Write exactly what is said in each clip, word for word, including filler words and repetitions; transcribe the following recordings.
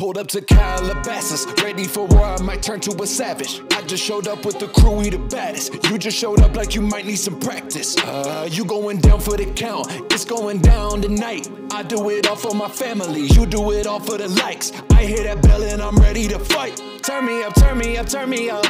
Pulled up to Calabasas, ready for war, I might turn to a savage. I just showed up with the crew, we the baddest. You just showed up like you might need some practice. Uh, you going down for the count, it's going down tonight. I do it all for my family, you do it all for the likes. I hear that bell and I'm ready to fight. Turn me up, turn me up, turn me up.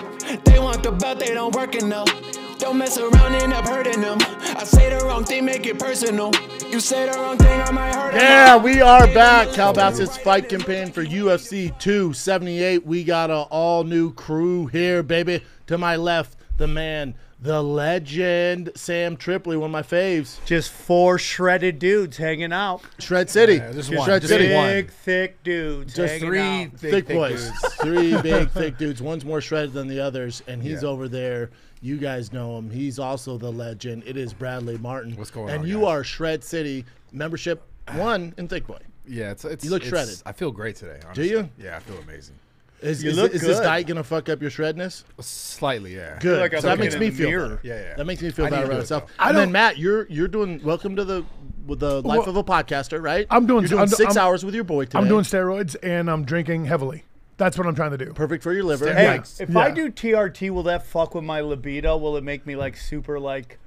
They want the belt, they don't work enough. Don't mess around and up hurting them. I say the wrong thing, make it personal. You say the wrong thing, I might hurt them. Yeah, we are back. Calabasas fight campaign for U F C two seventy-eight. We got an all-new crew here, baby. To my left, the man, the legend, Sam Tripoli, one of my faves. Just four shredded dudes hanging out. Shred City. Yeah, this one. Shred City. Big, one. thick dudes. Just three out. thick, thick boys. Dudes. Three big, thick dudes. One's more shredded than the others, and he's yeah. over there. You guys know him. He's also the legend. It is Bradley Martin. What's going and on? And you guys are Shred City membership one in Thick Boy. Yeah, it's, it's you look it's, shredded. I feel great today. Honestly. Do you? Yeah, I feel amazing. Is, you is, look is this diet gonna fuck up your shredness? Slightly, yeah. Good. Like so that makes me feel better. Yeah, yeah. That makes me feel better about myself. And then Matt, you're you're doing welcome to the with the life well, of a podcaster, right? I'm doing, you're doing I'm, six I'm, hours with your boy today. I'm doing steroids and I'm drinking heavily. That's what I'm trying to do. Perfect for your liver. Hey, yeah. If yeah. I do T R T, will that fuck with my libido? Will it make me like super like?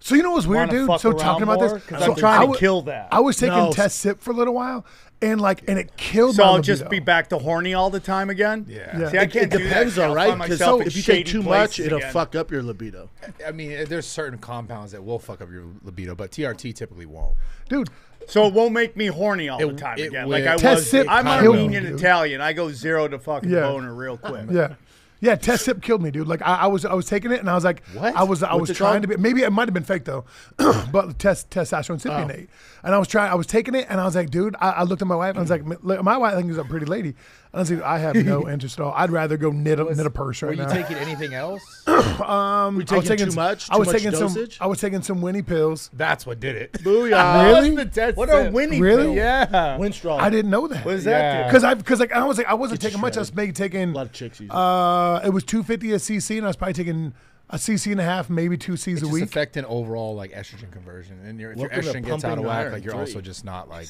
So you know what's weird, dude? So talking about more, this, so I'm trying to kill that. I was taking no. test sip for a little while, and like, and it killed. So my I'll libido. Just be back to horny all the time again. Yeah, yeah. See, it, I can't. It do depends, all right. Because so if you take too much, it'll again. fuck up your libido. I mean, there's certain compounds that will fuck up your libido, but T R T typically won't, dude. So it won't make me horny all it, the time again. Like I test was. Sip I'm Armenian will, Italian. I go zero to fucking yeah. boner real quick. Yeah. Yeah, test sip killed me, dude. Like I, I was, I was taking it, and I was like, what? I was, I What's was trying called? to be. Maybe it might have been fake though, but test testosterone cypionate. Oh. And I was trying, I was taking it, and I was like, dude. I, I looked at my wife, and I was like, my wife thinks I'm a pretty lady. I was like, I have no interest at all. I'd rather go knit a was, knit a purse right now. Were you now. taking anything else? um, were you taking I was taking too much. Too I was much taking dosage? some. I was taking some Winnie pills. That's what did it. Booyah! Really? The what are Winnie really? pills? Yeah. Winstrol. I didn't know that. What is that? Because yeah. I, because like I was like I wasn't Get taking much. I was maybe taking a lot of chicks. Uh, it was two fifty a C C, and I was probably taking a C C and a half, maybe two C's it's a week. It's affecting overall like estrogen conversion, and your, if Welcome your estrogen gets out of whack, like you're three. also just not like.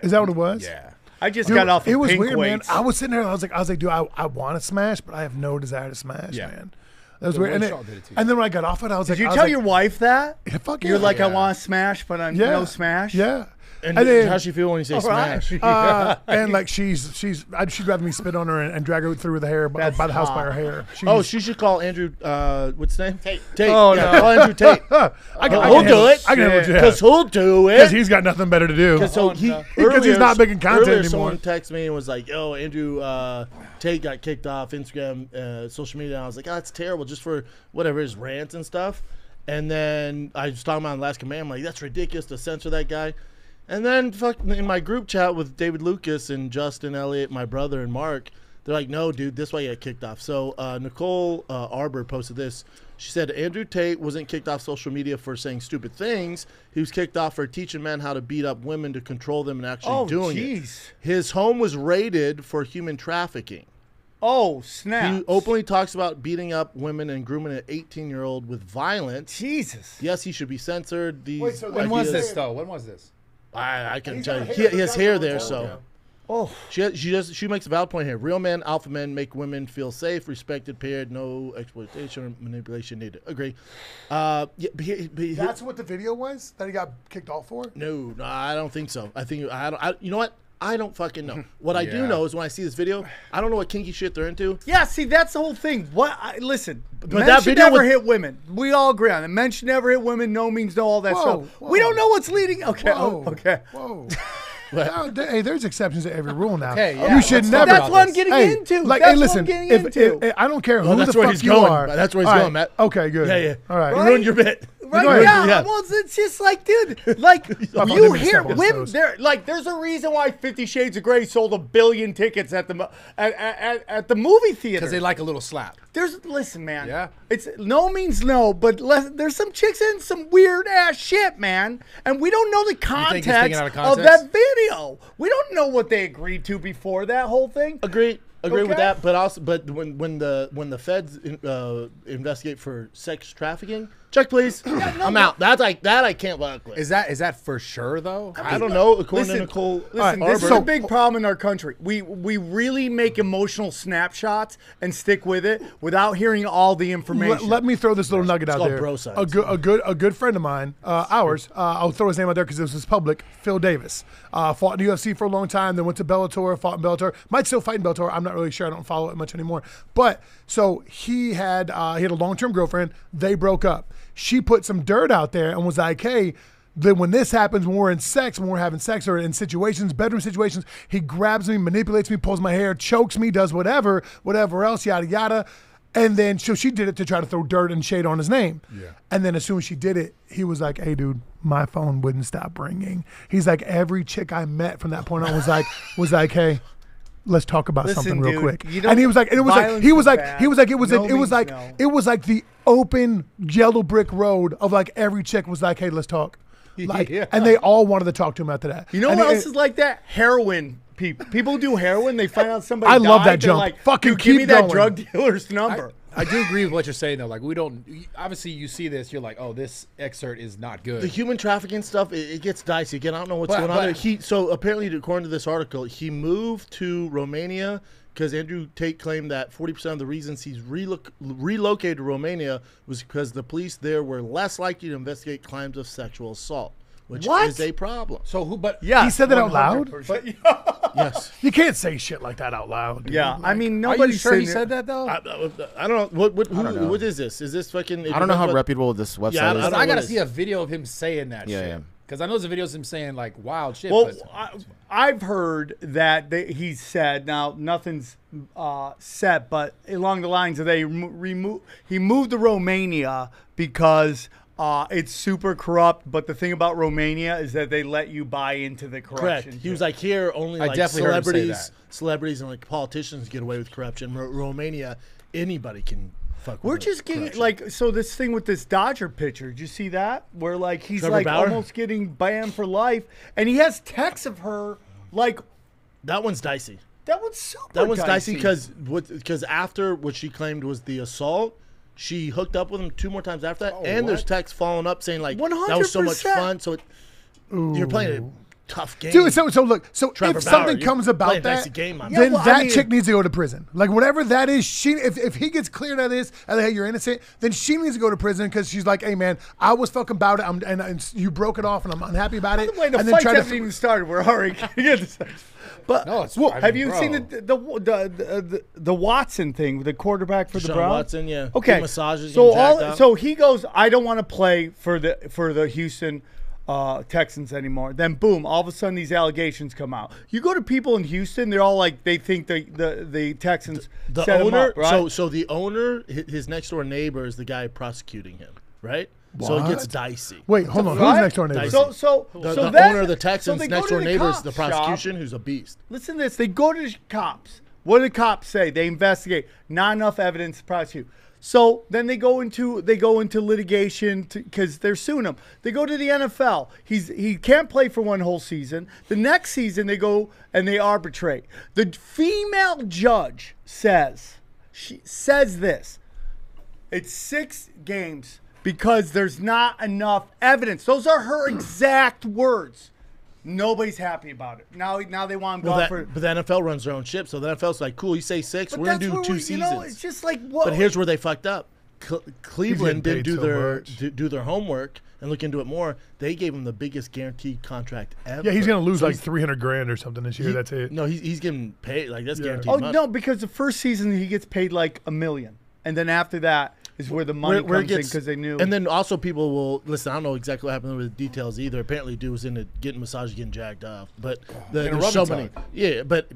Is that what it was? Yeah, I just dude, got off. It of was pink weird, weights. man. I was sitting there, and I was like, I was like, dude, I, I want to smash, but I have no desire to smash, yeah. man. That was the weird. And, it, it and then when I got off it, I was did like, did you tell like, your wife that? Yeah, fuck You're yeah. like, yeah. I want to smash, but I'm yeah. no smash. Yeah. And, and then, how she feel when you say smash? Right. Uh, and like she's she's I'd, she'd rather me spit on her and, and drag her through the hair by, by the house hot. by her hair. She's, oh, she should call Andrew. Uh, what's his name? Tate. Tate. Oh yeah. no, call Andrew Tate. I can, uh, I can he'll do it. I can handle yeah. Cause he'll do it. Cause he's got nothing better to do. Cause so he, oh, no. earlier, he's not making content earlier, anymore. Someone texted me and was like, "Yo, Andrew uh, Tate got kicked off Instagram, uh, social media." And I was like, "Oh, that's terrible." Just for whatever his rants and stuff. And then I was talking about Last Command. I'm like, "That's ridiculous to censor that guy." And then fuck, in my group chat with David Lucas and Justin Elliott, my brother, and Mark, they're like, no, dude, this way you got kicked off. So uh, Nicole uh, Arbor posted this. She said Andrew Tate wasn't kicked off social media for saying stupid things. He was kicked off for teaching men how to beat up women to control them and actually oh, doing geez. it. His home was raided for human trafficking. Oh, snap. He openly talks about beating up women and grooming an eighteen-year-old with violence. Jesus. Yes, he should be censored. These Wait, so when was this, though? When was this? I, I can He's tell you, he, he has hair there, so. Yeah. Oh, she she just she makes a valid point here. Real men, alpha men, make women feel safe, respected, paired, no exploitation or manipulation needed. Agree. Uh, yeah, but he, but he, that's what the video was that he got kicked off for. No, no, I don't think so. I think I don't. I, you know what? I don't fucking know. What I yeah. do know is when I see this video, I don't know what kinky shit they're into. Yeah, see, that's the whole thing. What? I, listen, but men that should never hit women. We all agree on it. Men should never hit women. No means no. All that whoa, stuff. Whoa. We don't know what's leading. Okay. Whoa, oh, okay. Whoa. Now, hey, there's exceptions to every rule now. Hey, yeah, you should never. That's what I'm getting hey, into. Like, that's hey, listen, what I'm getting if, into. If, if, I don't care who well, that's the where fuck he's you going. are. That's where he's all going, right. Matt. Okay, good. Yeah, yeah. All right. You right? ruined your bit. Right? Yeah. yeah. Well, it's just like, dude, like you hear women there. Like, there's a reason why Fifty Shades of Grey sold a billion tickets at the at at, at the movie theater because they like a little slap. There's listen, man. Yeah. It's no means no, but less, there's some chicks in some weird ass shit, man, and we don't know the context, context? of that video. We don't know what they agreed to before that whole thing. Agree, agree okay. with that. But also, but when when the when the feds in, uh, investigate for sex trafficking, check please. Yeah, no, I'm no. out. That's like that. I can't let quit. Is that is that for sure though? I, mean, I don't know. According listen, to Nicole, listen. Right, this Arbor. is a big problem in our country. We we really make emotional snapshots and stick with it without hearing all the information. Let, let me throw this little nugget it's out there. Bro science, a good a good a good friend of mine, uh, ours. Uh, I'll throw his name out there because this is public. Phil Davis uh, fought in the U F C for a long time. Then went to Bellator. Fought in Bellator. Might still fight in Bellator. I'm not really sure. I don't follow it much anymore. But so he had uh, he had a long-term girlfriend. They broke up. She put some dirt out there and was like, hey, then when this happens, when we're in sex, when we're having sex or in situations, bedroom situations, he grabs me, manipulates me, pulls my hair, chokes me, does whatever, whatever else, yada, yada. And then so she did it to try to throw dirt and shade on his name. Yeah. And then as soon as she did it, he was like, hey, dude, my phone wouldn't stop ringing. He's like, every chick I met from that point on was like, was like, hey. Let's talk about Listen, something real dude, quick. And he was like, and it was like, he was like, bad. he was like, it was, no a, it was like, no. it was like the open yellow brick road of like every chick was like, hey, let's talk. Like, yeah. And they all wanted to talk to him after that. You know and what it, else is like that? Heroin. People, people do heroin. They find out somebody. I died, love that jump. Like, fucking keep give me that going. drug dealer's number. I, I do agree with what you're saying, though. Like, we don't – obviously, you see this. You're like, oh, this excerpt is not good. The human trafficking stuff, it, it gets dicey. Again, I don't know what's but, going but, on there. He, so, apparently, according to this article, he moved to Romania because Andrew Tate claimed that forty percent of the reasons he's relo relocated to Romania was because the police there were less likely to investigate crimes of sexual assault. Which what? is a problem. So who? But yeah, he said that out loud. But, yeah. Yes, you can't say shit like that out loud. Dude. Yeah, like, I mean, nobody sure he said that though. I, I don't know. What? What, who, know. what is this? Is this fucking? I don't know how what, reputable this website yeah, is. I, I got to see a video of him saying that. Yeah, shit. Yeah. Because I know there's a video of him saying like wild shit. Well, I, I've heard that they, he said now nothing's uh, set, but along the lines of they remove he moved to Romania because. Uh, it's super corrupt, but the thing about Romania is that they let you buy into the corruption. Correct. He was like, here only like celebrities, celebrities and like politicians get away with corruption. R Romania, anybody can fuck. We're with just getting corruption. like so. This thing with this Dodger pitcher, did you see that? Where like he's Trevor like Bauer? almost getting banned for life, and he has texts of her like that one's dicey. That one's super. That one's dicey because because after what she claimed was the assault. She hooked up with him two more times after that, oh, and what? there's text following up saying like, one hundred percent. "That was so much fun." So it, you're playing a tough game, dude. So so look, so Trevor if Bauer, something comes about that, game, then yeah, well, that I mean, chick needs to go to prison. Like whatever that is, she if if he gets cleared out of this and hey, you're innocent, then she needs to go to prison because she's like, "Hey man, I was fucking about it, I'm, and, and you broke it off, and I'm unhappy about it." Way, the and fight then try hasn't to even started. We're already getting But no, it's, well, I mean, have you bro. seen the the the, the the Watson thing, the quarterback for Deshaun the Browns? Watson, yeah. Okay. Massages so all, so he goes, I don't want to play for the for the Houston uh, Texans anymore. Then boom, all of a sudden these allegations come out. You go to people in Houston, they're all like they think the the, the Texans the, the set owner. Him up, right? So so the owner, his next door neighbor is the guy prosecuting him, right? What? So it gets dicey. Wait, hold on. Right? Who's next door neighbor? So, so, the, so the that, owner of the Texans' so next door neighbor is the prosecution, shop. who's a beast. Listen to this. They go to the cops. What do the cops say? They investigate. Not enough evidence to prosecute. So then they go into they go into litigation because they're suing him. They go to the N F L. He's he can't play for one whole season. The next season they go and they arbitrate. The female judge says she says this. It's six games. Because there's not enough evidence. Those are her exact words. Nobody's happy about it. Now, now they want him well, gone that, for But the N F L runs their own ship, so the N F L's like, cool, you say six, we're going to do two seasons. You know, it's just like, what? But here's where they fucked up. Cle Cleveland didn't do so their do, do their homework and look into it more. They gave him the biggest guaranteed contract ever. Yeah, he's going to lose so like three hundred grand or something this year. He, that's it. No, he's, he's getting paid like that's yeah. guaranteed. Oh money. no, because the first season he gets paid like a million, and then after that. Is where the money where, where comes gets, in because they knew. And then also people will, listen, I don't know exactly what happened with the details either. Apparently dude was into getting massages, getting jacked off. But the, there's so many. Yeah, but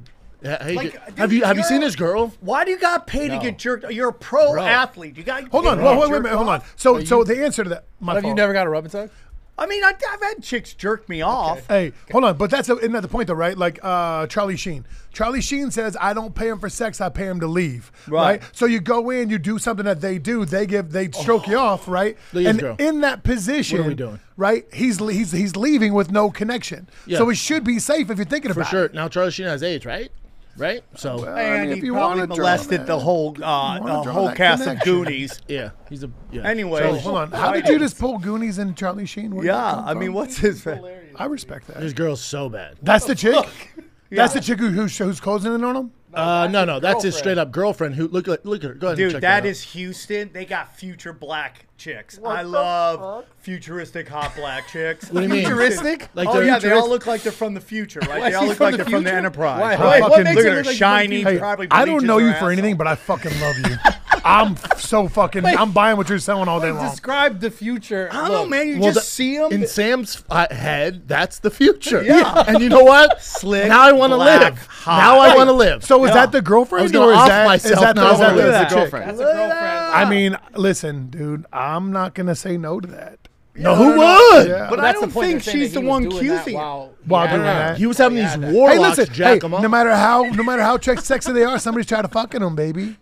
hey, like, dude, have you have you seen this girl? Why do you got paid no. to get jerked? You're a pro Bro. athlete. You got Hold on, wait, wait, wait, wait, hold on. So you, so the answer to that, my Have fault. you never got a rubbing tug? I mean, I, I've had chicks jerk me off. Okay. Hey, okay. hold on, but that's a, isn't that the point though, right? Like uh, Charlie Sheen. Charlie Sheen says, "I don't pay him for sex; I pay him to leave." Right. right? So you go in, you do something that they do. They give, they stroke oh. you off, right? Please and girl. in that position, what are we doing? Right? He's he's he's leaving with no connection. Yeah. So it should be safe if you're thinking for about sure. it. For sure. Now Charlie Sheen has AIDS, right? right? So well, and I mean, he if you probably molested the whole uh, the whole cast connection. of Goonies. Yeah, he's a. Yeah. Anyway, so, hold on. How did you just pull Goonies and Charlie Sheen? Where yeah, I mean, what's his? Hilarious. I respect that. This girl's so bad. That's the, the chick. Yeah. That's the chick who, who's, who's closing in on him? No, uh, no, no. His that's his straight-up girlfriend. Who Look at look, her. Go ahead Dude, and check that, that is out. Houston. They got future black chicks. What I love fuck? futuristic hot black chicks. What do you mean? Futuristic? Like oh, yeah. Futuristic? They all look like they're from the future, right? Why they all look like the they're future? from the Enterprise. Why? Why? Why? What, what makes look it look like shiny? Hey, probably I don't know you for anything, up. but I fucking love you. I'm so fucking. Wait, I'm buying what you're selling all day long. Describe the future. I don't know, man. You well, just the, see them in Sam's uh, head. That's the future. Yeah. yeah. And you know what? Slick. Now I want to live. Hot. Now I want to live. So is yeah. that the girlfriend? Or is that, is that no, is that the, that. the girlfriend? That's a girlfriend. I mean, listen, dude. I'm not gonna say no to that. No, who would? Yeah. But, but I don't think she's the one cueing. While while doing that, he was having these warlocks jack him up. No matter how, no matter how sexy they are, somebody's trying to fucking them, baby.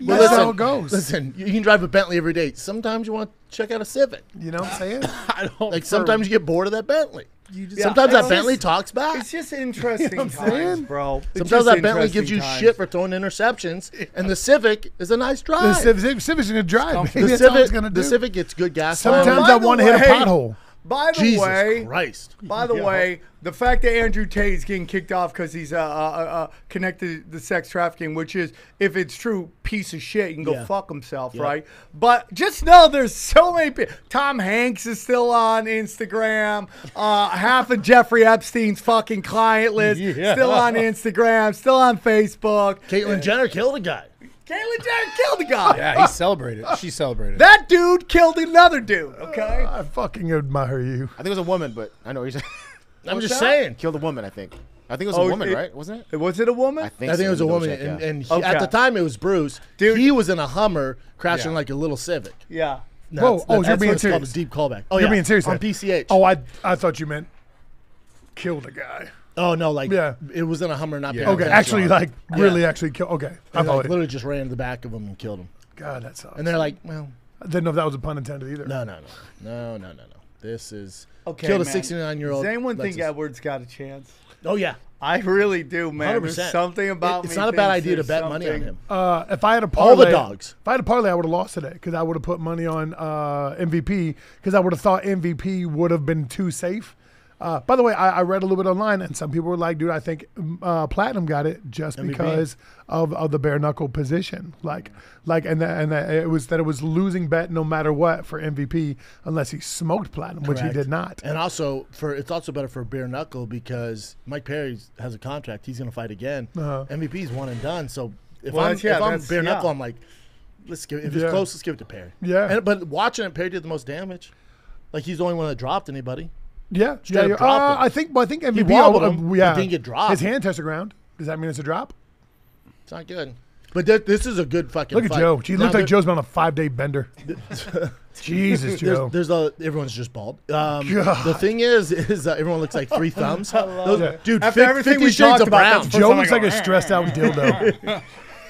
Well, that's listen, how it goes. Listen, you can drive a Bentley every day. Sometimes you want to check out a Civic. You know what I'm saying? I don't. Like sometimes you get bored of that Bentley. You just, yeah, sometimes that Bentley just, talks back. It's just interesting, you know what I'm times, saying? bro. It's sometimes that Bentley gives you times. shit for throwing interceptions, yeah. and the Civic is a nice drive. The Civic's gonna drive. The Civic, gonna do. the Civic gets good gas. Sometimes I want to hit a pothole. By the Jesus way, Christ. By the yeah. way, the fact that Andrew Tate is getting kicked off because he's uh, uh, uh, connected to the sex trafficking, which is, if it's true, piece of shit. He can go yeah. fuck himself, yeah. right? But just know there's so many people. Tom Hanks is still on Instagram. Uh, half of Jeffrey Epstein's fucking client list yeah. still on Instagram, still on Facebook. Caitlyn yeah. Jenner killed a guy. Caitlyn Jenner killed the guy. Yeah, he celebrated. She celebrated. That dude killed another dude, okay? Uh, I fucking admire you. I think it was a woman, but I know he's... I'm just that? saying. Killed a woman, I think. I think it was oh, a woman, it, right? Wasn't it? Was it a woman? I think, I think so. it was a woman. Check, yeah. And, and he, okay. at the time, it was Bruce. Dude. He was in a Hummer crashing yeah. like a little Civic. Yeah. No, Whoa, that's, oh, that's you're being serious. That's deep callback. Oh, you're yeah. being serious. On P C H. Oh, I, I thought you meant killed a guy. Oh, no, like, yeah. it was in a Hummer, not yeah. Okay, actually, like, really, yeah. actually killed. Okay. I like, literally just ran to the back of him and killed him. God, that sucks. And they're like, well. I didn't know if that was a pun intended either. No, no, no. No, no, no, no. This is. Okay, killed man. a sixty-nine-year-old. Does anyone Lexus. think Edwards got a chance? Oh, yeah. I really do, man. one hundred percent. There's something about it, It's me not a bad idea to bet something. money on him. Uh, if I had a parlay, all the dogs. If I had a parlay, I would have lost today because I would have put money on uh, M V P because I would have thought M V P would have been too safe. Uh, by the way, I, I read a little bit online, and some people were like, dude, I think uh, Platinum got it just M V P. because of, of the bare-knuckle position. Like, like, and, the, and the, it was that it was losing bet no matter what for M V P unless he smoked Platinum, Correct. which he did not. And also, for it's also better for bare-knuckle because Mike Perry has a contract. He's going to fight again. Uh-huh. M V P's one and done. So if well, I'm, yeah, if I'm bare-knuckle, yeah. I'm like, let's give it, if yeah. it's close, let's give it to Perry. Yeah. And, but watching it, Perry did the most damage. Like, he's the only one that dropped anybody. Yeah, yeah uh, I think. Well, I think M V P. Uh, yeah, he didn't get dropped. His hand touched the ground. Does that mean it's a drop? It's not good. But th this is a good fucking. Look at fight. Joe. He looks like Joe's been on a five-day bender. Jesus, Joe. There's, there's a everyone's just bald. Um, the thing is, is uh, everyone looks like three thumbs. Those, yeah. Dude, After everything we talked about, Joe looks like a stressed out dildo.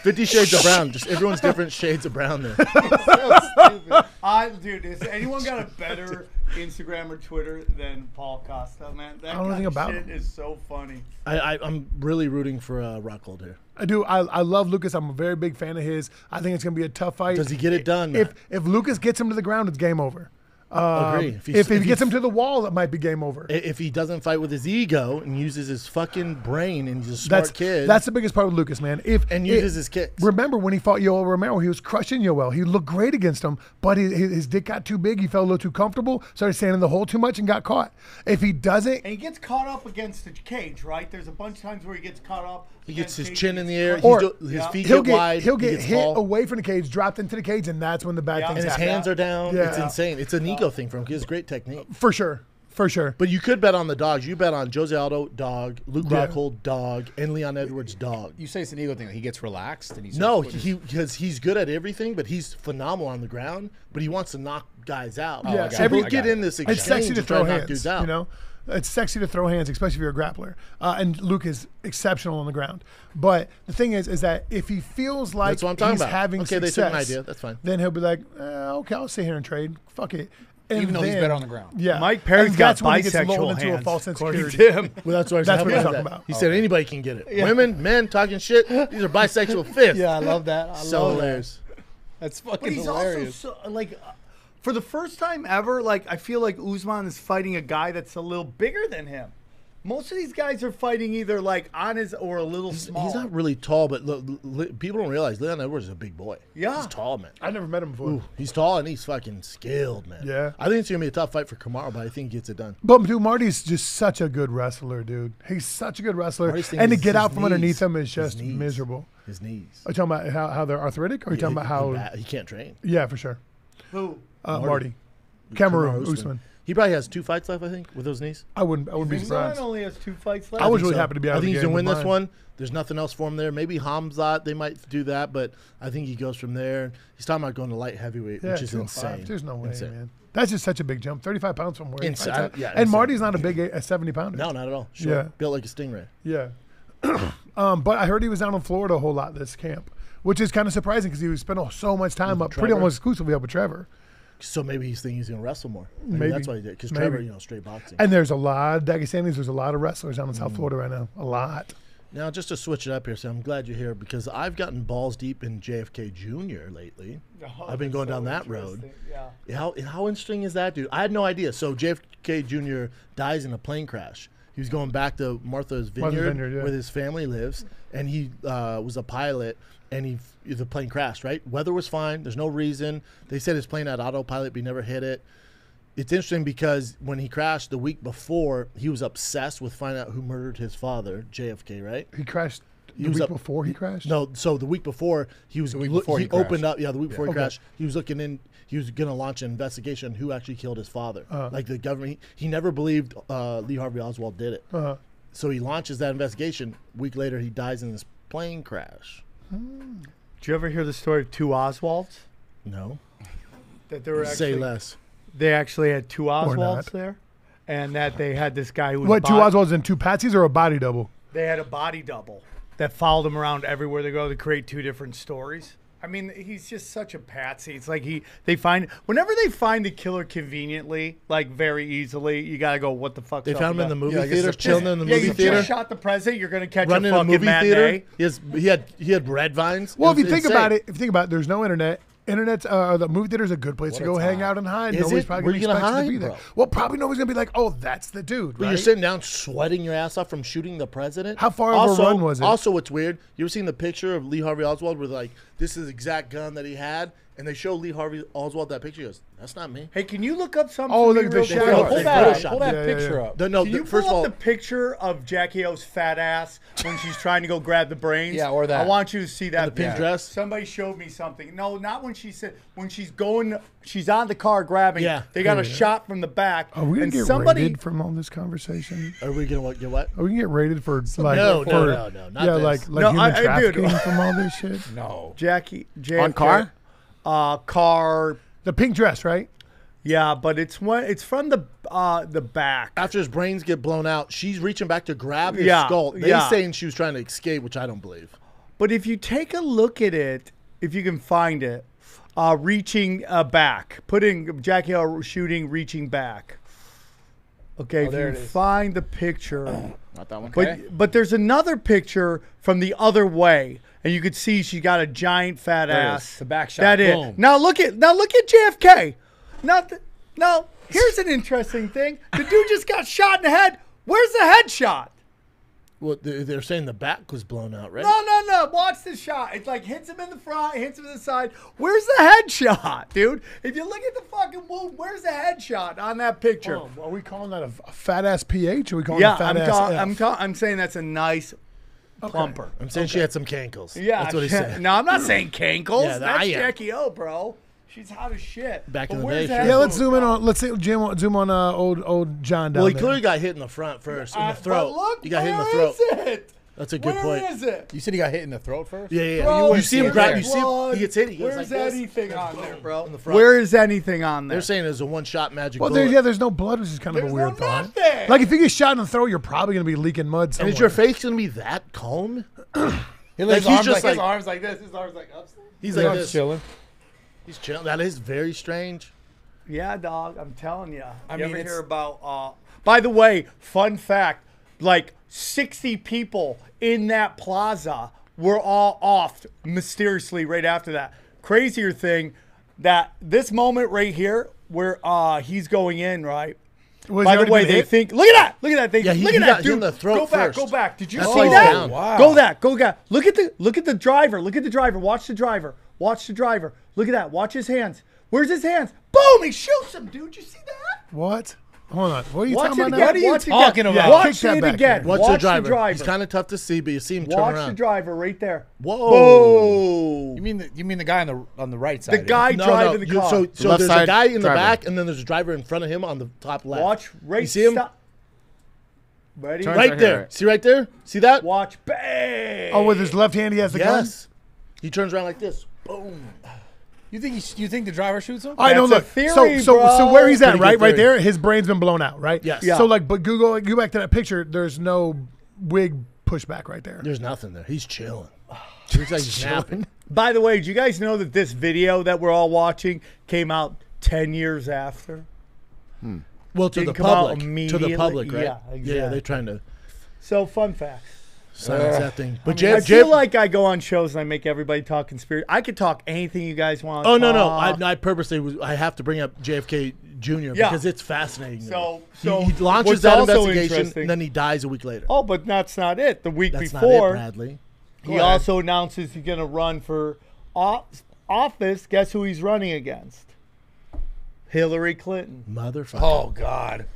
Fifty Shades of Brown. Just everyone's different shades of brown there. It's so stupid. I, dude, has anyone got a better Instagram or Twitter than Paulo Costa, man? That I don't kind of about shit him. is so funny. I, I, I'm really rooting for uh, Rockhold here. I do. I, I love Lucas. I'm a very big fan of his. I think it's going to be a tough fight. Does he get it done? If, if Lucas gets him to the ground, it's game over. Um, Agree. If, if, if he gets him to the wall, it might be game over. If he doesn't fight with his ego and uses his fucking brain and he's a smart that's, kid. That's the biggest part with Lucas, man. If And uses it, his kicks. Remember when he fought Yoel Romero, he was crushing Yoel. He looked great against him, but his, his dick got too big. He felt a little too comfortable, started standing in the hole too much and got caught. If he doesn't. And he gets caught up against the cage, right? There's a bunch of times where he gets caught up. He gets his chin in the air. Or he's do, his yeah. feet he'll get wide. He'll get he hit ball. away from the cage, dropped into the cage, and that's when the bad yeah. things happen. And his happen. hands are down. Yeah. It's insane. It's an ego. thing from him. He has great technique. For sure. For sure. But you could bet on the dogs. You bet on Jose Aldo, dog, Luke yeah. Rockhold, dog, and Leon Edwards, dog. You say it's an ego thing. Like he gets relaxed and he's No, he because he's good at everything, but he's phenomenal on the ground, but he wants to knock guys out. Oh, yeah. So people get in this exchange. It's sexy to throw hands, knock dudes out. You know? It's sexy to throw hands, especially if you're a grappler. Uh, and Luke is exceptional on the ground. But the thing is, is that if he feels like he's about. having okay, success, they took an idea. That's fine. Then he'll be like, eh, okay, I'll sit here and trade. Fuck it. And even though then, he's better on the ground. Yeah. Mike Perry's got bisexual hands. That's when he gets lulled into a false sense of security. Well, that's what, that's what he's talking about. He said anybody can get it. Yeah. Women, men, talking shit. These are bisexual fists. Yeah, I love that. I so love hilarious. That. That's fucking but he's hilarious. Also so, like, uh, for the first time ever, like, I feel like Usman is fighting a guy that's a little bigger than him. Most of these guys are fighting either, like, on his or a little he's, small. He's not really tall, but look, people don't realize Leon Edwards is a big boy. Yeah. He's tall, man. I never met him before. Ooh, he's tall, and he's fucking skilled, man. Yeah. I think it's going to be a tough fight for Kamaru, but I think he gets it done. But, dude, Marty's just such a good wrestler, dude. He's such a good wrestler. And to get out from knees, underneath him is just miserable. His knees. Are you talking about how, how they're arthritic? Or are you yeah, talking about how – he can't train. Yeah, for sure. Who? Uh, Marty. Kamaru Usman. Usman. He probably has two fights left, I think, with those knees. I wouldn't. I wouldn't be surprised. He only has two fights left. I, I was really so. happy to be out. I think of the he's game gonna win this one. There's nothing else for him there. Maybe Hamzat, they might do that, but I think he goes from there. He's talking about going to light heavyweight, yeah, which is insane. Five. There's no way, insane. man. That's just such a big jump. Thirty-five pounds from where. Inside, yeah. And insane. Marty's not a big a seventy pounder. No, not at all. Sure. Yeah. Built like a stingray. Yeah. um, but I heard he was down in Florida a whole lot this camp, which is kind of surprising because he was spending so much time up, pretty almost exclusively up with Trevor. So maybe he's thinking he's going to wrestle more. I mean, maybe. That's why he did. Because Trevor, you know, straight boxing. And there's a lot of Dagestanis. There's a lot of wrestlers down in South mm. Florida right now. A lot. Now, just to switch it up here, so I'm glad you're here because I've gotten balls deep in J F K Junior lately. Oh, I've been going so down that road. Yeah. How, how interesting is that, dude? I had no idea. So J F K Junior dies in a plane crash. He was going back to Martha's Vineyard, Martha's Vineyard yeah. where his family lives, and he uh, was a pilot. And he, the plane crashed, right? Weather was fine. There's no reason. They said his plane had autopilot, but he never hit it. It's interesting because when he crashed the week before, he was obsessed with finding out who murdered his father, J F K, right? He crashed the he week up, before he crashed? No, so the week before, he was the week before he, he opened up. Yeah, the week before yeah. he okay. crashed, he was looking in. He was going to launch an investigation who actually killed his father. Uh-huh. Like the government. He, he never believed uh, Lee Harvey Oswald did it. Uh-huh. So he launches that investigation. A week later, he dies in this plane crash. Hmm. Did you ever hear the story of two Oswalds? No. That there were actually, say less. They actually had two Oswalds there, and that they had this guy who was what two Oswalds and two Patsies or a body double? They had a body double that followed him around everywhere they go to create two different stories. I mean, he's just such a patsy. It's like he they find whenever they find the killer conveniently, like very easily, you gotta go, what the fuck? They found him in the movie yeah, theater, chilling in the yeah, movie you theater. Just shot the president. You're gonna catch Running a fucking matinee. He, has, he had he had red vines. Well, if you insane. think about it, if you think about it, there's no internet. Internet's uh, the movie theater's a good place what to go hang out and hide. Is nobody's it? probably gonna, gonna hide, to be there. Bro. Well, probably nobody's gonna be like, oh, that's the dude. Right? Well, you're sitting down, sweating your ass off from shooting the president. How far also, of a run was it? Also, what's weird? You ever seen the picture of Lee Harvey Oswald where like this is the exact gun that he had, and they show Lee Harvey Oswald that picture. He goes, that's not me. Hey, can you look up something? Oh, look at the shot. Pull, pull that, pull that yeah, picture yeah, yeah. up. No, no, can you first pull up all, the picture of Jackie O's fat ass when she's trying to go grab the brains? Yeah, or that. I want you to see that. And the pink yeah. dress. Somebody showed me something. No, not when she said when she's going, she's on the car grabbing. Yeah, they got yeah, a yeah. shot from the back. Are we gonna get somebody, rated from all this conversation? Are we gonna what? Get what? Are we gonna get rated for so like? No, for, no, no, no, not yeah, this. like like no, human I, trafficking I, dude, from all this shit. No, Jackie, Jackie on car, uh, car. The pink dress, right? Yeah, but it's one. It's from the uh, the back. After his brains get blown out, she's reaching back to grab his yeah, skull. They're yeah. saying she was trying to escape, which I don't believe. But if you take a look at it, if you can find it, uh, reaching uh, back, putting Jackie O shooting, reaching back. Okay, oh, if you find the picture, oh, not that one. But okay. but there's another picture from the other way. And you could see she got a giant fat there ass. Is. The back shot. That Boom. It. Now look at now look at J F K. Not the, now here's an interesting thing. The dude just got shot in the head. Where's the head shot? Well, they're saying the back was blown out, right? No, no, no. Watch the shot. It's like hits him in the front, hits him in the side. Where's the head shot, dude? If you look at the fucking wound, where's the head shot on that picture? Oh, are we calling that a fat ass P H? Or are we calling yeah, it a fat I'm ass? Yeah, I'm ta I'm saying that's a nice. Okay. Plumper. I'm saying okay. she had some cankles. Yeah, that's what he said. No, I'm not saying cankles. Yeah, that's I Jackie O, bro. She's hot as shit. Back in the day. Yeah, let's zoom in on. Let's see, Jim, zoom on uh, old old John down Well, he there. clearly got hit in the front first, in the throat. Uh, look, you got hit in the throat. It? That's a good where point. Where is it? You said he got hit in the throat first. Yeah, yeah. Throat, you, you see him grab. You see him. He gets hit. He goes Where's like anything on there, bro? In the front. Where is anything on there? They're saying there's a one-shot magic. Well, there's, yeah, there's no blood, which is kind there's of a weird no thing. Nothing. Like if you get shot in the throat, you're probably gonna be leaking mud somewhere. And is your face gonna be that calm? His like, arms just like, like his arms like this. His arms like up. He's, he's like, like this. Chilling. He's chilling. That is very strange. Yeah, dog. I'm telling you. I you mean, ever hear about? Uh, by the way, fun fact: like sixty people in that plaza were all offed mysteriously right after that. Crazier thing, that this moment right here where uh, he's going in, right? Was By the way, they hit? think. Look at that! Look at that! They yeah, he, look at that dude. The throat go back! First. Go back! Did you That's see that? Down. Wow. Go that! Go that! Look at the look at the driver! Look at the driver! Watch the driver! Watch the driver! Look at that! Watch his hands! Where's his hands? Boom! He shoots him, dude! You see that? What? Hold on. What are you watch talking about? What are you watch talking again. about? Watch it again. Watch, watch the, driver. the driver. He's kind of tough to see, but you see him turn watch around. Watch the driver right there. Whoa. Whoa. You mean the you mean the guy on the on the right side? The guy no, driving no. the car. You, so so left there's a guy in driver. the back, and then there's a driver in front of him on the top left. Watch right. You see him? Stop. Ready? Right there. See right there? See that? Watch. Bang. Oh, with his left hand, he has the gun. Yes. He turns around like this. Boom. You think he, you think the driver shoots him? I don't know. So so so where he's at, right, right there, his brain's been blown out, right? Yes. Yeah. So like, but Google, go back to that picture. There's no wig pushback right there. There's nothing there. He's chilling. He's like snapping. By the way, did you guys know that this video that we're all watching came out ten years after? Hmm. Well, to the public, to the public, right? Yeah, exactly. Yeah, they're trying to. So fun fact. Silence uh, that thing. But I, mean, J I J feel like I go on shows and I make everybody talk conspiracy. I could talk anything you guys want. Oh, no, no. I, I purposely was, I have to bring up J F K Junior Yeah. because it's fascinating. So, so he, he launches that investigation and then he dies a week later. Oh, but that's not it. The week that's before, not it, Bradley. Go he ahead. also announces he's going to run for office. Guess who he's running against? Hillary Clinton. Motherfucker. Oh, God.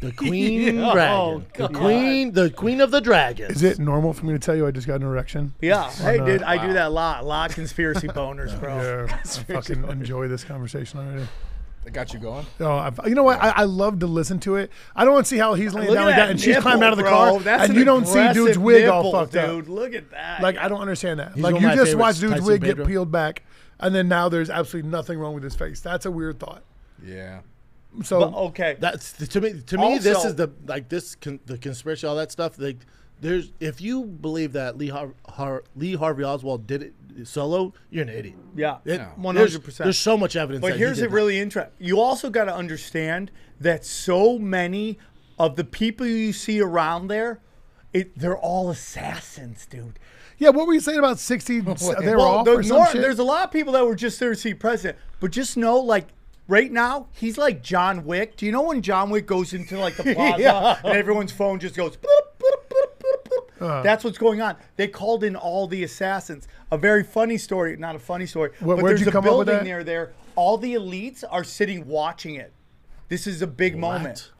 The Queen yeah. Dragon. Oh, the Queen the Queen of the Dragons. Is it normal for me to tell you I just got an erection? Yeah. Hey, dude, wow. I do that a lot. A lot of conspiracy boners, bro. Yeah, conspiracy I fucking boners. enjoy this conversation already. That got you going? Oh, I've, you know what? I, I love to listen to it. I don't want to see how he's laying Look down like that, that and nipple, she's climbing out of the bro. car. That's and an you don't see dude's wig nipple, all fucked dude. up. Dude, look at that. Like, I don't understand that. He's like, you just watch dude's Tyson wig Pedro. get peeled back, and then now there's absolutely nothing wrong with his face. That's a weird thought. Yeah. So but, okay, that's to me. To me, also, this is the like this con, the conspiracy, all that stuff. Like, there's if you believe that Lee Har, Har, Lee Harvey Oswald did it solo, you're an idiot. Yeah, one hundred percent. There's so much evidence. But that here's he did a really interesting. You also got to understand that so many of the people you see around there, it they're all assassins, dude. Yeah, what were you saying about sixty? They were well, off the, or some nor, shit? There's a lot of people that were just there to see president, but just know like. Right now, he's like John Wick. Do you know when John Wick goes into like the plaza yeah. and everyone's phone just goes, bloop, bloop, bloop, bloop, bloop. Uh-huh. That's what's going on. They called in all the assassins. A very funny story, not a funny story, Where, but there's you a come building up with near there. All the elites are sitting watching it. This is a big what? moment.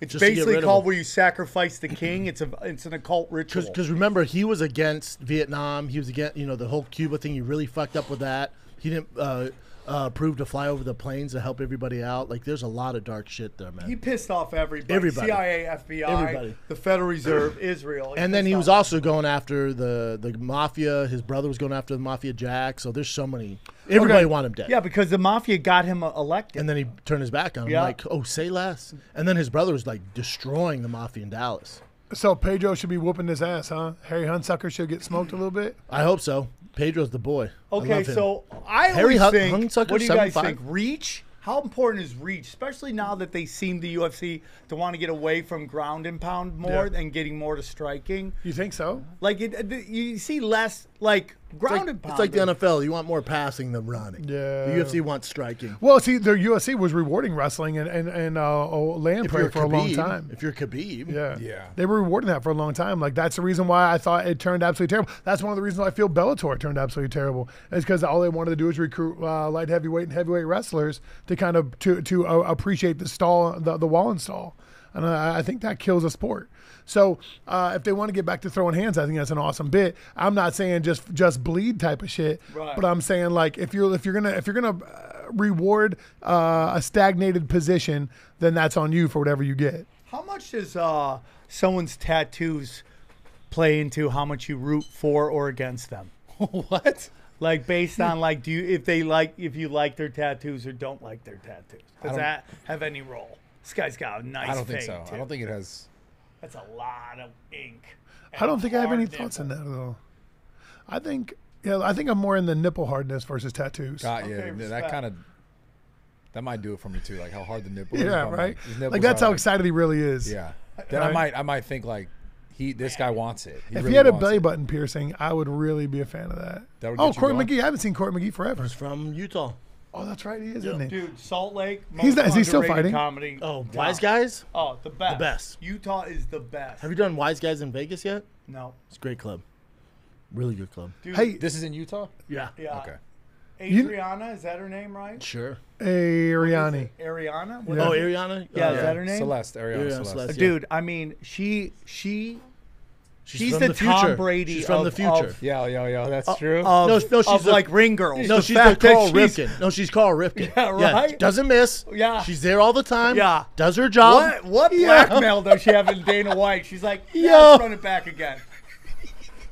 It's Just basically called where you sacrifice the king. It's a it's an occult ritual. Because remember, he was against Vietnam. He was against, you know, the whole Cuba thing. He really fucked up with that. He didn't uh, uh, approve to fly over the planes to help everybody out. Like, there's a lot of dark shit there, man. He pissed off everybody. Everybody. C I A, F B I, everybody. The Federal Reserve, Israel. He and then he was off. also going after the, the mafia. His brother was going after the mafia jack. So there's so many. Everybody okay. wanted him dead. Yeah, because the mafia got him elected. And then he turned his back on him. Yeah. Like, oh, say less. And then his brother was, like, destroying the mafia in Dallas. So Pedro should be whooping his ass, huh? Harry Hunsucker should get smoked a little bit? I hope so. Pedro's the boy. Okay, I so I Harry always think, Hunsucker, what do you guys think? Reach? How important is reach? Especially now that they seem the U F C to want to get away from ground and pound more yeah. and getting more to striking. You think so? Like, it, you see less, like, ground and pound. It's like the N F L. You want more passing than running. Yeah. The U F C wants striking. Well, see, their U F C was rewarding wrestling and, and, and uh, land prayer for Khabib, a long time. If you're Khabib. Yeah. yeah. They were rewarding that for a long time. Like, that's the reason why I thought it turned absolutely terrible. That's one of the reasons why I feel Bellator turned absolutely terrible. It's because all they wanted to do is recruit uh, light heavyweight and heavyweight wrestlers to kind of to, to uh, appreciate the stall, the, the wall install. And I think that kills a sport. So uh, if they want to get back to throwing hands, I think that's an awesome bit. I'm not saying just just bleed type of shit, right. but I'm saying like if you're if you're gonna if you're gonna uh, reward uh, a stagnated position, then that's on you for whatever you get. How much does uh, someone's tattoos play into how much you root for or against them? What? Like based on like do you if they like if you like their tattoos or don't like their tattoos? Does that have any role? This guy's got a nice I don't think so. Too. I don't think it has. That's a lot of ink. I don't think I have any nipple. thoughts on that at all. I think, yeah, I think I'm more in the nipple hardness versus tattoos. Got you. Okay, that kind of That might do it for me too. Like how hard the nipple is. Yeah, right. Like, like that's how like, excited he really is. Yeah. Then right? I might I might think like he this guy wants it. He if really he had a belly it. button piercing, I would really be a fan of that. that would oh, Court McGee. I haven't seen Court McGee forever. He's from Utah. Oh, that's right. He is, yeah. isn't he? Dude, Salt Lake. He's not, is he still fighting? Comedy. Oh, Wise Guys? Oh, the best. The best. Utah is the best. Have you done Wise Guys in Vegas yet? No. It's a great club. Really good club. Dude, hey, this is in Utah? Yeah. Yeah. Okay. Adriana, you, is that her name, right? Sure. Ariani. Ariana? Yeah. Oh, Ariana? Yeah, uh, is that her name? Celeste. Ariana Celeste. Celeste. Dude, yeah. I mean, she, she, she's, she's the, the Tom Brady. She's from of, the future. Of, yeah, yeah, yeah. That's uh, true. Of, no, no, she's of, the, like Ring Girls. No, the she's the Carl Ripken. No, she's Carl Ripken. Yeah, right. Yeah. Doesn't miss. Yeah. She's there all the time. Yeah. Does her job. What, what yeah. blackmail does she have in Dana White? She's like, yeah, Yo. let's run it back again.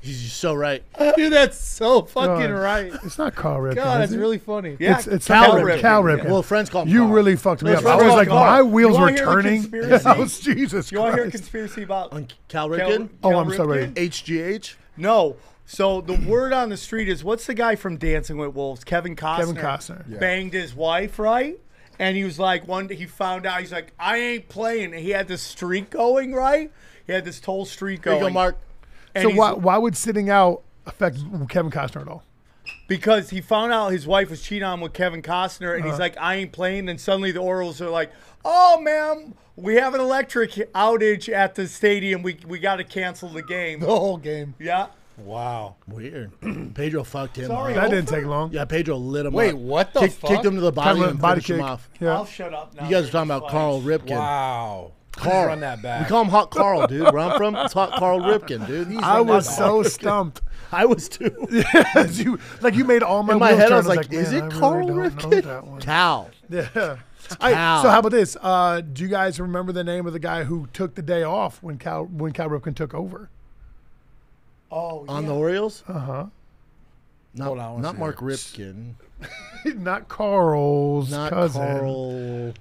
He's so right. Dude, that's so fucking God. right. It's not Carl Ripken. God, that's it? really funny. Yeah, it's, it's Cal Ripken. Cal Ripken. Well, friends call him You Carl. really fucked me no, up. I was like, Carl. my wheels were turning. I was, Jesus Christ. You want to hear a conspiracy about on Cal Ripken? Cal, Cal oh, I'm Ripken? sorry. H G H? No. So the word on the street is, what's the guy from Dancing with Wolves? Kevin Costner. Kevin Costner. Yeah. Banged his wife, right? And he was like, one day he found out. He's like, I ain't playing. And he had this streak going, right? He had this whole streak going. Here you go, Mark. And so why, why would sitting out affect Kevin Costner at all? Because he found out his wife was cheating on with Kevin Costner, and uh-huh. he's like, I ain't playing. Then suddenly the Orioles are like, oh, ma'am, we have an electric outage at the stadium. We, we got to cancel the game. The whole game. Yeah. Wow. Weird. Pedro fucked him. Sorry, that didn't take long. Yeah, Pedro lit him Wait, up. Wait, what the Kick, fuck? Kicked him to the body Kevin and body kick. him off. Yeah. I'll shut up now. You guys are talking about Carl Ripken. Wow. Carl, run that back. We call him Hot Carl, dude. Where I'm from, it's Hot Carl Ripken, dude. He's I was so stumped. I was too. Yes, you, like you made all my. In my head, I was like, like "Is it I Carl really Ripken?" Cal. Yeah. Cal. I, so how about this? Uh, do you guys remember the name of the guy who took the day off when Cal when Cal Ripken took over? Oh, yeah. On the Orioles. Uh huh. Not Hold on, not Mark Ripken. Not Carl's not cousin. Carl.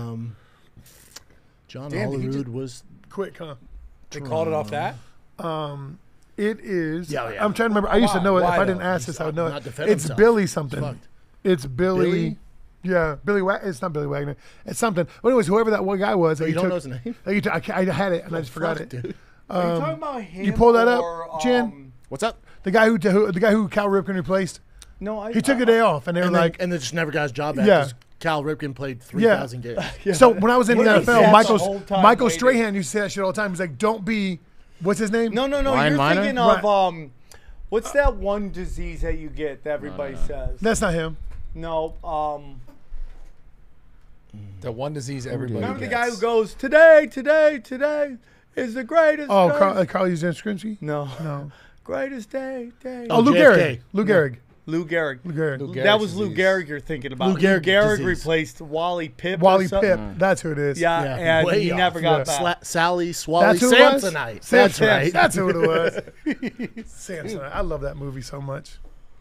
Um. John Olerud was quick, huh? They Toronto. called it off that. Um, it is. Yeah, yeah. I'm trying to remember. I used Why? to know it. Why if I didn't though? ask He's this, I would know it. It's himself. Billy something. Fucked. It's Billy. Billy? Yeah, Billy. Wa it's not Billy Wagner. It's something. But anyways, whoever that one guy was. That you, you don't took, know his name. You I, I had it and I just forgot it. Dude. Um, Are you talking about him? You pull that or, up, Jen. Um, What's up? The guy who, who the guy who Cal Ripken replaced. No, I. He took I, a day off, and they were and like, then, and they just never got his job back. Yeah. Cal Ripken played three thousand yeah. games. Yeah. So when I was in what the N F L, Michael, the Michael Strahan used to say that shit all the time. He's like, don't be, what's his name? No, no, no. Ryan You're Miner? thinking of, um, what's that one disease that you get that everybody no, no, no. says? That's not him. No. Um, the one disease everybody Remember gets. the guy who goes, today, today, today is the greatest. Oh, Carl, uh, Carl Yastrzemski? No. No. Greatest day, day. Oh, Lou Gehrig. Lou Gehrig. Lou Gehrig. Lou Gehrig. Lou Gehrig's that was disease. Lou Gehrig you're thinking about. Lou Gehrig, Lou Gehrig replaced Wally Pipp. Wally Pipp. That's who it is. Yeah, yeah. and Way he off. never got yeah. back. Sla Sally Swally Samsonite. Samsonite. That's right. That's who it was. Samsonite. I love that movie so much.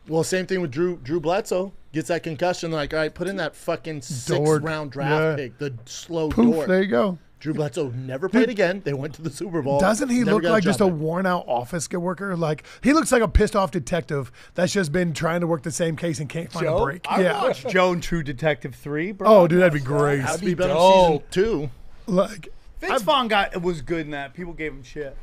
Well, same thing with Drew Drew Bledsoe. Gets that concussion. Like, all right, put in that fucking six-round draft yeah. pick. The slow Poof, door. There you go. Drew Bledsoe never played Dude, again. They went to the Super Bowl. Doesn't he look like a just a worn-out office worker? Like he looks like a pissed-off detective that's just been trying to work the same case and can't find Joe? a break. I yeah. watched Joe and True Detective three, bro. Oh, dude, that'd be great. That'd be better than season two. Like Vince Vaughn got was good in that. People gave him shit.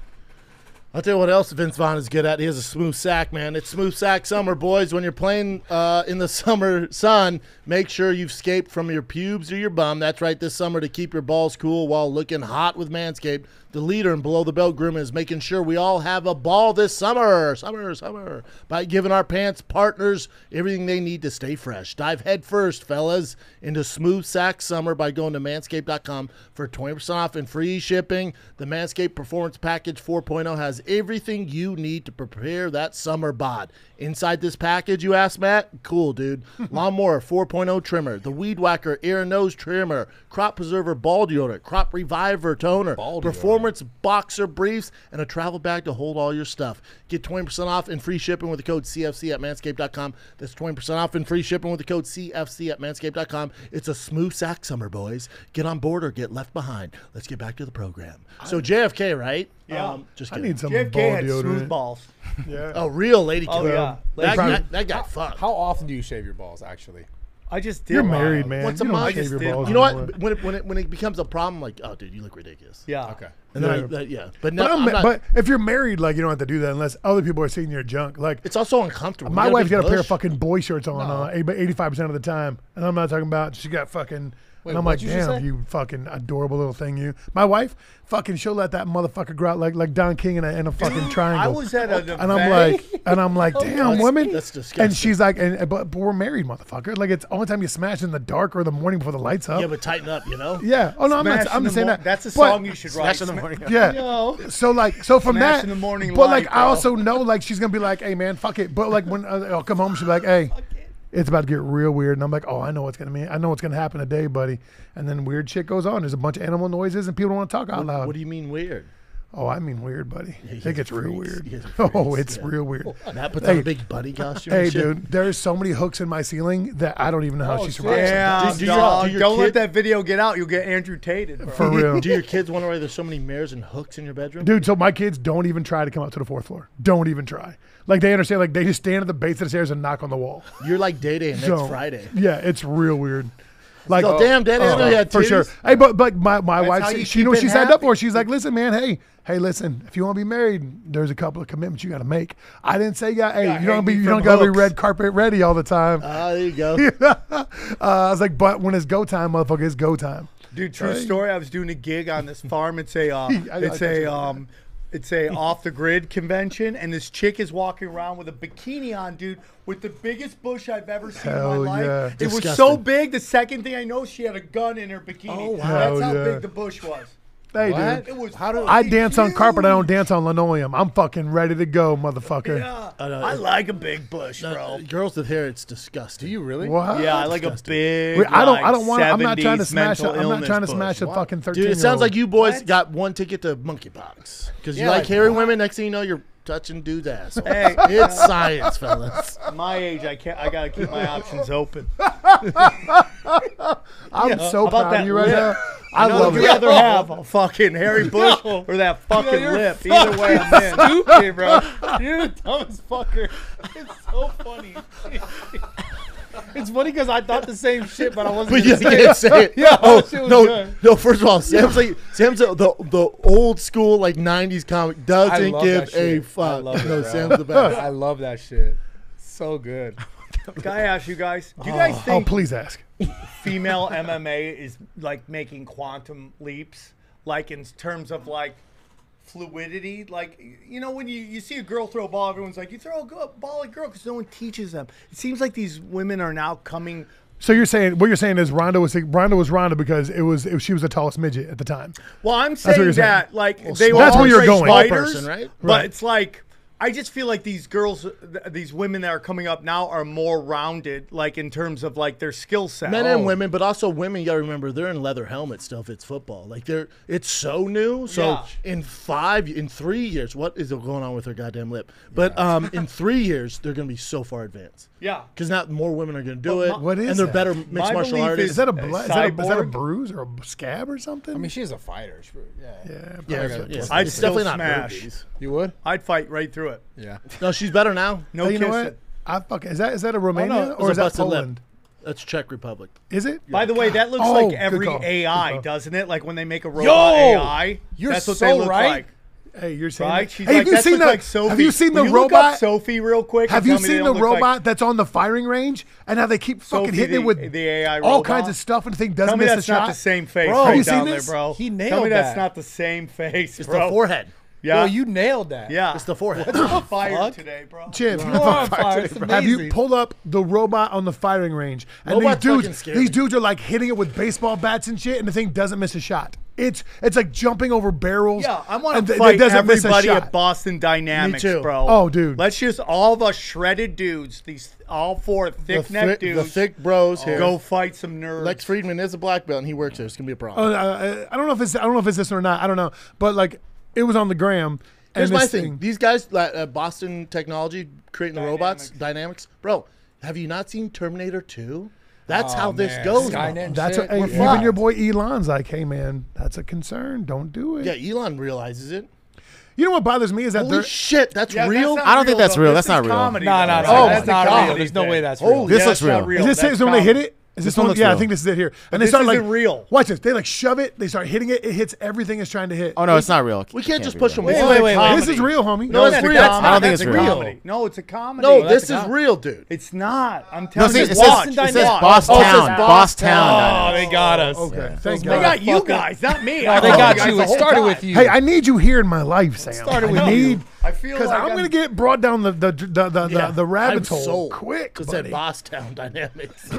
I'll tell you what else Vince Vaughn is good at. He has a smooth sack, man. It's smooth sack summer, boys. When you're playing uh, in the summer sun, make sure you've escaped from your pubes or your bum. That's right, this summer to keep your balls cool while looking hot with Manscaped. The leader in below-the-belt grooming is making sure we all have a ball this summer, summer, summer, by giving our pants partners everything they need to stay fresh. Dive headfirst, fellas, into smooth sack summer by going to manscaped dot com for twenty percent off and free shipping. The Manscaped Performance Package four point oh has everything you need to prepare that summer bod. Inside this package, you asked, Matt? Cool, dude. Lawnmower four point oh trimmer, the Weed Whacker ear and nose trimmer, Crop Preserver ball deodorant, Crop Reviver toner, ball Performance boxer briefs, and a travel bag to hold all your stuff. Get twenty percent off and free shipping with the code C F C at manscaped dot com. That's twenty percent off and free shipping with the code C F C at manscaped dot com. It's a smooth sack summer, boys. Get on board or get left behind. Let's get back to the program. So J F K, right? Yeah. Um, just kidding. I need some J F K ball had smooth balls. Yeah. Oh, real lady killer. Oh, yeah. That, that, that got fucked. How often do you shave your balls, actually? I just did. You're married, man. Once you a month, you know what? Anymore. When it, when it when it becomes a problem, like, oh, dude, you look ridiculous. Yeah. Okay. And then yeah. I, uh, yeah. But no, but, I'm, I'm not, but if you're married, like, you don't have to do that unless other people are seeing your junk. Like, it's also uncomfortable. My wife's got a pair of fucking boy shorts on no. uh, eighty-five percent of the time, and I'm not talking about she got fucking. Wait, and I'm like, you damn, you fucking adorable little thing, you. My wife, fucking, she'll let that motherfucker grow out like like Don King in a, in a fucking triangle. I was at a and I'm like, and I'm like, damn, oh, women. That's disgusting. And she's like, and but, but we're married, motherfucker. Like, it's only time you smash in the dark or the morning before the lights up. Yeah, but tighten up, you know. Yeah. Oh no, smash I'm not. I'm just saying that. That's a song but, you should write. Smash in the morning. Yeah. Yo. So like, so from smash that, in the morning but like, light, I also know like she's gonna be like, hey man, fuck it. But like when uh, I'll come home, she'll be like, hey. It's about to get real weird. And I'm like, oh, I know what's going to mean. I know what's going to happen today, buddy. And then weird shit goes on. There's a bunch of animal noises and people don't want to talk out what, loud. What do you mean weird? Oh, I mean weird, buddy. Yeah, it gets freaks. real weird. Oh, it's yeah. real weird. That puts hey, on a big buddy costume. Hey, dude, there's so many hooks in my ceiling that I don't even know how oh, she survives. Yeah, do, do no, your, do don't let that video get out. You'll get Andrew Tate. For real. Do your kids wonder why there's so many mirrors and hooks in your bedroom? Dude, so my kids don't even try to come out to the fourth floor. Don't even try. Like, they understand, like, they just stand at the base of the stairs and knock on the wall. You're like Day-Day and so, next Friday. Yeah, it's real weird. Like, so, oh, damn, Day-Day uh, really had titties. For sure. Hey, but, but my, my wife, she, she knew what she signed up for. She's like, listen, man, hey, hey, listen, if you want to be married, there's a couple of commitments you got to make. I didn't say, yeah, hey, yeah, you don't, be, you don't got to be red carpet ready all the time. Oh, uh, there you go. uh, I was like, but when it's go time, motherfucker, it's go time. Dude, true right? story, I was doing a gig on this farm. It's a, uh, it's a, um, It's a off-the-grid convention, and this chick is walking around with a bikini on, dude, with the biggest bush I've ever seen Hell in my life. Yeah. It Disgusting. was so big, the second thing I know, she had a gun in her bikini. Oh, wow. Hell That's how yeah. big the bush was. Hey, what? Dude. It was how do I dance huge. on carpet. I don't dance on linoleum. I'm fucking ready to go, motherfucker. Yeah. I, I like a big bush, bro. No, girls with hair, it's disgusting. Do you really? What? Yeah, I like a big. Wait, I don't. Like I don't want. I'm not trying to smash. A, I'm not trying to smash bush. a fucking thirteen. Dude, it sounds like you boys what? got one ticket to monkeypox because you yeah, like, like hairy women. Next thing you know, you're touching dude's ass. Hey, it's science, fellas. My age, I can't. I gotta keep my options open. I'm yeah, so proud of you right now. I, I love you. Rather have a fucking hairy bush or that fucking yeah, lip. Fucking Either way, I'm in. Stupid, bro. You're the dumbest fucker. It's so funny. It's funny because I thought the same shit, but I wasn't. But you say can't it. say it. Yeah. Oh, shit was no, good. no. First of all, Sam's yeah. like Sam's a, the the old school like nineties comic doesn't give a fuck. I love no, it, Sam's the best. I love that shit. So good. Can I ask you guys? Do you guys oh, think? Oh, please ask. Female M M A is like making quantum leaps, like in terms of like fluidity. Like, you know, when you, you see a girl throw a ball, everyone's like, you throw a ball at a girl because no one teaches them. It seems like these women are now coming. So you're saying what you're saying is Ronda was Ronda was Ronda because it was, it was she was the tallest midget at the time. Well, I'm saying that saying. like well, they were that's all where you're going. Fighters, person, right? But right. it's like. I just feel like these girls, th these women that are coming up now are more rounded, like in terms of like their skill set. Men and oh. women, but also women, you gotta remember, they're in leather helmets still if it's football. Like they're, it's so new. So yeah. in five, in three years, what is going on with her goddamn lip? But yeah. um, in three years, they're gonna be so far advanced. Yeah. Because now more women are gonna do but it. My, what is And they're that? better mixed my martial artists. Is, is, that a, is, that a, is that a bruise or a scab or something? I mean, she's a fighter. She, yeah. Yeah. yeah, yeah. I'd definitely not smash. Movies. You would? I'd fight right through it. Yeah. No, she's better now. No, you know what? I fucking is that is that a Romania oh, no. or is that Poland? That's Czech Republic. Is it? By the way, that looks oh, like every A I, doesn't it? Like when they make a robot Yo, A I, you're that's what so they look right. like. Hey, you're saying right? She's hey, like, have, that you that, like Sophie. have you seen Will the you robot? Sophie, real quick. Have you seen the robot like that's on the firing range and how they keep Sophie fucking hitting the, it with the A I all robot? kinds of stuff and the thing doesn't miss the shot? Tell me that's not the same face right down there, bro. He nailed that. Tell me that's not the same face, bro. It's the forehead. Yeah, well, you nailed that. Yeah, it's the forehead. It's on fire Fuck. today, bro. Jim, you on fire. Today, bro. Have you pulled up the robot on the firing range? And Robot's these dudes, these dudes are like hitting it with baseball bats and shit, and the thing doesn't miss a shot. It's it's like jumping over barrels. Yeah, I want to fight everybody at Boston Dynamics, bro. Oh, dude, let's just all the shredded dudes, these all four thick the neck dudes, the thick bros. Oh. Here, go fight some nerds. Lex Friedman is a black belt, and he works here. It's gonna be a problem. Uh, I, I don't know if it's I don't know if it's this or not. I don't know, but like. It was on the gram. Here's my thing. thing. These guys, uh, Boston Technology, creating Dynamics. the robots, Dynamics. Bro, have you not seen Terminator two? That's oh, how man. this goes. That's what, hey, yeah. Even your boy Elon's like, hey, man, that's a concern. Don't do it. Yeah, Elon realizes it. You know what bothers me is that Holy shit, that's yeah, real? That's I don't real, think that's real. Though. That's this not real. Comedy, no, no, no. Oh, that's not real. There's no way that's real. This looks real. Is this when they hit it? Is this, this one? Looks yeah, real. I think this is it here. And they this start like real. Watch this. They like shove it. They start hitting it. It hits everything it's trying to hit. Oh no, it's not real. It we can't, can't just push them. Wait, wait, wait, wait. This is real, homie. No, it's no, real. Not, I don't think it's real. Comedy. No, it's a comedy. No, no this is real, dude. It's not. I'm telling no, you. It, it says, says Boss Town. Oh, Boss Town. Oh, they got us. Okay, thank God. They got you guys, not me. They got you. It started with you. Hey, I need you here in my life, Sam. I need. I feel because like I'm gonna get brought down the the the the, yeah, the rabbit hole quick. It said Boss Town Dynamics.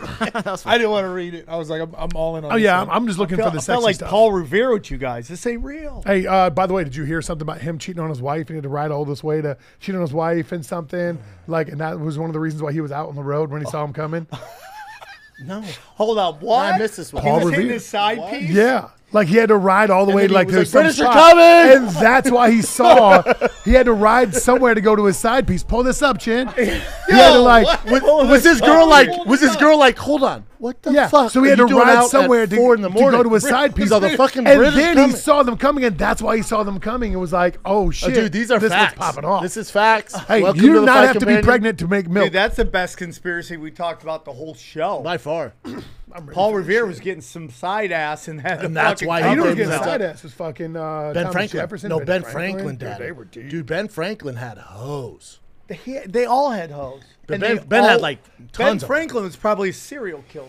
I didn't want to read it. I was like, I'm, I'm all in on. Oh this yeah, one. I'm just looking feel, for the I sexy felt like stuff. Paul Revere with you guys. This ain't real. Hey, uh, by the way, did you hear something about him cheating on his wife? He had to ride all this way to cheat on his wife and something like, and that was one of the reasons why he was out on the road when he oh. saw him coming. No, hold up, what? No, I missed this one. Paul he was Revere. Hitting his side what? Piece. Yeah. Like he had to ride all the and way to like the British are coming, and that's why he saw he had to ride somewhere to go to his side piece. Pull this up, Chin. He Yo, had to like was, was this girl like was this girl like hold on what the yeah. fuck? So he had to ride somewhere to, to go to his side piece. These are the fucking and British then coming. He saw them coming, and that's why he saw them coming. It was like oh shit, oh, dude, these are this facts. Popping off. This is facts. Hey, Welcome you do not have to be pregnant to make milk. Dude, that's the best conspiracy we talked about the whole show by far. Paul Revere was getting some side ass and had and that's why he was getting side ass was fucking uh, Ben Franklin. Jefferson, no, Ben, Ben Franklin, Franklin did. Dude, they were deep. Dude, Ben Franklin had hoes. They, they all had hoes. But Ben, Ben all, had like tons. Ben Franklin of was probably a serial killer.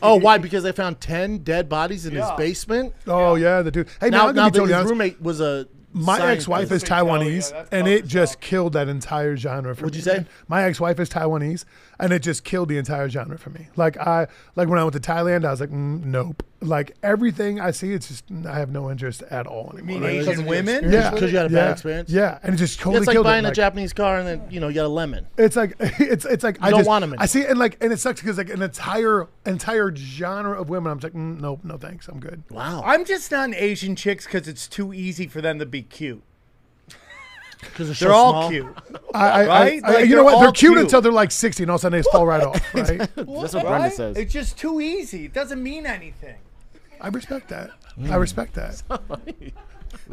Oh, why? Because they found ten dead bodies in yeah. his basement. Oh yeah, yeah the dude. Hey, now, now, now that his roommate was a. My ex-wife is Taiwanese, yeah, and it just stuff. Killed that entire genre for What'd me. What'd you say? My ex-wife is Taiwanese, and it just killed the entire genre for me. Like I, like when I went to Thailand, I was like, mm, nope. Like everything I see, it's just I have no interest at all anymore. You mean Asian like, women? Yeah, because you had a bad yeah. experience. Yeah, and it just totally yeah, it's like killed buying it. Like, a Japanese car and then you know you got a lemon. It's like it's it's like you I don't just, want them. Anymore. I see it and like and it sucks because like an entire entire genre of women, I'm just like mm, nope, no thanks, I'm good. Wow, I'm just not an Asian chicks because it's too easy for them to be cute. Because they're, they're all small. Cute, I, I, right? I, I, like you know what? They're cute, cute until they're like sixty, and all of a sudden they just fall right off. Right? That's what Brenda right? says. It's just too easy. It doesn't mean anything. I respect that. Mm. I respect that. Sorry.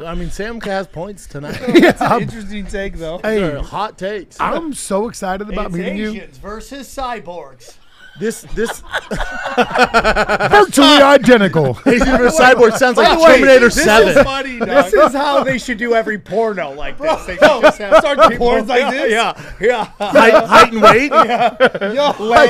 I mean, Sam has points tonight. Yeah, it's an I'm, interesting take, though. Hey, hot takes. I'm so excited about it's meeting Asians you. Asians versus cyborgs. This this virtually identical. Asian versus cyborg sounds like wait, Terminator wait, this Seven. Is funny, this is how they should do every porno like this. They should just have start porns like this. Yeah, yeah. Height, height and weight. Yeah. Yo, like,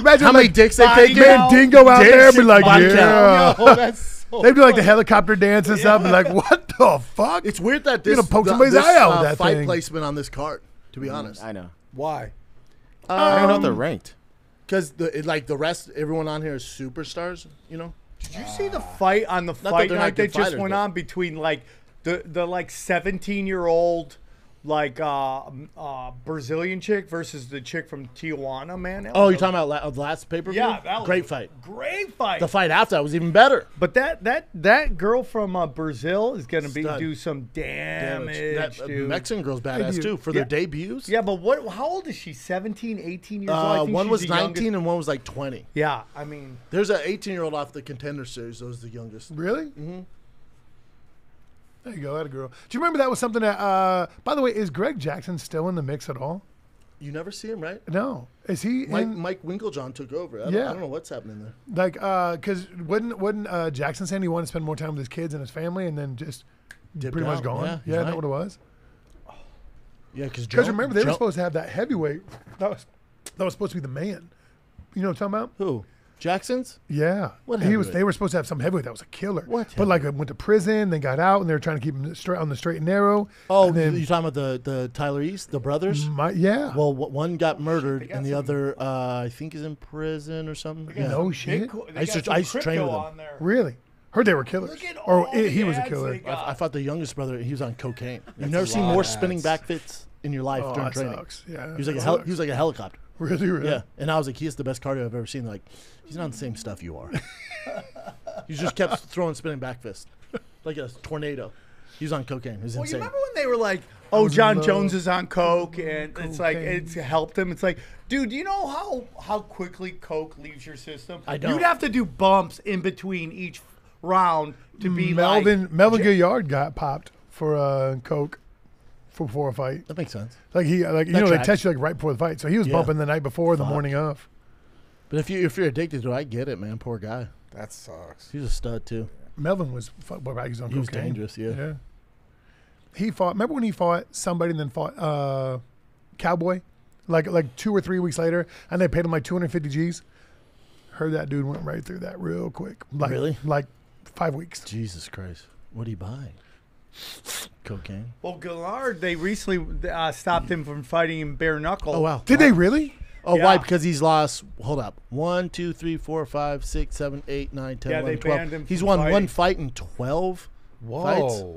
imagine how like many dicks they take. Man, Dingo out dicks, there and be like, yeah. Yo, that's oh, they'd do like the helicopter dance and yeah. stuff. Be like, what the fuck? It's weird that this, you're gonna poke the, somebody's this, eye out uh, that fight thing. Placement on this card. To be mm, honest, I know why. Um, I don't know if they're ranked because the like the rest, everyone on here is superstars. You know? Did you uh, see the fight on the fight night that just went on between like the the like seventeen year old like uh, uh, Brazilian chick versus the chick from Tijuana, man. Oh, you're talking about la the last pay-per-view? Yeah, that was great fight. Great fight. The fight after that was even better. But that that that girl from uh, Brazil is gonna be Stud. Do some damage. damage. That, dude. Uh, Mexican girl's badass you, too for yeah. their debuts. Yeah, but what? How old is she? seventeen, eighteen years uh, old. I think one was nineteen and one was like twenty. Yeah, I mean, there's an eighteen-year-old off the Contender Series. That was the youngest. Really? Mm-hmm. There you go, that a girl. Do you remember that was something that, uh, by the way, is Greg Jackson still in the mix at all? You never see him, right? No. Is he Mike, in? Mike Winklejohn took over. I don't, yeah. I don't know what's happening there. Like, because uh, wouldn't, wouldn't uh, Jackson say he wanted to spend more time with his kids and his family and then just Dipped pretty out. Much gone? Yeah, yeah right. That's what it was. Yeah, because Because remember, they Joe. Were supposed to have that heavyweight. That was, that was supposed to be the man. You know what I'm talking about? Who? Jackson's? Yeah. What he was, they were supposed to have some heavyweight that was a killer. What? But like went to prison, then got out, and they were trying to keep him straight on the straight and narrow. Oh, then, you're talking about the, the Tyler East, the brothers? My, yeah. Well, one got murdered, got and the other, uh, I think, is in prison or something. Yeah. No shit. I used to, I used to train with him. Really? Heard they were killers. Or it, he was a killer. I, I thought the youngest brother, he was on cocaine. You've never seen more spinning back fits in your life oh, during training. Sucks. Yeah, he was like a hel he was like a helicopter. Really, really? Yeah. And I was like, he is the best cardio I've ever seen. They're like, he's not on the same stuff you are. He just kept throwing spinning back fists like a tornado. He was on cocaine. It was well, insane. You remember when they were like, oh, John low. Jones is on coke, and cocaine. It's like, it's helped him. It's like, dude, do you know how, how quickly coke leaves your system? I don't. You'd have to do bumps in between each round to be Melvin, like. Melvin Guillard got popped for uh, coke. Before a fight, that makes sense. Like he, like that you know, tracks. They test you like right before the fight, so he was yeah. bumping the night before, Fuck. The morning of. But if you if you're addicted to it, I get it, man. Poor guy. That sucks. He's a stud too. Melvin was fucked by his own cocaine. He was dangerous, yeah. yeah. He fought. Remember when he fought somebody and then fought uh, Cowboy, like like two or three weeks later, and they paid him like two hundred fifty G's. Heard that dude went right through that real quick. Like, really? Like five weeks. Jesus Christ! What did he buy? Cocaine. Well, Guillard, they recently uh, stopped him from fighting in bare knuckle. Oh wow! Did wow. they really? Oh, yeah. Why? Because he's lost, hold up, one, two, three, four, five, six, seven, eight, nine, ten, yeah, eleven, twelve. Banned him he's won fighting. one fight in twelve Whoa.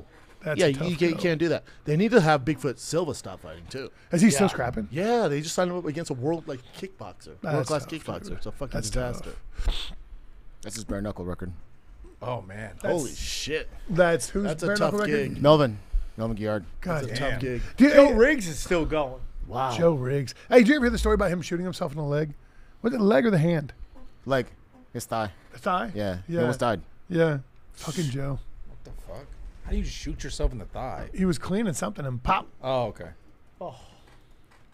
Fights. That's yeah, you, you can't do that. They need to have Bigfoot Silva stop fighting, too. Is he yeah. still scrapping? Yeah, they just signed him up against a world like kickboxer, world-class kickboxer. Dude. It's a fucking That's disaster. Tough. That's his bare-knuckle record. Oh, man. That's, Holy shit. That's who's That's a tough record? gig. Melvin. Melvin Guillard. God That's damn. a tough gig. Dude, Joe Riggs is still going. Wow. Joe Riggs. Hey, did you ever hear the story about him shooting himself in the leg? Was it the leg or the hand? Leg. His thigh. The thigh? Yeah. yeah. He almost died. Yeah. Fucking Joe. What the fuck? How do you shoot yourself in the thigh? He was cleaning something and pop. Oh, okay. Oh.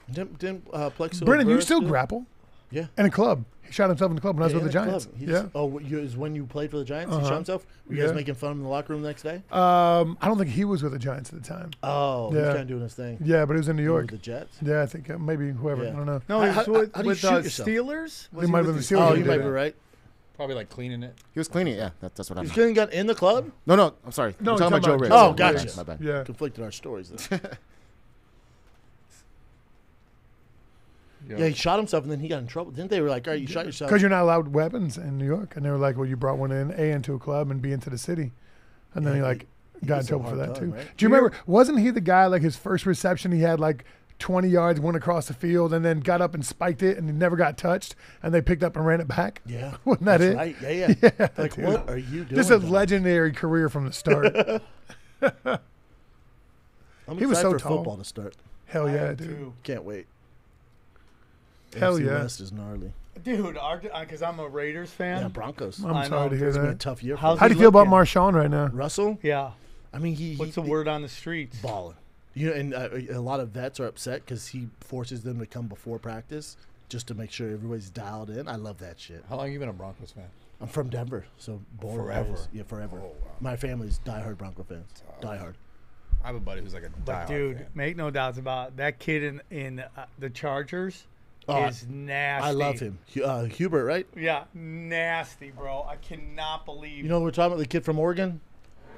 Didn't, didn't uh, Plexo Brennan, you still did? grapple? Yeah. In a club. He shot himself in the club when yeah, I was with the Giants. The yeah. Oh, it was when you played for the Giants? Uh-huh. He shot himself? Were you yeah. guys making fun of him in the locker room the next day? Um, I don't think he was with the Giants at the time. Oh, yeah. He was kind of doing his thing. Yeah, but he was in New York. With the Jets? Yeah, I think uh, maybe whoever. Yeah. I don't know. No, he was with, how, how with uh, Steelers? Was he might have been the Steelers. Oh, you might be right. Probably like cleaning it. He was cleaning it, yeah. That, that's what I meant. He was cleaning it in the club? No, no. I'm sorry. No, I'm talking about Joe Riggs. Oh, gotcha. My bad. Yeah. Conflicting our stories, though. Yeah, he shot himself, and then he got in trouble. Didn't they? Were like, all right, you yeah. shot yourself. Because you're not allowed weapons in New York. And they were like, well, you brought one in, A, into a club, and B, into the city. And yeah, then he, like, he, got he in trouble for that, time, too. Right? Do you remember, wasn't he the guy, like, his first reception, he had, like, twenty yards, went across the field, and then got up and spiked it, and he never got touched, and they picked up and ran it back? Yeah. Wasn't that it? Right. Yeah, yeah. yeah like, dude. What are you doing? Just a then? legendary career from the start. I'm he was so for tall. football to start. Hell I yeah, dude. Too. Can't wait. Hell yeah, West is gnarly, dude. Because I'm a Raiders fan. Yeah, Broncos. I'm sorry to hear that. It's been a tough year. How do you feel about Marshawn right now, Russell? Yeah, I mean, he. What's the word on the streets? Balling. You know, and uh, a lot of vets are upset because he forces them to come before practice just to make sure everybody's dialed in. I love that shit. How long have you been a Broncos fan? I'm from Denver, so born forever. Yeah, forever. Oh, wow. My family's diehard Bronco fans. Oh. Diehard. I have a buddy who's like a diehard. Dude, fan. Make no doubts about it. That kid in in uh, the Chargers. Oh, is nasty. I love him. Uh, Hubert, right? Yeah, nasty, bro. I cannot believe. You know, we're talking about the kid from Oregon.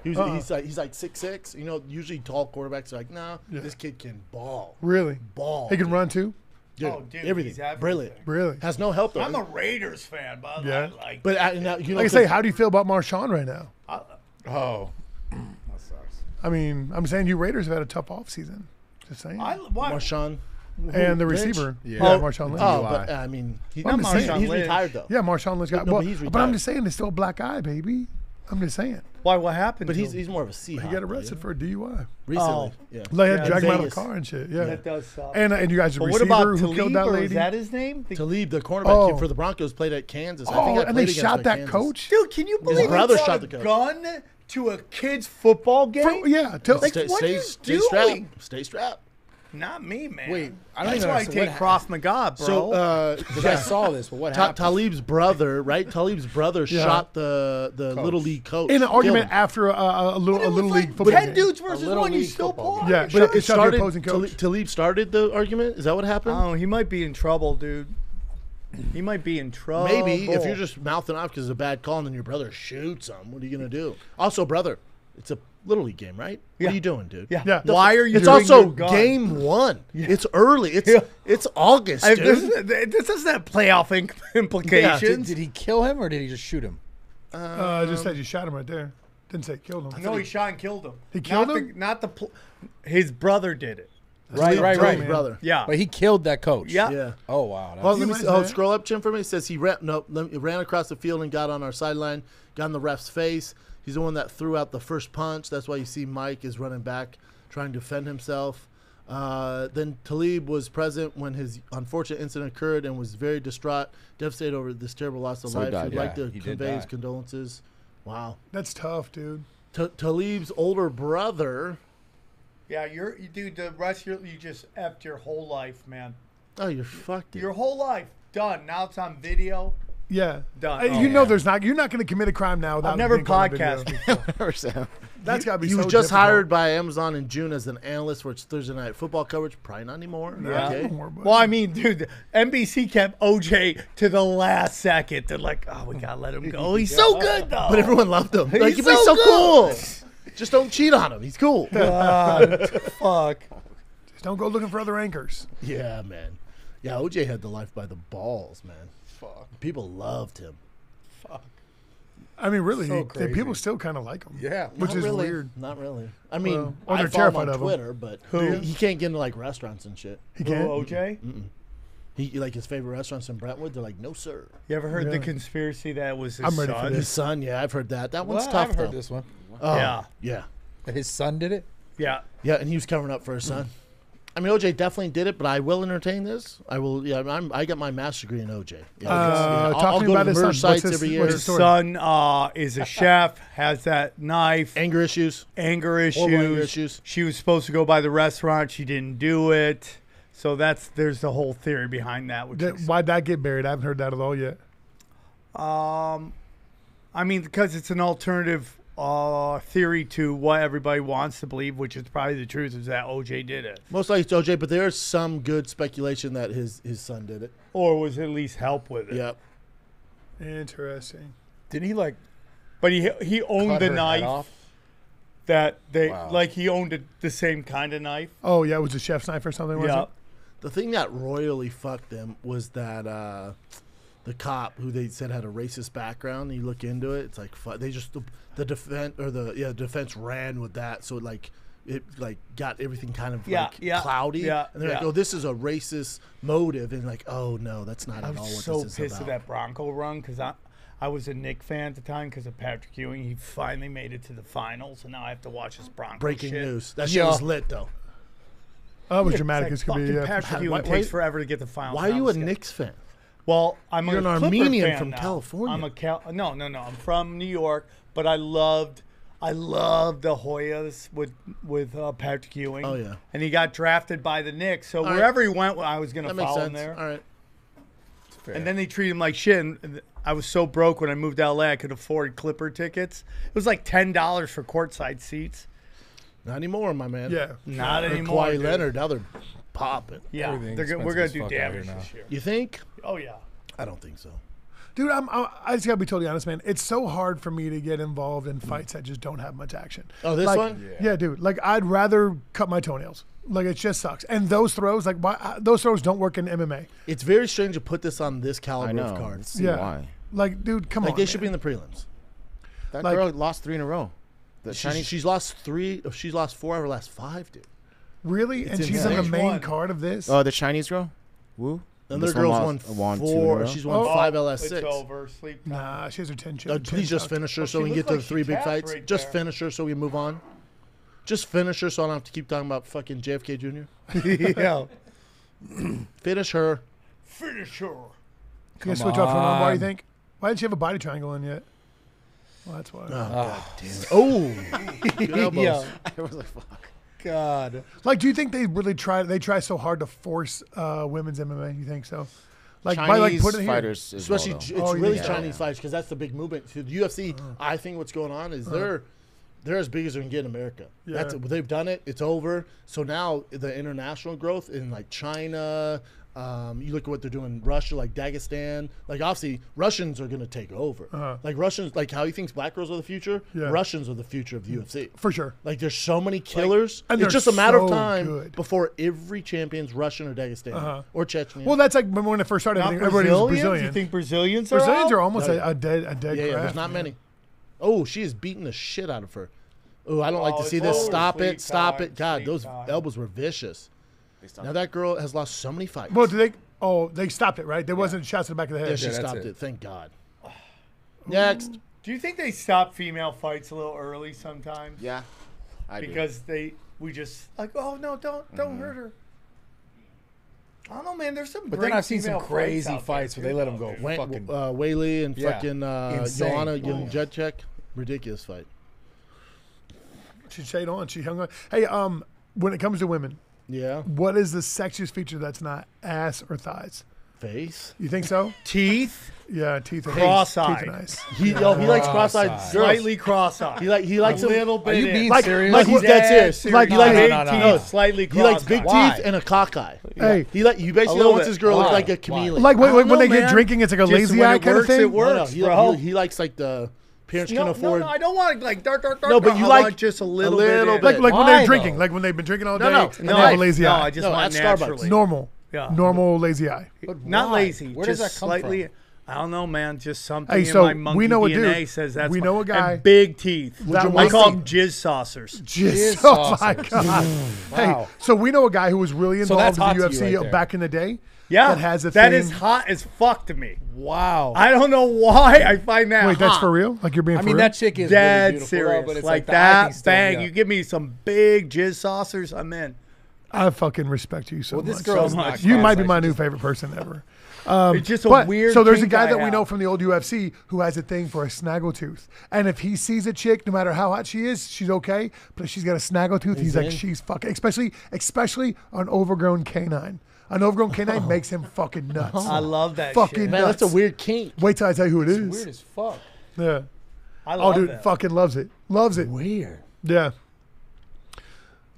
He was, uh-uh. He's like he's like six six. You know, usually tall quarterbacks are like, nah, yeah. this kid can ball. Really? Ball. He can dude. run too. Dude, oh, dude, everything. He's brilliant. Everything. Brilliant. Has no help though. I'm a Raiders fan, by the yeah. way. Like, but I, now, you know, like I say, how do you feel about Marshawn right now? I, oh, that sucks. I mean, I'm saying you Raiders have had a tough offseason. Just saying. I, why, Marshawn. Who and the bitch? receiver, yeah, oh, Marshawn Lynch. Oh, but I mean, he, well, Marshawn saying, he's Lynch. retired though. Yeah, Marshawn Lynch got. No, well, but, but I'm just saying, it's still a black eye, baby. I'm just saying. Why? What happened? But he's him? he's more of a Seahawk. He got arrested yeah. for a D U I recently. Oh. Yeah, they had yeah, dragged him out of the car and shit. Yeah, that does suck. And uh, and you guys, but receiver what about who Talib, killed that lady? Is that his name? The Talib, the cornerback oh. kid for the Broncos, played at Kansas. Oh, I think I and they shot that coach. Dude, can you believe he shot a gun to a kid's football game? Yeah, like what are you doing? Stay strapped. Not me, man. Wait, I don't That's why I take Prof McGaw, bro. So, uh, I saw this, but what Ta happened? Talib's brother, right? Talib's brother yeah. shot the the coach. little league coach in an argument him. after a, a little a little league like football ten game. dudes versus one. You still ball. Yeah, but it, it started. Talib, Talib started the argument. Is that what happened? Oh, he might be in trouble, dude. He might be in trouble. Maybe if you're just mouthing off because it's a bad call, and then your brother shoots him. What are you gonna do? Also, brother, it's a Little League game, right? Yeah. What are you doing, dude? Yeah. yeah. Why are you It's doing also game one. Yeah. It's early. It's yeah. it's August, dude. I, this, this doesn't have playoff in implications. Yeah. Did, did he kill him or did he just shoot him? Uh, uh, I just said you shot him right there. Didn't say killed him. No, he, he shot and killed him. He killed not him? The, not the – his brother did it. Right, right, right, his brother. Yeah. But he killed that coach. Yeah. yeah. Oh, wow. Well, let me see, oh, scroll up, Jim, for me. It says he ran, no, ran across the field and got on our sideline, got in the ref's face. He's the one that threw out the first punch. That's why you see Mike is running back, trying to defend himself. Uh, then Talib was present when his unfortunate incident occurred and was very distraught, devastated over this terrible loss of so life. Died, He'd yeah, like to he convey his condolences. Wow. That's tough, dude. T Talib's older brother. Yeah, you're, you, dude, the rest of your, you just effed your whole life, man. Oh, you're fucked. Your whole life done. Now it's on video. Yeah, done. I, oh, you yeah. know, there's not. You're not going to commit a crime now. Without I've never podcasted. That's got to be. He so was just difficult. hired by Amazon in June as an analyst for its Thursday night football coverage. Probably not anymore. No, yeah. Okay. More, well, I mean, dude, N B C kept O J to the last second. They're like, oh, we gotta let him go. He's yeah. so good though. But everyone loved him. Like, he's he so, so cool. Just don't cheat on him. He's cool. God, fuck. Just don't go looking for other anchors. Yeah, man. Yeah, O J had the life by the balls, man. Fuck. People loved him. Fuck. I mean, really, so he, people still kind of like him. Yeah. Which is really weird. Not really. I mean, well, well, I follow him on Twitter, him. but Who? he can't get into, like, restaurants and shit. He can't? Who, O J? Mm-mm. He, like, his favorite restaurants in Brentwood, they're like, no, sir. You ever heard yeah. the conspiracy that was his I'm son? Ready for his son, yeah, I've heard that. That well, one's tough, I've though. I've heard this one. Oh, yeah. Yeah. That his son did it? Yeah. Yeah, and he was covering up for his son. I mean, O J definitely did it, but I will entertain this. I will. Yeah, I'm, I got my master's degree in O J. Yeah, uh, yeah, I'll, I'll go about to murder sites his, every year. His son uh, is a chef, has that knife. Anger issues. Anger issues. Anger issues. She was supposed to go by the restaurant. She didn't do it. So that's there's the whole theory behind that. Which did, is, why'd that get buried? I haven't heard that at all yet. Um, I mean, because it's an alternative Uh, theory to what everybody wants to believe, which is probably the truth, is that O J did it. Most likely it's O J, but there's some good speculation that his his son did it, or was at least help with it. Yep. Interesting. Didn't he like? But he he owned the knife that they wow. like. He owned a, the same kind of knife. Oh yeah, it was a chef's knife or something. Wasn't yeah. it? The thing that royally fucked them was that. Uh, The cop who they said had a racist background, you look into it, it's like they just the, the defense or the yeah defense ran with that, so it like it like got everything kind of yeah, like yeah, cloudy, yeah, and they're yeah. like, oh, this is a racist motive, and like, oh no, that's not I at all what so this is about. I was so pissed at that Bronco run because I I was a Knicks fan at the time because of Patrick Ewing. He finally made it to the finals, and now I have to watch this Bronco breaking shit. news. That yeah. shit was lit though. That was yeah, dramatic as could be. Yeah. Patrick Ewing takes forever to get the finals. Why are you a Knicks fan? Well, I'm You're an Clipper Armenian fan from now. California. I'm a Cal no, no, no. I'm from New York, but I loved, I loved the Hoyas with with uh, Patrick Ewing. Oh yeah, and he got drafted by the Knicks, so All wherever right. he went, I was gonna that follow him there. All right. And then they treated him like shit. And I was so broke when I moved to L A, I could afford Clipper tickets. It was like ten dollars for courtside seats. Not anymore, my man. Yeah, not or anymore. Kawhi dude. Leonard, now they're popping. Yeah, they're go we're gonna do damage this year. You think? Oh yeah, I don't think so, dude. I'm, I'm. I just gotta be totally honest, man. It's so hard for me to get involved in fights that just don't have much action. Oh, this like, one? Yeah. yeah, dude. Like I'd rather cut my toenails. Like it just sucks. And those throws, like why, those throws don't work in M M A. It's very strange to put this on this caliber of cards. Yeah. Why? Like, dude, come like, on. Like they man. should be in the prelims. That like, girl lost three in a row. The she's, Chinese. She's lost three. She's lost four out of her last five, dude. Really? It's and she's on the main one. card of this. Oh, uh, the Chinese girl. Woo. And their girl's won, won four. She's won oh, five L S six. It's over. Sleep time. Nah, she has her ten children. Uh, please ten just out. finish her oh, so we can get like to the three big fights. Right just there. finish her so we move on. Just finish her so I don't have to keep talking about fucking J F K Junior yeah. finish her. Finish her. Can you switch on. off for one more, you think? Why didn't she have a body triangle in yet? Well, that's why. Oh, God damn it. Oh. Good elbows. Yeah. I was like, fuck. God, like, do you think they really try? They try so hard to force uh, women's M M A. You think so? Like, Chinese by, like putting fighters, here. especially well, it's oh, really yeah. Chinese yeah. fighters because that's the big movement. So the U F C, uh, I think what's going on is uh, they're they're as big as they can get in America. Yeah. That's they've done it. It's over. So now the international growth in like China. Um, you look at what they're doing in Russia, like Dagestan. Like, obviously, Russians are going to take over. Uh-huh. Like, Russians, like how he thinks black girls are the future, yeah. Russians are the future of the U F C. For sure. Like, there's so many killers. Like, and it's just a matter so of time good. before every champion's Russian or Dagestan uh-huh. or Chechnya. Well, that's like when, when I first started, not everybody Brazilians? was Brazilian. You think Brazilians are Brazilians out? are almost no, a, a dead a dead yeah, yeah, there's not yeah. many. Oh, she is beating the shit out of her. Oh, I don't oh, like to see this. Stop it. Stop time, it. God, those time. elbows were vicious. Now that girl has lost so many fights. Well, did they? Oh, they stopped it, right? There yeah. wasn't shots in the back of the head. Yeah, she yeah, stopped it. it. Thank God. Next. Do you think they stop female fights a little early sometimes? Yeah, I because do. they we just like, oh no, don't don't mm-hmm. hurt her. I don't know, man. There's some. But great then I've seen some crazy fights, fights where they let them go. Went, fucking uh, Whaley and yeah. fucking uh, Joanna getting jet check. Ridiculous fight. She stayed on. She hung on. Hey, um, when it comes to women. Yeah. What is the sexiest feature that's not ass or thighs? Face. You think so? Teeth. Yeah, teeth. Are cross-eyed. Teeth are nice. He, oh, he likes cross-eyed. Cross-eyed. Slightly cross-eyed. He like he likes a little bit. Are you being like, serious? Like he's dead serious. Like he likes big teeth. Slightly cross-eyed. He likes big teeth and a cock eye. Hey, he like you basically wants his girl look like a chameleon. Like wait, wait, when they get drinking, it's like a lazy eye kind of thing. It works. He likes like the. Parents no, can afford. No, no, I don't want like dark, dark, dark. No, but you I like just a little, a little bit. bit. Like, like when they're drinking, though? Like when they've been drinking all day. No, no, and no, they have I, a lazy no, eye. No, I just no, want naturally. Normal, yeah. normal lazy eye. But not lazy. Where just does that come slightly, from? I don't know, man. Just something hey, so in my monkey we know D N A says that's. We know a guy. And big teeth. I call them jizz saucers. Jizz saucers. Oh my god. Hey, so we know a guy who was really involved with the U F C back in the day. Yeah, that, has a that is hot as fuck to me. Wow, I don't know why I find that. Wait, hot. That's for real? Like you're being? I for mean, real? That chick is dead really serious. Though, but it's like, like that bang. Still, yeah. You give me some big jizz saucers, I'm in. I fucking respect you so well, much. This girl so much. Not you might be my new favorite person ever. Um, it's just a but, weird. So there's a guy that we out. know from the old U F C who has a thing for a snaggletooth, and if he sees a chick, no matter how hot she is, she's okay. But if she's got a snaggletooth, he's, he's like, she's fucking, especially especially an overgrown canine. An overgrown canine oh. makes him fucking nuts. I love that fucking shit. Man, nuts. That's a weird kink. Wait till I tell you who it it's is. Weird as fuck. Yeah. I love it. Oh, dude, that. fucking loves it. Loves it. Weird. Yeah.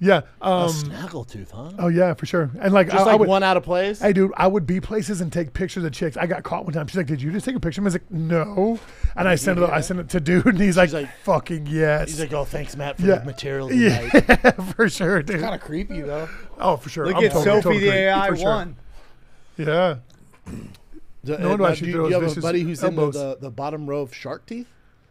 Yeah. Um, a snaggletooth, huh? Oh, yeah, for sure. And like, just I, like I would, one out of place? Hey, dude, I would be places and take pictures of chicks. I got caught one time. She's like, did you just take a picture? I was like, no. And I sent, yeah. it, I sent it to dude, and he's like, like, fucking yes. He's like, oh, thanks, Matt, for yeah. the material. Yeah, for sure, dude. It's kind of creepy, though. Oh, for sure. Look I'm at totally, Sophie totally the A I sure. one. Yeah. Do, no one do I should do those you have a buddy who's elbows. in the, the, the bottom row of shark teeth?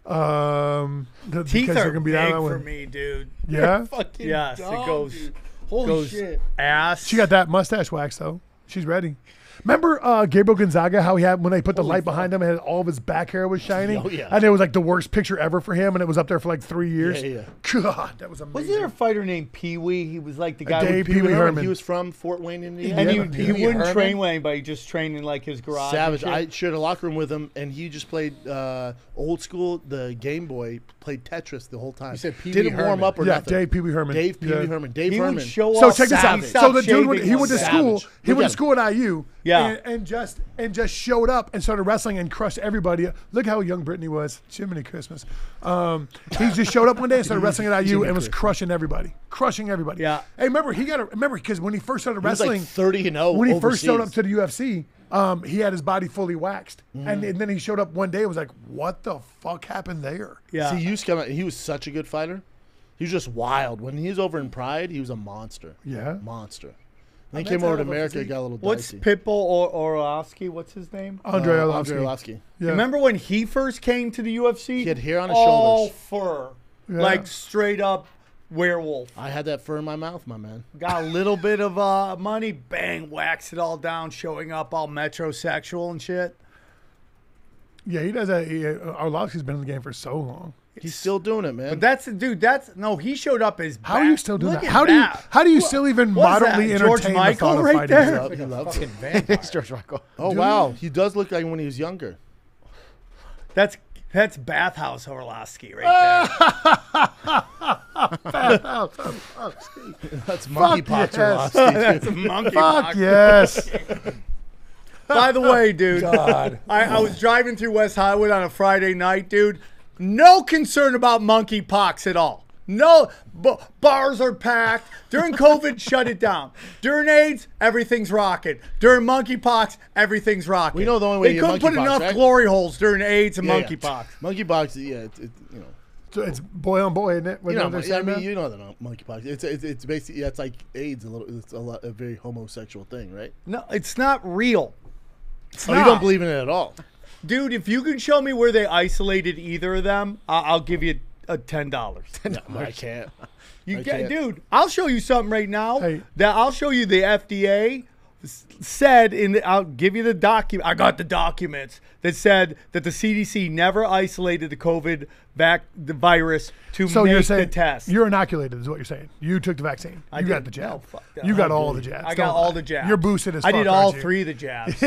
Um, the, teeth are gonna be big that for me, dude. Yeah, fucking yes, dumb, it goes. Dude. Holy goes shit, ass. She got that mustache wax though. She's ready. Remember uh, Gabriel Gonzaga? How he had when they put Holy the light fuck. behind him, and all of his back hair was shiny. Oh yeah, and it was like the worst picture ever for him, and it was up there for like three years. Yeah, yeah. God, that was amazing. Was there a fighter named Pee Wee? He was like the guy. Dave Pee Wee Herman. He was from Fort Wayne, Indiana. And yeah. he, he wouldn't Herman? train with anybody. He just trained in like his garage. Savage. I shared a locker room with him, and he just played uh, old school, the Game Boy, played Tetris the whole time. He said Pee Wee Didn't Herman. warm up or yeah, nothing. Yeah, Dave Pee Wee Herman. Dave Pee Wee yeah. Herman. Dave he Herman. Would show so check savage. this out. So the dude went, he went to school. Savage. He went to school at I U. Yeah, and, and just and just showed up and started wrestling and crushed everybody. Look how young Brittany was. Jiminy Christmas. Um, he just showed up one day and started wrestling at I U Jiminy and was Christmas. crushing everybody, crushing everybody. Yeah. Hey, remember he got a, remember because when he first started he wrestling, was like thirty and zero. When he overseas. first showed up to the U F C, um, he had his body fully waxed, mm. and, and then he showed up one day and was like, "What the fuck happened there?" Yeah. See, he used to come out. He was such a good fighter. He was just wild. When he was over in Pride, he was a monster. Yeah, monster. He came over to America and got a little dicey. What's Pitbull or Orlovsky? What's his name? Andre uh, Orlovsky. Andre Orlovsky. Yeah. Remember when he first came to the U F C? He had hair on his All shoulders. All fur. Yeah. Like straight up werewolf. I had that fur in my mouth, my man. Got a little bit of uh, money, bang, waxed it all down, showing up all metrosexual and shit. Yeah, he does that. He, uh, Orlovsky's been in the game for so long. He's still doing it, man. But that's dude. That's no. He showed up as how back. Are you still doing Look that? How do you how do you still even what moderately that? George entertain Michael the thought right of fighting? There. He loves fucking vampire. George Michael. Oh dude. Wow, he does look like when he was younger. That's that's bathhouse Orlovsky right there. Bathhouse Orlovsky. That's monkeypox Orlovsky. That's monkeypox. Yes. By the way, dude. God. I, I was driving through West Hollywood on a Friday night, dude. No concern about monkeypox at all. No, b bars are packed. During COVID, shut it down. During AIDS, everything's rocking. During monkeypox, everything's rocking. We know the only way they couldn't put box, enough right? glory holes during AIDS and yeah, monkeypox. Yeah. Monkeypox, yeah, it, it, you know, so it's boy on boy, isn't it? You know, I mean, you know the monkeypox. It's it's, it's basically yeah, it's like AIDS a little. It's a lot a very homosexual thing, right? No, it's not real. It's oh, not. You don't believe in it at all. Dude, if you can show me where they isolated either of them, I'll give you a ten dollars. No, I can't. You I can't. Get, dude. I'll show you something right now. Hey. That I'll show you the F D A said in. The, I'll give you the document. I got the documents that said that the C D C never isolated the COVID vac the virus to so make you're saying, the test. You're inoculated is what you're saying. You took the vaccine. I you did. got the jab. No, you I got all the jabs. I got all the jabs. You're boosted as fuck. I did all three of the jabs.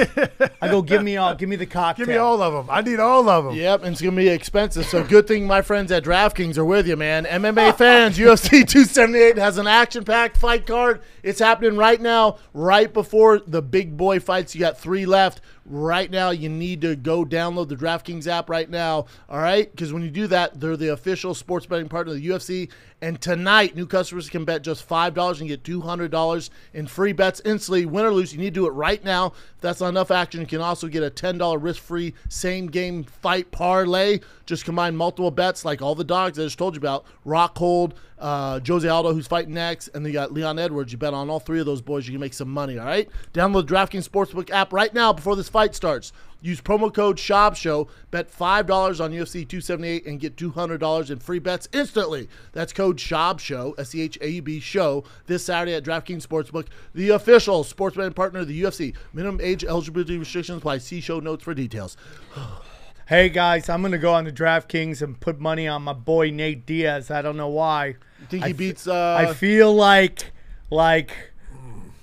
I go, give me all, give me the cocktail. Give me all of them. I need all of them. Yep, and it's going to be expensive. So good thing my friends at DraftKings are with you, man. M M A fans, U F C two seventy-eight has an action-packed fight card. It's happening right now, right before the big boy fights. You got three left. Right now, you need to go download the DraftKings app right now, all right? Because when you do that, they're the official sports betting partner of the U F C. And tonight, new customers can bet just five dollars and get two hundred dollars in free bets instantly. Win or lose, you need to do it right now. If that's not enough action, you can also get a ten dollar risk-free same-game fight parlay. Just combine multiple bets like all the dogs I just told you about, Rockhold, Uh, Jose Aldo, who's fighting next, and then you got Leon Edwards. You bet on all three of those boys, you can make some money, all right? Download the DraftKings Sportsbook app right now before this fight starts. Use promo code SHOBSHOW, bet five dollars on U F C two seventy-eight, and get two hundred dollars in free bets instantly. That's code SHOBSHOW, S E H A U B, show, this Saturday at DraftKings Sportsbook, the official sports betting partner of the U F C. Minimum age eligibility restrictions apply. See show notes for details. Hey, guys, I'm going to go on the DraftKings and put money on my boy Nate Diaz. I don't know why. You think he I beats... Uh, I feel like like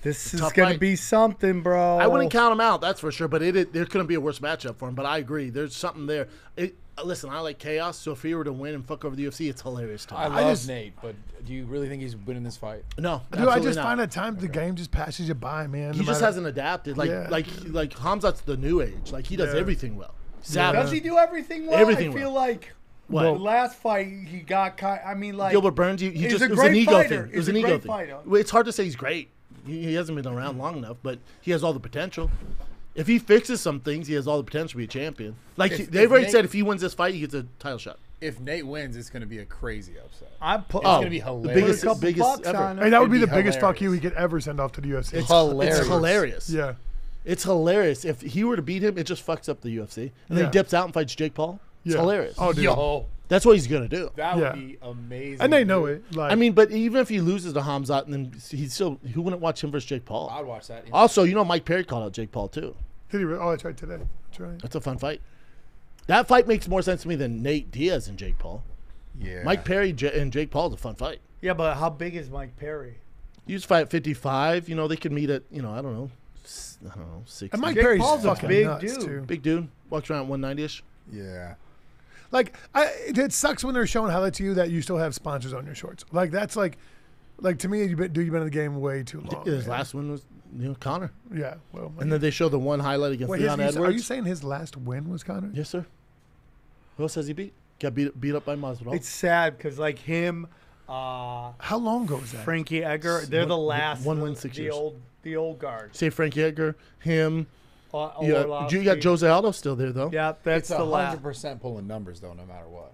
this is going to be something, bro. I wouldn't count him out, that's for sure, but it, it, there couldn't be a worse matchup for him, but I agree. There's something there. It, listen, I like chaos, so if he were to win and fuck over the U F C, it's hilarious time. I love I just, Nate, but do you really think he's winning this fight? No, dude, I just not. find at times okay. the game just passes you by, man. He no just matter. hasn't adapted. Like, yeah. like, like Hamzat's the new age. Like, he does yeah. everything well. Savage. Does he do everything well? Everything I feel well. like what? the last fight he got caught. I mean, like Gilbert Burns, he, he just a it was an ego fighter. thing. It was an ego fighter. thing. It's hard to say he's great. He, he hasn't been around long enough, but he has all the potential. If he fixes some things, he has all the potential to be a champion. Like if, he, they've already Nate, said, if he wins this fight, he gets a title shot. If Nate wins, it's going to be a crazy upset. I put, it's oh, going to be hilarious. The biggest, the biggest ever. Hey, that would It'd be the hilarious. biggest fuck you we could ever send off to the U F C. It's hilarious. It's hilarious. Yeah. It's hilarious. If he were to beat him, it just fucks up the U F C. And then yeah. he dips out and fights Jake Paul. It's yeah. hilarious. Oh, dude. Yo. That's what he's going to do. That yeah. would be amazing. And they know dude. it. Like, I mean, but even if he loses to Hamzat, and then he's still, who wouldn't watch him versus Jake Paul? I'd watch that. Yeah. Also, you know, Mike Perry called out Jake Paul, too. Did he? Really? Oh, that's right today. That's right. That's a fun fight. That fight makes more sense to me than Nate Diaz and Jake Paul. Yeah. Mike Perry and Jake Paul is a fun fight. Yeah, but how big is Mike Perry? You just fight at fifty-five. You know, they could meet at, you know, I don't know. I don't know, six. And Mike Perry's a big dude. Too. Big dude. Walks around one ninety-ish. Yeah. Like, I, it sucks when they're showing highlights to you that you still have sponsors on your shorts. Like, that's like, like to me, you've been, dude, you've been in the game way too long. His man. last one was, you know, Connor. Yeah. Well, and man. then they show the one highlight against Wait, Leon his, Edwards. Are you saying his last win was Connor? Yes, sir. Who else has he beat? Got beat, beat up by Masvidal. It's sad because, like, him. Uh, How long ago was that? Frankie Edgar. They're one, the last. One win, six the years. Old, The old guard. Say Frankie Edgar, him. Uh, yeah. You got Jose Aldo still there, though. Yeah, that's it's the last. one hundred percent pulling numbers, though, no matter what.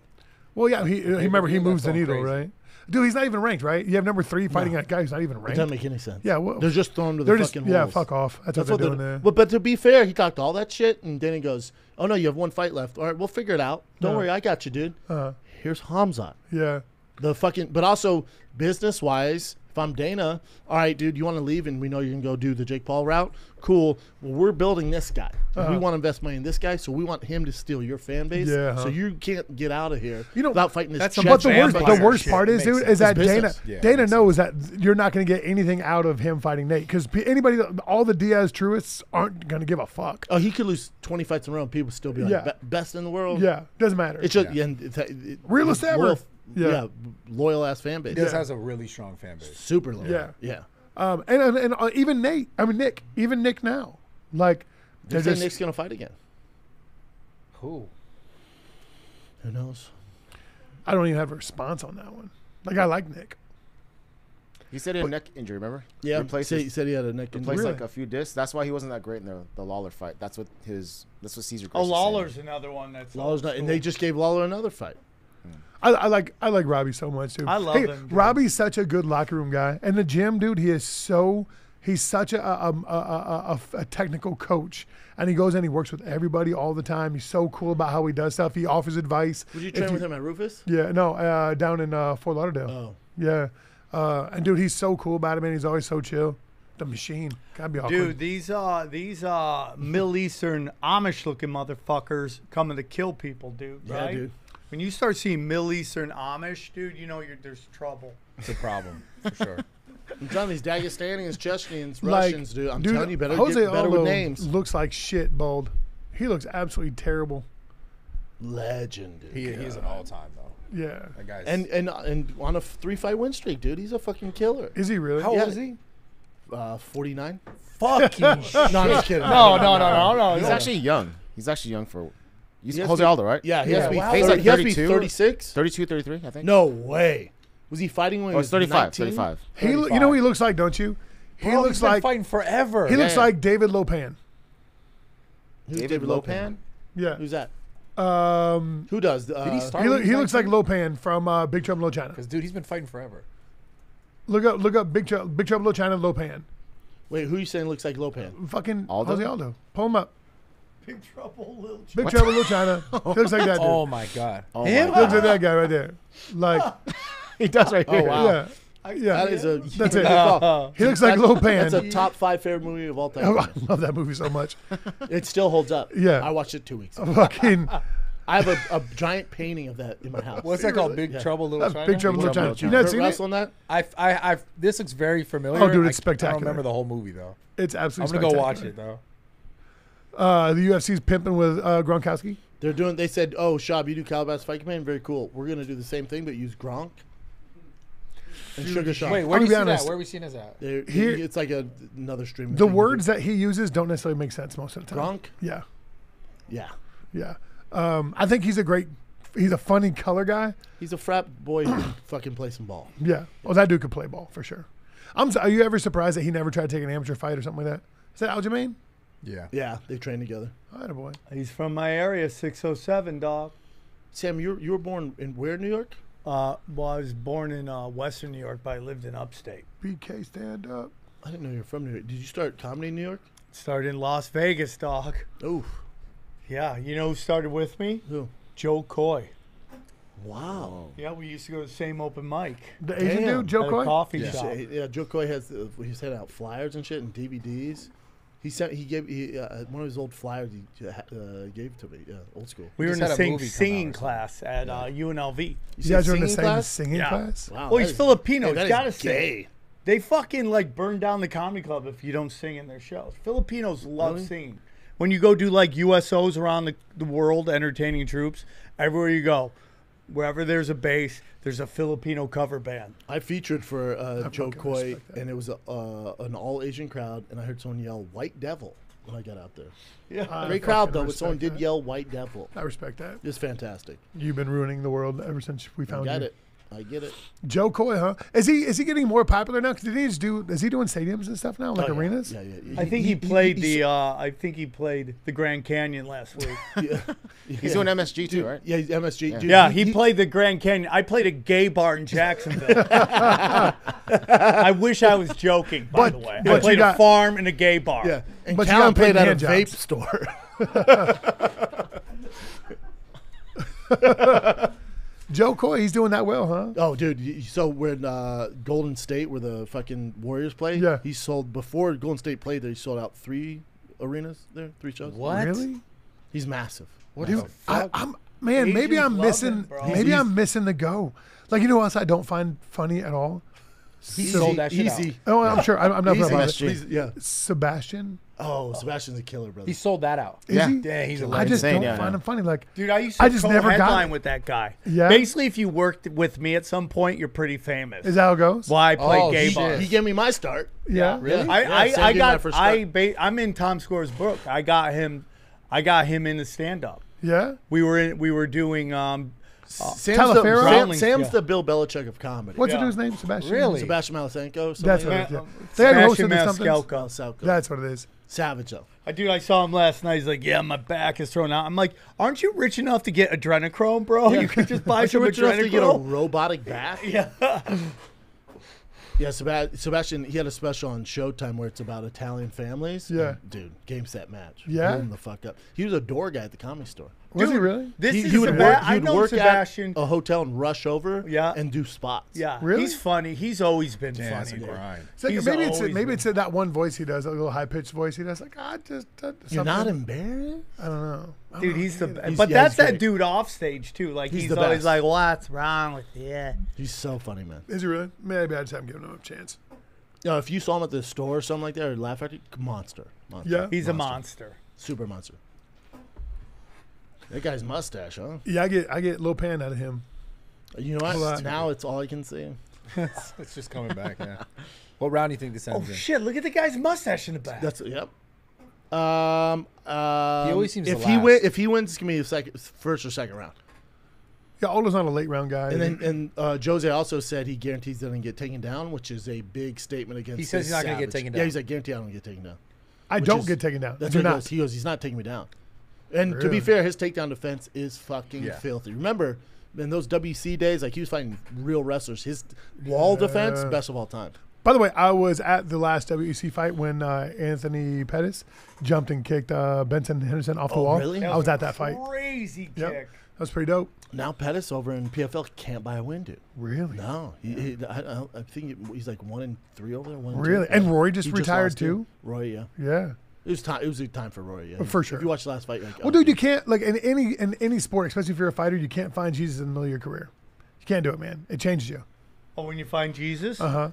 Well, yeah, he, he remember, he moves the needle, crazy. right? Dude, he's not even ranked, right? You have number three fighting no. a guy who's not even ranked. It doesn't make any sense. Yeah, well, they're just thrown to the fucking just, Yeah, walls. fuck off. That's, that's what they're doing there. Well, but to be fair, he talked all that shit, and then he goes, oh, no, you have one fight left. All right, we'll figure it out. Don't no. worry, I got you, dude. Uh-huh. Here's Hamzat. Yeah. The fucking, but also business-wise, if I'm Dana, all right, dude, you want to leave and we know you can go do the Jake Paul route? Cool. Well, we're building this guy. Uh-huh. We want to invest money in this guy, so we want him to steal your fan base. Yeah, huh? So you can't get out of here you know, without fighting this. That's some, but the worst, the worst part is, dude, is that Dana, yeah, Dana knows sense. that you're not going to get anything out of him fighting Nate because anybody, all the Diaz truists aren't going to give a fuck. Oh, he could lose twenty fights in a row and people still be like, yeah. best in the world. Yeah, doesn't matter. It's just, yeah. and it's, it, realest it's ever. Real, Yeah. yeah, loyal ass fan base. This yeah. has a really strong fan base. Super loyal. Yeah, yeah. Um, and, and and even Nate, I mean Nick, even Nick now, like, they think Nick's gonna fight again. Who? Who knows? I don't even have a response on that one. Like, I like Nick. He said he had but, a neck injury, remember? Yeah, he said, his, he said he had a neck injury. He really? like a few discs. That's why he wasn't that great in the, the Lawler fight. That's what his. That's what Cesar. Oh, Lawler's saying. another one. That's Lawler's not, and they just gave Lawler another fight. I, I like I like Robbie so much, too. I love hey, him. Dude. Robbie's such a good locker room guy. And the gym, dude, he is so – he's such a a, a, a a technical coach. And he goes and he works with everybody all the time. He's so cool about how he does stuff. He offers advice. Would you train you, with him at Rufus? Yeah, no, uh, down in uh, Fort Lauderdale. Oh. Yeah. Uh, and, dude, he's so cool about it, man. He's always so chill. The machine. Gotta be awkward. Dude, these, uh, these uh, Middle Eastern Amish-looking motherfuckers coming to kill people, dude. Yeah, right? dude. When you start seeing Middle Eastern Amish, dude, you know you're, there's trouble. It's a problem, for sure. I'm telling these Dagestanians, Chechens, Russians, like, dude. I'm dude, telling you, better Jose get better Aldo with names. Looks like shit, bald. He looks absolutely terrible. Legend, dude. He, he's an all-time, though. Yeah. That guy's and, and and on a three-fight win streak, dude. He's a fucking killer. Is he really? How yeah. old is he? Uh, forty-nine. Fucking shit. No, I'm just kidding. No, no, no, no, no. He's no. actually young. He's actually young for... He's he Jose Aldo, right? Yeah, he yeah, has to be, wow. he's like he thirty-two, has to be thirty-six. thirty-two, thirty-three, I think. No way. Was he fighting when oh, he was thirty-five, thirty-five. He, thirty-five. You know what he looks like, don't you? He Bro, looks he's been like fighting forever. He yeah, looks yeah. like David Lopan. Who's David, David Lopan? Lopan? Yeah. Who's that? Um, Who does? Uh, Did he start? He, look, he looks like Lopan from uh, Big Trouble in Little China. Because dude, he's been fighting forever. Look up, look up, Big Trouble, Big Trouble in Little China, Lopan. Wait, who are you saying looks like Lopan? Fucking Aldo? Jose Aldo. Pull him up. Big Trouble, Little China. Big Trouble, Little China. He looks like that dude. Oh, my God. Oh my God. Looks like that guy right there. Like, he does right here. Oh, wow. Yeah. I, yeah. That is a, that's it. Uh, he looks like Lopan. That's a top five favorite movie of all time. Oh, I love that movie so much. It still holds up. Yeah. I watched it two weeks ago. Fucking. I have a, a giant painting of that in my house. What's that called? Big yeah. Trouble, Little China? Big Trouble, Little China. You've never seen it? On that? I, I, I, this looks very familiar. Oh, dude, it's I, spectacular. I don't remember the whole movie, though. It's absolutely spectacular. I'm going to go watch it, though. Uh, the U F C's pimping with uh, Gronkowski. They're doing. They said, "Oh, Shab, you do Calabasas Fight Command, very cool. We're gonna do the same thing, but use Gronk and Sugar Shop." Wait, where do you see that? Where are we seeing this at? Here, it's like a, another stream. The words that he uses don't necessarily make sense most of the time. Gronk. Yeah, yeah, yeah. Um, I think he's a great. He's a funny color guy. He's a frat boy who can fucking play some ball. Yeah. yeah. Oh, that dude could play ball for sure. I'm. Are you ever surprised that he never tried to take an amateur fight or something like that? Is that Aljamain? Yeah. Yeah, they trained together. All right, boy. He's from my area, six oh seven, dog. Sam, you you were born in where, New York? Uh, well, I was born in uh, Western New York, but I lived in upstate. B K, stand up. I didn't know you were from New York. Did you start comedy in New York? Started in Las Vegas, dog. Oof. Yeah, you know who started with me? Who? Joe Coy. Wow. Yeah, we used to go to the same open mic. The Asian dude, Joe at Coy? A coffee yeah. shop. Yeah, Joe Coy has uh, he's had out flyers and shit and D V Ds. He sent. He gave he, uh, one of his old flyers. He uh, gave to me. Yeah, old school. We were in the same singing class at yeah. uh, U N L V. You, you guys were in the same class? singing yeah. class. Wow, well, he's is, Filipino. He's got to sing. They fucking like burn down the comedy club if you don't sing in their shows. Filipinos love really? singing. When you go do like U S Os around the, the world, entertaining troops, everywhere you go, wherever there's a bass, there's a Filipino cover band. I featured for uh, Joe Coy, and it was a, uh, an all-Asian crowd, and I heard someone yell "White Devil" when I got out there. Yeah, I great crowd though, but someone that. did yell "White Devil." I respect that. It's fantastic. You've been ruining the world ever since we found you. I get you. it. I get it. Joe Coy, huh? Is he is he getting more popular now? Because did he just do? Is he doing stadiums and stuff now, like oh, yeah. arenas? Yeah, yeah. yeah. I he, think he, he played he, the. Uh, I think he played the Grand Canyon last week. yeah. He's doing M S G too, right? Yeah, he's M S G. Yeah, dude, yeah he, he played the Grand Canyon. I played a gay bar in Jacksonville. I wish I was joking. By but, the way, I played got, a farm and a gay bar. Yeah, and but Callum played at a vape store. Joe Coy, he's doing that well, huh? Oh, dude. So when uh, Golden State, where the fucking Warriors play, yeah. he sold, before Golden State played there, he sold out three arenas there, three shows. What? Really? He's massive. What dude, I, I'm, man, Asians maybe I'm missing it, Maybe he's, I'm missing the go. Like, you know what else I don't find funny at all? He sold that shit out. Oh, I'm sure. I'm, I'm not about it. Please, yeah. Sebastian. Oh, Sebastian's a killer, brother. He sold that out. Is yeah. He? Yeah, he's a legend. I just insane, don't yeah, find yeah. him funny. Like, dude, I used to I just never headline got with that guy. Yeah. Basically, if you worked with me at some point, you're pretty famous. Is that how it goes? Well, I played oh, gay bars. He gave me my start. Yeah. yeah. Really? I, yeah, I, I, I got, I ba I'm in Tom Score's book. I got him, I got him in the stand-up. Yeah? We were in, we were doing, um, Uh, Sam's, the, Sam, Sam's yeah. the Bill Belichick of comedy. What's yeah. the dude's name? Sebastian. Really? Sebastian Malasenko. That's what it is. Yeah. Sebastian Malasenko. That's what it is. Savage though. I dude, I saw him last night. He's like, "Yeah, my back is thrown out." I'm like, "Aren't you rich enough to get adrenochrome, bro? Yeah. You could just buy some adrenochrome to get a robotic back." Yeah. Yeah, Sebastian, he had a special on Showtime where it's about Italian families. Yeah. And, dude, game set match. Yeah. Blew him the fuck up. He was a door guy at the Comedy Store. Dude, was he really? This he, is he would Seb work, he would I know work Sebastian. At a hotel and rush over yeah. and do spots. Yeah, really? He's funny. He's always been Damn, funny. It's like, maybe it's maybe been. it's that one voice he does, a little high pitched voice he does. Like I just uh, you're not embarrassed. I don't know, I dude. Don't he's know. the he's, but yeah, that's that dude off stage too. Like he's, he's always best. like, what's wrong with you? He's so funny, man. Is he really? Maybe I just haven't given him a chance. No, if you saw him at the store or something like that, or Laugh Factory, monster. monster. Yeah, he's monster. a monster. Super monster. That guy's mustache, huh? Yeah, I get I get low pan out of him. You know what? Now it's all I can see. It's just coming back. Yeah. What round do you think this ends? Oh in? shit! Look at the guy's mustache in the back. That's yep. Um. um he always seems. If to he win, if he wins, it's gonna be the second, first or second round. Yeah, Aldo's not a late round guy. And then and uh, Jose also said he guarantees doesn't get taken down, which is a big statement against. He says he's not savage. gonna get taken down. Yeah, he's like, guarantee I don't get taken down. I don't is, get taken down. That's what he goes. He goes, he's not taking me down. And really? to be fair, his takedown defense is fucking yeah. filthy. Remember, in those W C days, like he was fighting real wrestlers. His wall yeah. defense, best of all time. By the way, I was at the last W C fight when uh, Anthony Pettis jumped and kicked uh, Benson Henderson off the oh, wall. Really? I was, was at that fight. Crazy yep. kick. That was pretty dope. Now Pettis over in P F L can't buy a win, dude. Really? No. He, he, I, I think he's like one and three over there. One and really? Two. And Roy just he retired just too? It. Roy, yeah. Yeah. It was time. It was a time for Roy, yeah. For sure. If you watch the last fight, like, well, dude, you can't like in any in any sport, especially if you're a fighter, you can't find Jesus in the middle of your career. You can't do it, man. It changes you. Oh, when you find Jesus, uh huh,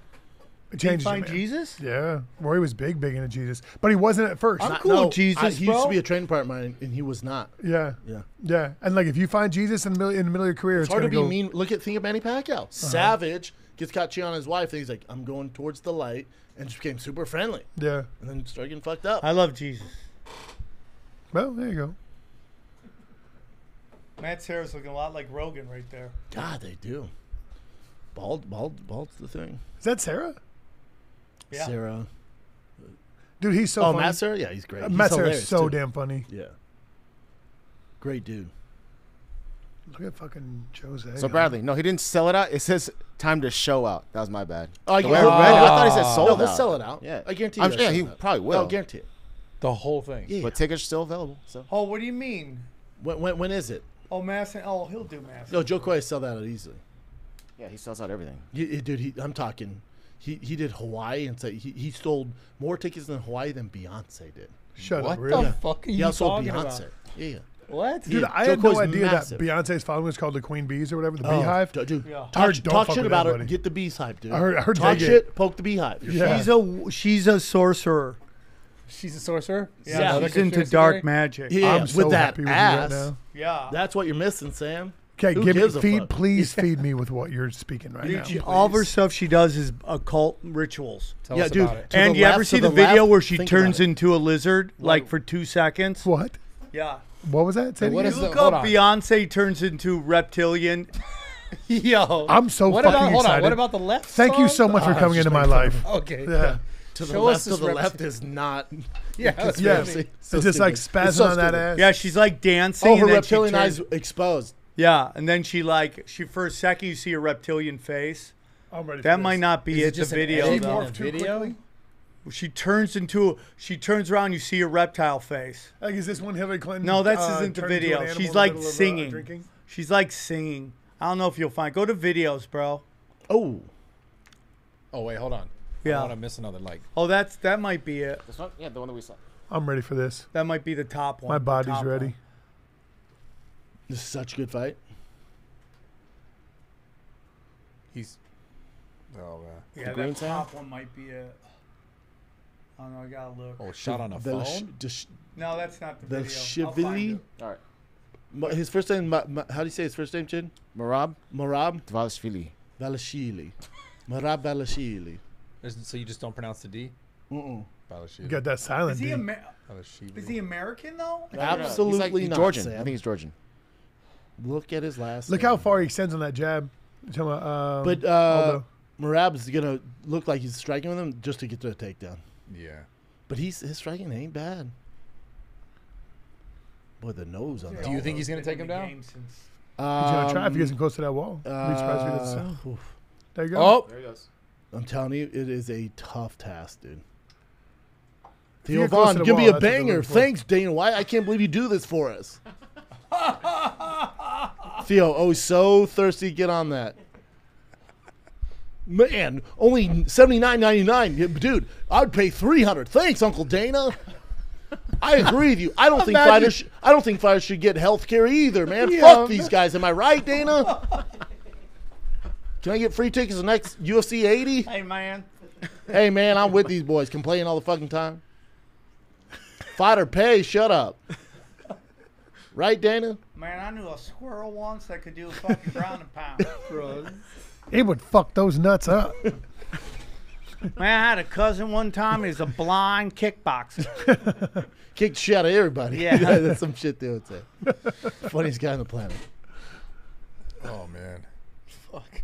it changes you. Find you, man. Jesus, yeah. Roy was big, big into Jesus, but he wasn't at first. I'm not, cool, no, Jesus. I, he bro. used to be a training partner of mine, and he was not. Yeah, yeah, yeah. And like, if you find Jesus in the middle, in the middle of your career, it's, it's hard to be go... mean. Look at think of Manny Pacquiao, uh-huh. savage. Gets caught cheating on his wife, and he's like, I'm going towards the light, and just became super friendly. Yeah. And then started getting fucked up. I love Jesus. Well, there you go. Matt's hair is looking a lot like Rogan right there. God, they do. Bald, bald, bald's the thing. Is that Sarah? Yeah. Sarah. Dude, he's so oh, funny. Oh, Matt Sarah? Yeah, he's great. Uh, he's Matt Sarah's so too. damn funny. Yeah. Great dude. Look at fucking Jose. So Bradley, no, he didn't sell it out. It says time to show out. That was my bad. Oh, yeah. oh. I, I thought he said sold no, out. He'll sell it out. Yeah, I guarantee. I'm, yeah, he out. probably will. I'll guarantee it. The whole thing. Yeah. But tickets are still available. So. Oh, what do you mean? When when, when is it? Oh, Masson. Oh, he'll do Masson. No, Joe Coy sell that out easily. Yeah, he sells out everything. Yeah, dude, he, I'm talking. He he did Hawaii and so he he sold more tickets in Hawaii than Beyonce did. Shut what up! What really? the fuck are you yeah, talking Beyonce. about? Yeah. yeah. What? Dude, yeah, I Joe had Coy's no idea massive. that Beyonce's following is called the Queen Bees or whatever, the oh, Beehive. Dude, yeah. talk, talk shit about her. Get the Beehive, dude. I heard, I heard talk shit, it. poke the Beehive. Yeah. She's a she's a sorcerer. She's a sorcerer? Yeah. yeah. She's into dark magic. Yeah, I'm so with that happy with ass, you right now. Yeah. That's what you're missing, Sam. Okay, give me feed please feed me with what you're speaking right dude, now. She, all of her stuff she does is occult rituals. Tell yeah, us dude. About it. And you ever see the video where she turns into a lizard like for two seconds? What? Yeah. What was that? Hey, what you look the, up Beyonce turns into reptilian. Yo. I'm so what fucking about, hold excited. On, what about the left Thank song? you so much oh, for coming into my life. Okay. Yeah. Yeah. To the Show left, to the left is not. Yeah. That's yeah. So it's just stupid. like spazzing so on that ass. Yeah, she's like dancing. Oh, her and reptilian eyes exposed. Yeah, and then she like, she for a second you see a reptilian face. I'm ready that for might this. not be is it. The video though. She turns into she turns around. You see a reptile face. Like is this one Hillary Clinton? No, that's uh, isn't the video. An She's like singing. Of, uh, She's like singing. I don't know if you'll find. Go to videos, bro. Oh. Oh wait, hold on. Yeah. I don't want to miss another like. Oh, that's that might be it. This one? Yeah, the one that we saw. I'm ready for this. That might be the top one. My body's ready. One. This is such a good fight. He's. Oh man. Yeah, the that top one might be it. Oh no, I gotta look. Oh, shot on a the, phone? The sh no, that's not the, the video. Shivili? All right. Ma his first name, ma ma how do you say his first name, Chin? Marab. Marab. Dvalishvili. Balashvili. Marab Balashvili. So you just don't pronounce the D? Mm-mm. Balashvili. You got that silent D. Is he American, though? Absolutely he's like, he's not, Georgian. Sam. I think he's Georgian. Look at his last Look name. how far he extends on that jab. Tell me, um, but uh, Marab is going to look like he's striking with him just to get to a takedown. Yeah, but he's his striking ain't bad. Boy, the nose on. Yeah. That. Do you think he's gonna take him down? Since... Um, he's gonna try if he gets close to that wall. Uh, there you go. Oh, there he goes. I'm telling you, it is a tough task, dude. Theo Vaughn, give me a banger. Thanks, Dana White. I can't believe you do this for us. Theo, oh, so thirsty. Get on that. Man, only seventy-nine ninety-nine. Dude, I'd pay three hundred dollars. Thanks, Uncle Dana. I agree with you. I don't Imagine. think fighters. Sh I don't think fighters should get health care either, man. Yeah. Fuck these guys. Am I right, Dana? Can I get free tickets to the next U F C eighty? Hey, man. Hey, man. I'm with these boys. Complaining all the fucking time. Fight or pay. Shut up. Right, Dana? Man, I knew a squirrel once that could do a fucking ground and pound. Bro. It would fuck those nuts up. Man, I had a cousin one time. He's a blind kickboxer. Kicked shit out of everybody. Yeah. Yeah, that's some shit they would say. Funniest guy on the planet. Oh, man. Fuck.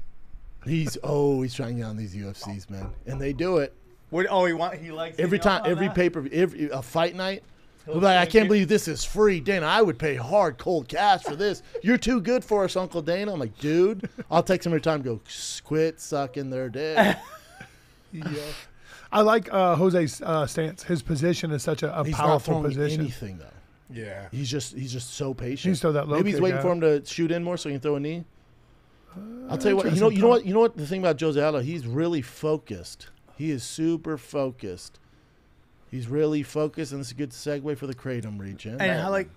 He's always trying to get on these U F Cs, man. And they do it. What, oh, he, want, he likes Every time, every pay-per-view, every, a fight night. He'll like, I can't believe this is free. Dana, I would pay hard, cold cash for this. You're too good for us, Uncle Dana. I'm like, dude, I'll text him every time and go, quit sucking their dick. Yeah. I like uh, Jose's uh, stance. His position is such a, a he's powerful not position. Anything though, yeah, he's just he's just so patient. He's throw that low Maybe he's waiting out. for him to shoot in more so he can throw a knee. Uh, I'll tell you what. You know, you know what, you know what. The thing about Jose Aldo, he's really focused. He is super focused. He's really focused, and it's a good segue for the kratom reach in. And I like.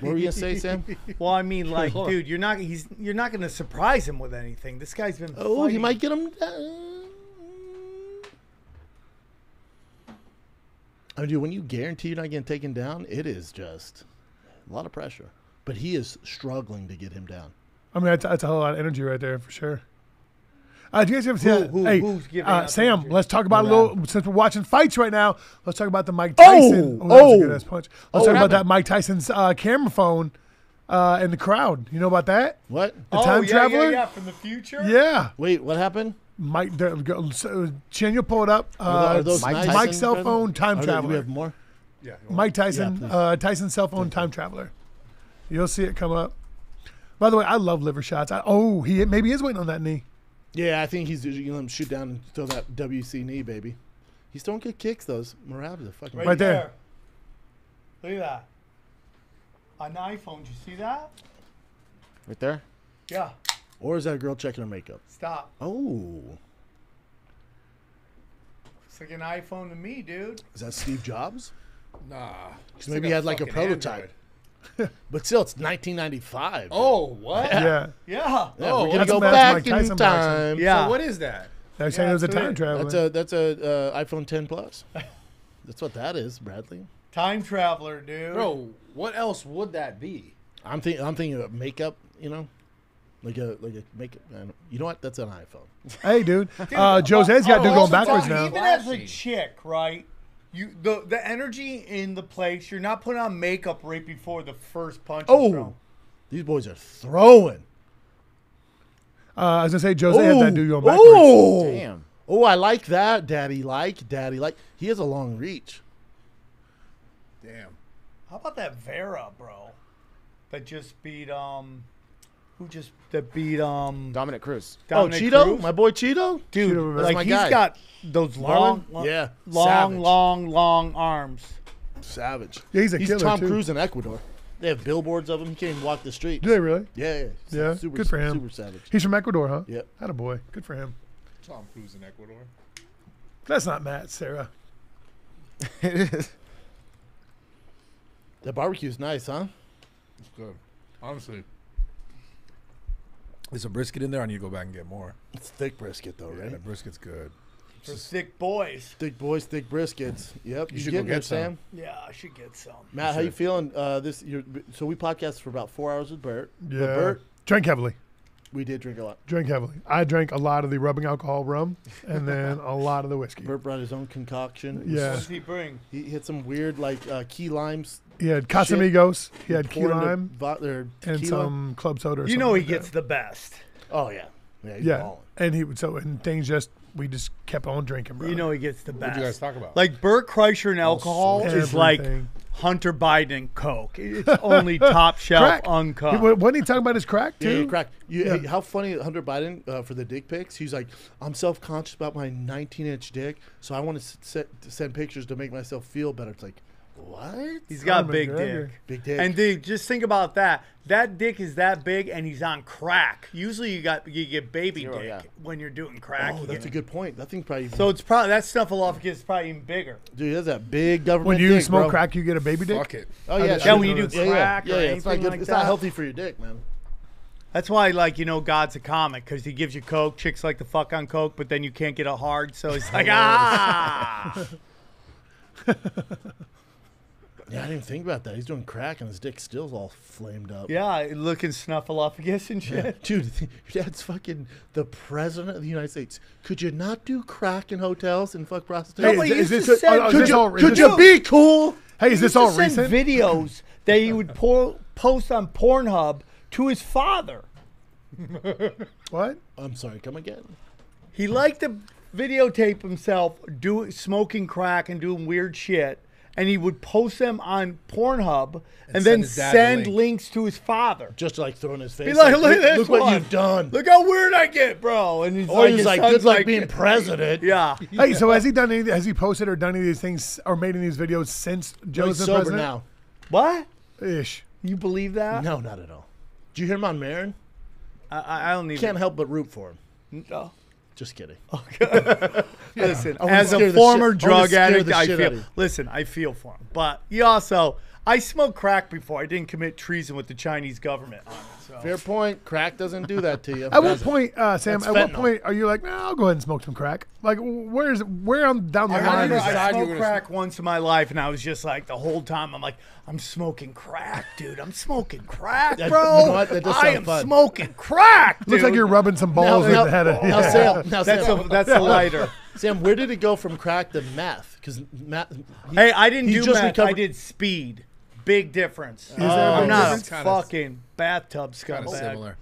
What were you gonna say, Sam? Well, I mean, like, dude, you're not he's you're not gonna surprise him with anything. This guy's been. Oh, fighting. He might get him. Down. I mean, dude, when you guarantee you're not getting taken down, it is just a lot of pressure. But he is struggling to get him down. I mean, that's, that's a whole lot of energy right there for sure. Uh, do you guys ever see who, who, hey, who's uh, Sam, let's talk about yeah. a little, since we're watching fights right now, let's talk about the Mike Tyson. Oh, oh, that was a good-ass punch. Let's oh, talk about that Mike Tyson's uh, camera phone uh, in the crowd. You know about that? What? The oh, time yeah, traveler? Yeah, yeah, from the future? Yeah. Wait, what happened? Mike, so, Chin, you'll pull it up. Uh, are those Mike Tyson Mike's cell phone, time are traveler. Do we have more? Yeah. Mike Tyson, yeah, uh, Tyson's cell phone, time traveler. You'll see it come up. By the way, I love liver shots. I, oh, he maybe is waiting on that knee. Yeah, I think he's going to let him shoot down and throw that W C knee, baby. He's throwing good kicks, those. Marabs are fucking right, right there. there. Look at that. On the iPhone, did you see that? Right there? Yeah. Or is that a girl checking her makeup? Stop. Oh. It's like an iPhone to me, dude. Is that Steve Jobs? Nah. Because maybe he had like a prototype. But still, it's nineteen ninety-five. Oh, what? Yeah. Yeah. yeah oh, we're going to go back in time. Yeah. So what is that? They're saying yeah, it was a time traveler. That's a, that's a uh, iPhone ten Plus. That's what that is, Bradley. Time traveler, dude. Bro, what else would that be? I'm, think, I'm thinking of makeup, you know? Like a, like a makeup. You know what? That's an iPhone. Hey, dude. dude uh, Jose's got oh, dude going backwards now. Even as a chick, right? You the the energy in the place. You're not putting on makeup right before the first punch. Oh, thrown. These boys are throwing. Uh, I was gonna say Jose had that dude going backwards. Oh, damn. Oh, I like that, daddy. Like, daddy. Like, he has a long reach. Damn. How about that Vera, bro? That just beat um, who just that beat um Dominic Cruz. Dominic oh, Cheeto, Cruz? my boy Cheeto, dude. Cheeto, like my he's guy. got. Those long, long, yeah, long, long, long arms. Savage. Yeah, he's a killer, too. He's Tom Cruise in Ecuador. They have billboards of him. He can't even walk the street. Do they really? Yeah, yeah. Yeah. Super, good for him. Super savage. He's from Ecuador, huh? Yep. Atta boy. Good for him. Tom Cruise in Ecuador. That's not Matt, Sarah. It is. That barbecue's nice, huh? It's good. Honestly. There's a brisket in there. I need to go back and get more. It's thick brisket, though, yeah, right? The brisket's good. For thick boys. Thick boys, thick briskets. Yep. You, you should get, go get some. Sam? Yeah, I should get some. Matt, how you feeling? Uh, this you're, So we podcast for about four hours with Bert. Yeah. With Bert. Drank heavily. We did drink a lot. Drink heavily. I drank a lot of the rubbing alcohol rum and then a lot of the whiskey. Bert brought his own concoction. Yeah. What did he bring? He had some weird, like, uh, key limes. He had Casamigos. Shit. He had key lime. And some club soda or You know he like gets that. the best. Oh, yeah. Yeah. He's yeah. Balling. And he would, so, and things just. We just kept on drinking, bro. You know he gets the best. What did you guys talk about? Like, Bert Kreischer and alcohol Everything. is like Hunter Biden and Coke. It's only top shelf uncut. Wasn't he talking about his crack, too? Yeah, yeah, crack. You, yeah. Hey, how funny Hunter Biden uh, for the dick pics. He's like, I'm self-conscious about my nineteen-inch dick, so I want to send pictures to make myself feel better. It's like, What? He's got oh, big McGregor. dick. Big dick. And dude, just think about that. That dick is that big, and he's on crack. Usually, you got you get baby Zero, dick yeah. when you're doing crack. Oh, that's a good point. That thing probably. So it's probably that snuffle off gets probably even bigger. Dude, that's that big government. When you dick, smoke bro. crack, you get a baby dick. Fuck it. Oh yeah, yeah. When you do yeah, crack, yeah, yeah, or yeah, yeah. It's not good. Like it's that. not healthy for your dick, man. That's why, like, you know, God's a comic because he gives you coke. Chicks like to fuck on coke, but then you can't get a hard, so it's like ah. Yeah, I didn't think about that. He's doing crack, and his dick still's all flamed up. Yeah, looking snuffleupagus and shit. Yeah. Dude, your dad's fucking the president of the United States. Could you not do crack in hotels and fuck prostitutes? Hey, Nobody is, used is to this send, a, oh, could, you, all, could you be cool? Hey, is this all recent? Videos that he would pour, post on Pornhub to his father. What? I'm sorry, come again? He liked to videotape himself doing smoking crack and doing weird shit. And he would post them on Pornhub and, and send then send link. links to his father. Just like throwing his face. He's like, look, look, look what you've done. Look how weird I get, bro. And he's or like, he's like good luck like being president. Yeah. Hey, so has he done any, has he posted or done any of these things or made any of these videos since Joe's sober president? now? What? Ish. You believe that? No, not at all. Did you hear him on Marin? I, I don't even. Can't help but root for him. No. Just kidding. Okay. Listen, yeah. as a former drug addict, I feel. Listen, I feel for him. But you also, I smoked crack before. I didn't commit treason with the Chinese government. On it, so. Fair point. Crack doesn't do that to you. At what point, uh, Sam? That's at fentanyl. What point are you like, nah, I'll go ahead and smoke some crack? Like, where is where I'm down the I line? Remember, I smoked crack smoke. once in my life, and I was just like the whole time. I'm like, I'm smoking crack, dude. I'm smoking crack, that, bro. You know what? That does sound I am fun. smoking crack. Dude. Looks like you're rubbing some balls in the head. Of, yeah. Now, Sam, now, Sam. That's a, that's a lighter. Sam, where did it go from crack to meth? Because meth. He, hey, I didn't do meth. Recovered. I did speed. Big difference. Oh, I'm not a fucking bathtub scumbag.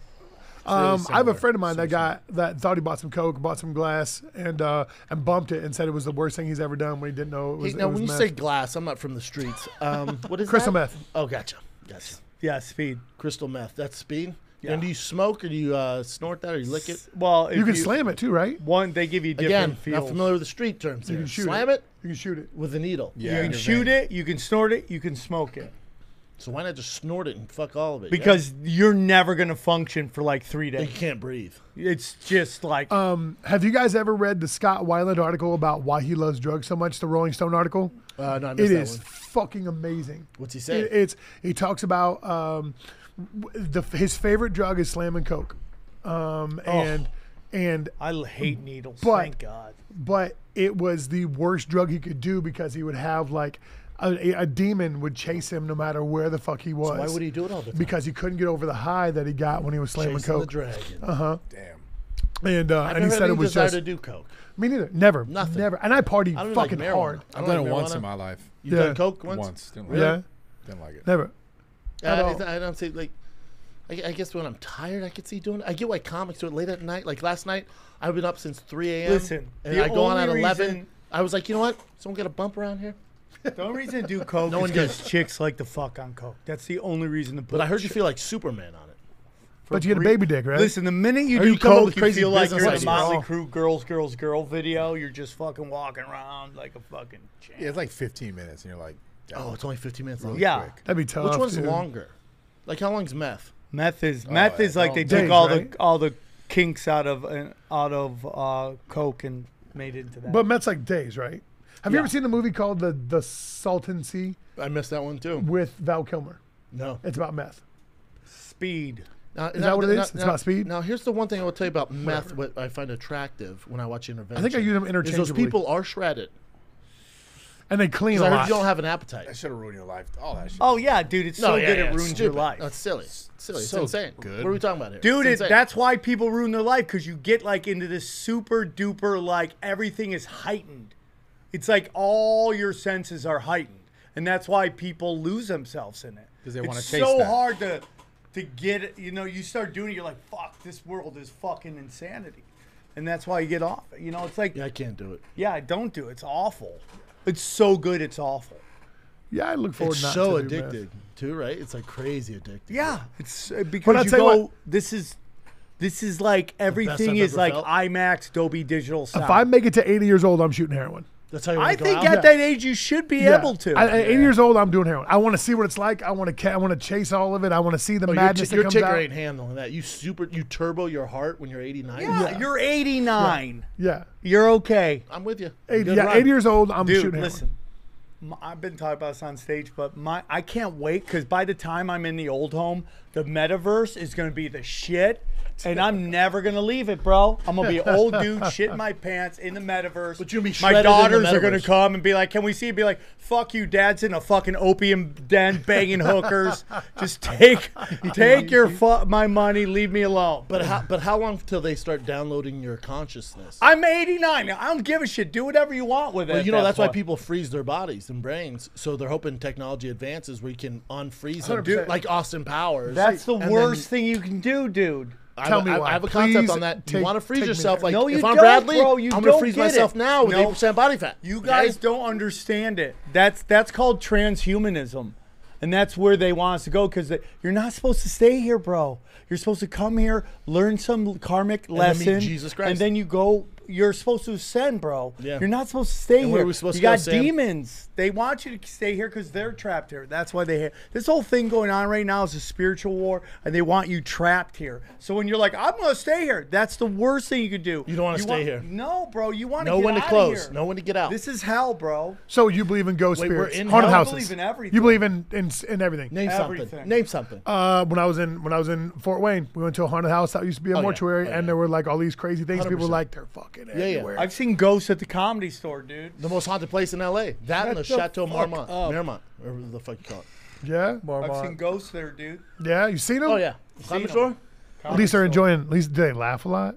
Um, I have a friend of mine that guy that thought he bought some coke, bought some glass, and uh, and bumped it and said it was the worst thing he's ever done when he didn't know it was. Hey, now, it was when meth. You say glass, I'm not from the streets. Um, what is crystal that? meth? Oh, gotcha. Gotcha. Yeah, speed. Crystal meth. That's speed. Yeah. And do you smoke or do you uh, snort that or you lick it? Well, you can you, slam it too, right? One, they give you different Again, feels. Not familiar with the street terms. There. You can shoot slam it. it. You can shoot it with a needle. Yeah. You can shoot vein. it. You can snort it. You can smoke it. So why not just snort it and fuck all of it? Because yeah? you're never gonna function for like three days. You can't breathe. It's just like. Um, have you guys ever read the Scott Weiland article about why he loves drugs so much? The Rolling Stone article. Uh, no, I missed that one. It is fucking amazing. What's he say? It, it's he talks about um, the his favorite drug is slamming coke, um, and oh, and I hate needles. But, thank God. But it was the worst drug he could do because he would have like. A, a demon would chase him no matter where the fuck he was. So why would he do it all the time? Because he couldn't get over the high that he got when he was slamming Chasing coke. Chasing the dragon. Uh-huh. Damn. And, uh, I've and never he said it was just. I to do coke. Me neither. Never. Nothing. Never. And I partied I fucking like hard. I've done like it once in my life. You've yeah. done coke once? Once. Didn't like yeah. it. Didn't like it. Never. Uh, I don't see, like, I, I guess when I'm tired, I could see doing it. I get why comics do it late at night. Like last night, I've been up since three A M Listen. And I go on at eleven. I was like, you know what? Someone got a bump around here? The only reason to do coke no is because chicks like to fuck on coke. That's the only reason to put But I heard you feel like Superman on it. For but you get a baby dick, right? Listen, the minute you Are do you coke, you feel like you're in the Motley Crue Girls, Girls, Girl video. You're just fucking walking around like a fucking champ. Yeah, it's like fifteen minutes, and you're like, oh, it's only fifteen minutes long. Yeah. Quick. That'd be tough. Which one's dude. longer? Like, how long's meth? Meth is, oh, meth is like they days, took all, right? the, all the kinks out of, uh, out of uh, coke and made it into that. But meth's like days, right? Have yeah. you ever seen a movie called The The Salton Sea? I missed that one too. With Val Kilmer. No. It's about meth. Speed. Now, is now, that what it now, is? It's now, about speed? Now, here's the one thing I will tell you about meth, what I find attractive when I watch Intervention. I think I use them interchangeably. Is those people are shredded. And they clean a lot. I heard you don't have an appetite. That should have ruined your life. All that shit. Oh, yeah, dude. It's no, so yeah, good yeah, it ruins stupid. your life. That's no, silly. It's silly. It's so insane. Good. What are we talking about here? Dude, it, that's why people ruin their life because you get like into this super duper like everything is heightened. It's like all your senses are heightened, and that's why people lose themselves in it. Because they want to chase that. It's so hard to, to get it. You know, you start doing it, you're like, fuck, this world is fucking insanity. And that's why you get off it. You know, it's like. Yeah, I can't do it. Yeah, don't do it. It's awful. It's so good, it's awful. Yeah, I look forward it's not so to it. It's so addicted, too, right? It's like crazy addicted. Yeah, it's because you go, what? this is. This is like everything is like felt. IMAX, Dolby Digital sound. If I make it to eighty years old, I'm shooting heroin. That's how you I think out. At that age you should be yeah. able to. I, at yeah. eight years old, I'm doing heroin. I want to see what it's like. I want to. I want to chase all of it. I want to see the oh, madness. Your, your that comes ticker out. Ain't handling that. You super. You turbo your heart when you're eighty-nine. Yeah, yeah. You're eighty-nine. Yeah. yeah, you're okay. I'm with you. Eight, yeah, run. eight years old. I'm Dude, shooting. Listen, heroin. I've been talking about this on stage, but my I can't wait because by the time I'm in the old home, the metaverse is going to be the shit. And I'm never gonna leave it, bro. I'm gonna be an old dude shitting my pants in the metaverse. But you'll be shredded. My daughters in the metaverse. Are gonna come and be like, "Can we see?" And be like, "Fuck you, dad's in a fucking opium den banging hookers. Just take, take your fu my money, leave me alone." But how, but how long till they start downloading your consciousness? I'm eighty-nine now. I don't give a shit. Do whatever you want with it. Well, you know that's point. Why people freeze their bodies and brains. So they're hoping technology advances where you can unfreeze them, dude, like Austin Powers. That's the and worst then, thing you can do, dude. Tell I, me I, why. I have a concept Please on that. Take, you want to freeze yourself? Like, no, you if I'm don't, Bradley, bro, you I'm going to freeze myself it. Now with no. eight percent body fat. You guys okay? don't understand it. That's that's called transhumanism, and that's where they want us to go because you're not supposed to stay here, bro. You're supposed to come here, learn some karmic and lesson, then Jesus Christ, and then you go. You're supposed to ascend, bro. Yeah. You're not supposed to stay and here. Where are we supposed you to got go, demons. Sam? They want you to stay here because they're trapped here. That's why they have this whole thing going on right now is a spiritual war, and they want you trapped here. So when you're like, I'm gonna stay here, that's the worst thing you could do. You don't want to stay want, here. No, bro. You want to know when to close. Know when to get out. This is hell, bro. So you believe in ghost Wait, spirits, haunted hell? houses. I believe in everything. You believe in in, in everything. Name everything. something. Name something. Uh, when I was in when I was in Fort Wayne, we went to a haunted house that used to be a oh, mortuary, yeah. oh, and yeah. there were like all these crazy things. one hundred percent. People were like, they're fucking. Yeah, yeah. I've seen ghosts at the Comedy Store, dude. The most haunted place in L A. That, that and the, the Chateau Marmont. Up. Marmont. Whatever the fuck you call it. Yeah. Marmont. I've seen ghosts there, dude. Yeah, you seen them? Oh, yeah. Comedy Store? At least they're enjoying, at least they laugh a lot.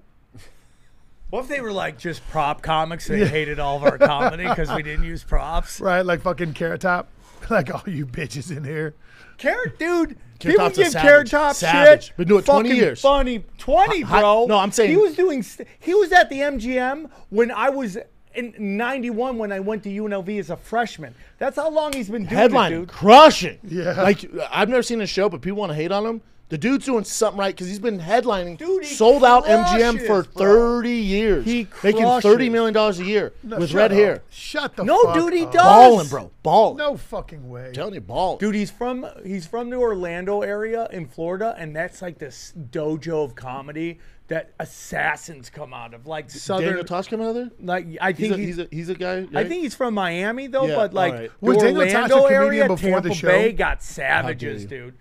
What if they were like just prop comics and yeah. hated all of our comedy because we didn't use props? Right, like fucking Carrot Top. Like all you bitches in here. Carrot, dude. Carrot People give savage. Carrot Top savage. Shit. But do it twenty fucking years. Funny, twenty, bro. I, I, no, I'm saying he was doing. He was at the M G M when I was in ninety-one when I went to U N L V as a freshman. That's how long he's been doing Headline, it, dude. Crushing. Yeah. Like I've never seen a show, but people want to hate on him. The dude's doing something right because he's been headlining, dude, he sold crushes, out M G M for thirty bro. years, he making thirty million dollars a year no, with red up. hair. Shut the no, fuck dude, he up. does balling, bro, balling. No fucking way. I'm telling you, balling. Dude, he's from he's from the Orlando area in Florida, and that's like this dojo of comedy that assassins come out of, like Southern. Daniel Tosh come out of there? Like I think he's a, he's, he's a, he's a guy. Right? I think he's from Miami though, yeah, but like right. the was Orlando area, before Tampa the show? Bay got savages, dude.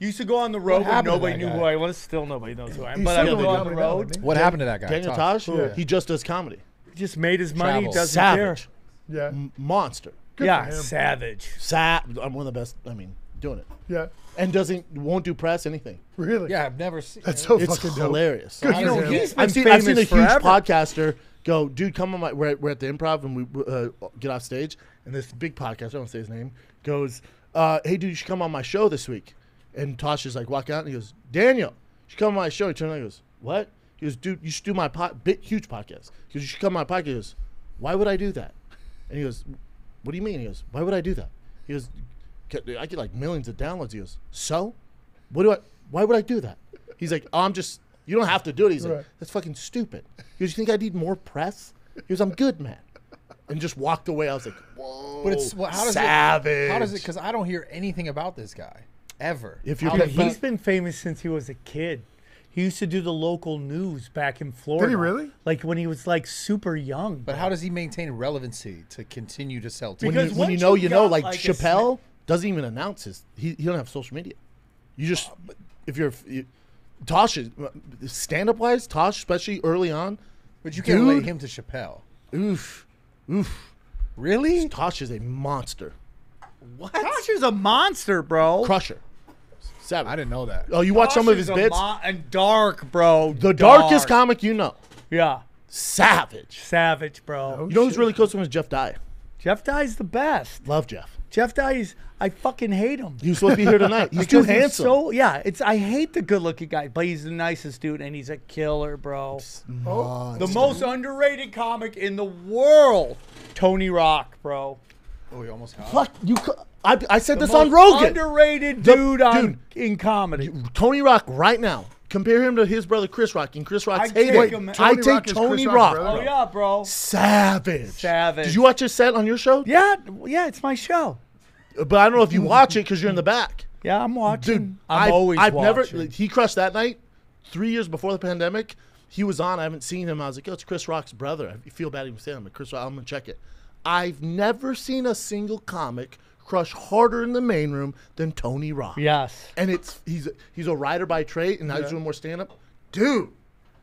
Used to go on the road and nobody knew guy? who I was. Still nobody knows who I am. But I would go on the road. What happened to that guy? Daniel Tosh? Yeah. He just does comedy. He just made his money. Travels. Doesn't savage. care. Yeah. Monster. Good yeah. Savage. Sa I'm one of the best. I mean, doing it. Yeah. And doesn't won't do press anything. Really? Yeah, I've never seen. That's so it's fucking hilarious. Good you know, he's been I've seen, I've seen a huge forever. podcaster go, dude, come on my. We're at, we're at the Improv and we uh, get off stage, and this big podcaster, I don't say his name, goes, uh, hey, dude, you should come on my show this week. And Tasha's like walking out, and he goes, Daniel, you should come on my show. He turned around and goes, what? He goes, dude, you should do my pot, big, huge podcast. He goes, you should come on my podcast. He goes, why would I do that? And he goes, what do you mean? He goes, why would I do that? He goes, I get like millions of downloads. He goes, so? What do I, why would I do that? He's like, oh, I'm just, you don't have to do it. He's right. like, that's fucking stupid. He goes, you think I need more press? He goes, I'm good, man. And just walked away. I was like, whoa, but it's, well, how does savage. It, how does it, because I don't hear anything about this guy. Ever. If you're Dude, he's been famous since he was a kid. He used to do the local news back in Florida. Did he really? Like when he was like super young. But bro. how does he maintain relevancy to continue to sell tickets? Because when you, when you know, you know, like, like Chappelle doesn't even announce his. He, he don't have social media. You just, uh, if you're, you, Tosh, stand-up wise, Tosh, especially early on. But you can't relate him to Chappelle. Oof. Oof. Really? Tosh is a monster. What? Tosh is a monster, bro. Crusher. Savage. I didn't know that. Oh, you watch some of his bits? And dark, bro. The dark. darkest comic you know. Yeah. Savage. Savage, bro. No you know who's really close to him is Jeff Dye. Jeff Dye's the best. Love Jeff. Jeff Dye's, I fucking hate him. He was supposed to be here tonight. He's too handsome. So, yeah, it's I hate the good-looking guy, but he's the nicest dude, and he's a killer, bro. Oh, the most underrated comic in the world, Tony Rock, bro. Oh, you almost got Fuck, you, I, I said the this on Rogan. Underrated dude, the, dude on, in comedy. Tony Rock right now Compare him to his brother Chris Rock, and Chris Rock's hated. Wait, Tony I take Rock Tony Rock. Rock. Oh yeah, bro. Savage. Savage. Did you watch his set on your show? Yeah, yeah, it's my show. But I don't know if you watch it because you're in the back. Yeah, I'm watching. Dude, I'm I've, always I've watching. Never. He crushed that night. Three years before the pandemic, he was on. I haven't seen him. I was like, oh, it's Chris Rock's brother. I feel bad even saying him. But Chris Rock, I'm gonna check it. I've never seen a single comic crush harder in the main room than Tony Rock. Yes. And it's he's he's a writer by trade, and now yeah. he's doing more stand-up. Dude,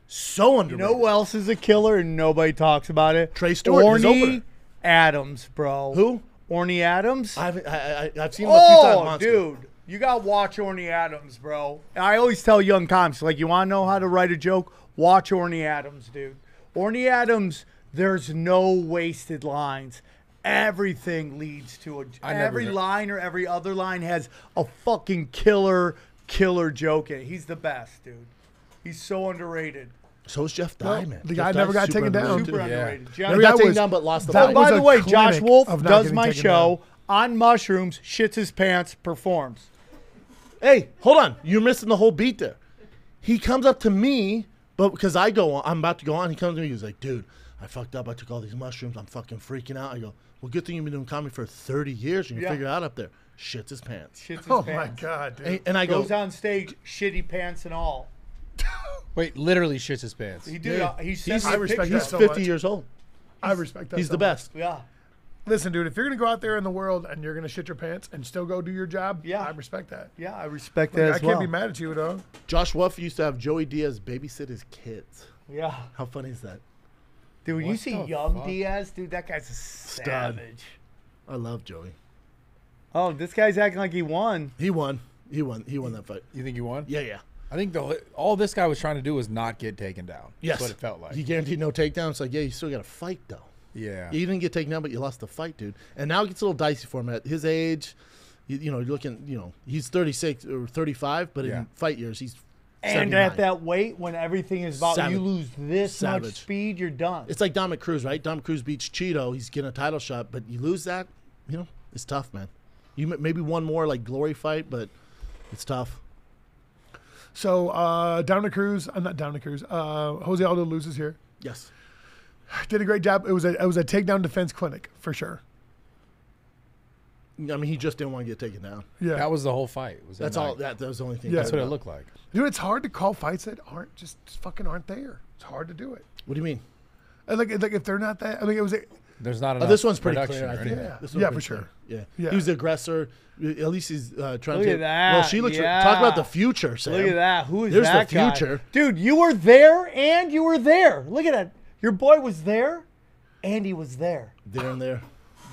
so underrated. You know who else is a killer and nobody talks about it? Trey Stewart. Orny Adams, bro. Who? Orny Adams. I've, I, I, I've seen him oh, a few times. Oh, dude. You got to watch Orny Adams, bro. I always tell young comics, like, you want to know how to write a joke? Watch Orny Adams, dude. Orny Adams, there's no wasted lines. Everything leads to a every line or every other line has a fucking killer, killer joke in it. He's the best, dude. He's so underrated. So is Jeff Diamond. The guy never got taken down. Super underrated. Jeff never got taken down, but lost the fight. By the way, Josh Wolf does my show on mushrooms, shits his pants, performs. Hey, hold on. You're missing the whole beat there. He comes up to me, but because I go on, I'm about to go on. He comes to me. He's like, dude, I fucked up. I took all these mushrooms. I'm fucking freaking out. I go, well, good thing you've been doing comedy for thirty years and you yeah. figure it out up there. Shits his pants. Shits his oh pants. Oh, my God, dude. And, and I Goes go. Goes on stage, shitty pants and all. Wait, literally shits his pants. He did. Yeah. He he's I respect he's so fifty much. Years old. I respect that. He's so the best. Much. Yeah. Listen, dude, if you're going to go out there in the world and you're going to shit your pants and still go do your job, yeah. I respect that. Yeah, I respect like, that as I can't well. be mad at you, though. Josh Wolf used to have Joey Diaz babysit his kids. Yeah. How funny is that? Dude, when you see young fuck? Diaz, dude, that guy's a savage. Stud. I love Joey. Oh, this guy's acting like he won. He won. He won. He won that fight. You think he won? Yeah, yeah. I think the, all this guy was trying to do was not get taken down. Yes. That's what it felt like. He guaranteed no takedown. It's like, yeah, you still got to fight, though. Yeah. You didn't get taken down, but you lost the fight, dude. And now it gets a little dicey for him at his age. You, you know, you're looking, you know, he's thirty-six or thirty-five, but yeah. in fight years, he's And at that weight, when everything is about Savage. you lose this Savage. much speed, you're done. It's like Dominic Cruz, right? Dominic Cruz beats Cheeto. He's getting a title shot, but you lose that, you know, it's tough, man. You maybe one more like glory fight, but it's tough. So uh, Dominic Cruz, I'm uh, not Dominic Cruz. Uh, Jose Aldo loses here. Yes, did a great job. It was a it was a takedown defense clinic for sure. I mean, he just didn't want to get taken down. Yeah, that was the whole fight. Was that's all. That, that was the only thing. Yeah. That's what it looked like. Dude, it's hard to call fights that aren't just fucking aren't there. It's hard to do it. What do you mean? And like, like if they're not that, I mean, it was. A, There's not enough. Oh, this one's pretty clear. I think. Yeah, yeah for sure. Yeah. yeah, he was the aggressor. At least he's uh, trying look to. Look at that. Well, she looks. Yeah. Talk about the future, Sam. Look at that. Who is There's that the guy? Future, dude. You were there, and you were there. Look at that. Your boy was there, and he was there. There and there.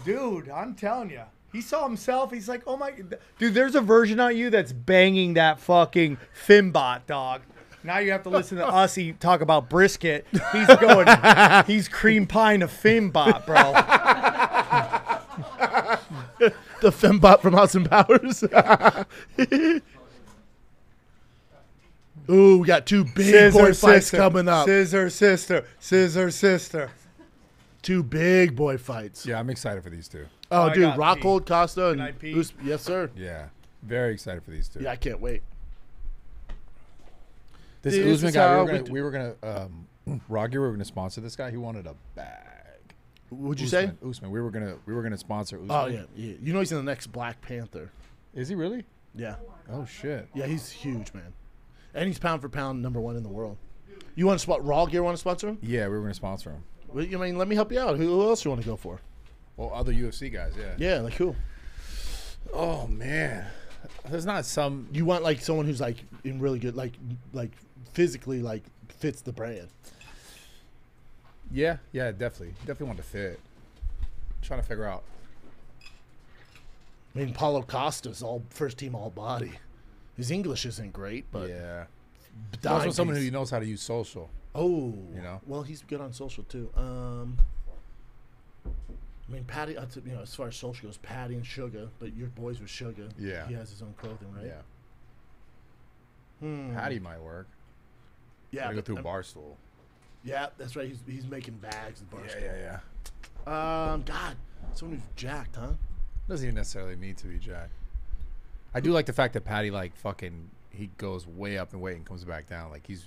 Dude, I'm telling you. He saw himself. He's like, oh, my. Dude, there's a version of you that's banging that fucking Finbot, dog. Now you have to listen to us talk about brisket. He's going, he's cream pie to Finbot, bro. The Finbot from Austin Powers. Ooh, we got two big scissor boy sister. fights coming up. Scissor sister. Scissor sister. Two big boy fights. Yeah, I'm excited for these two. Oh, oh dude, Rockhold, Costa, and Us yes, sir. Yeah, very excited for these two. Yeah, I can't wait. This dude, Usman this guy, we were gonna, we were gonna um, Rocky, we were gonna sponsor this guy. He wanted a bag. Would you Usman, say Usman? We were gonna, we were gonna sponsor Usman. Oh yeah, yeah, you know he's in the next Black Panther. Is he really? Yeah. Oh shit. Yeah, he's huge, man, and he's pound for pound number one in the world. You want to spot Raw Gear? Want to sponsor him? Yeah, we were gonna sponsor him. Well, I mean, let me help you out. Who else you want to go for? Well, other U F C guys, yeah. Yeah, like who? Oh man, there's not some. You want like someone who's like in really good, like like physically like fits the brand. Yeah, yeah, definitely, definitely want to fit. I'm trying to figure out. I mean, Paulo Costa's all first team all body. His English isn't great, but yeah, also someone who knows how to use social. Oh, you know, well, he's good on social too. Um. I mean, Patty, you know, as far as social goes, Patty and Sugar, but your boys with Sugar. Yeah. He has his own clothing, right? Yeah. Hmm. Patty might work. Yeah. I go through I'm, Barstool. Yeah, that's right. He's, he's making bags with Barstool. Yeah, yeah, yeah. Um, God, someone who's jacked, huh? Doesn't even necessarily need to be jacked. I do like the fact that Patty, like, fucking he goes way up in weight and comes back down. Like he's,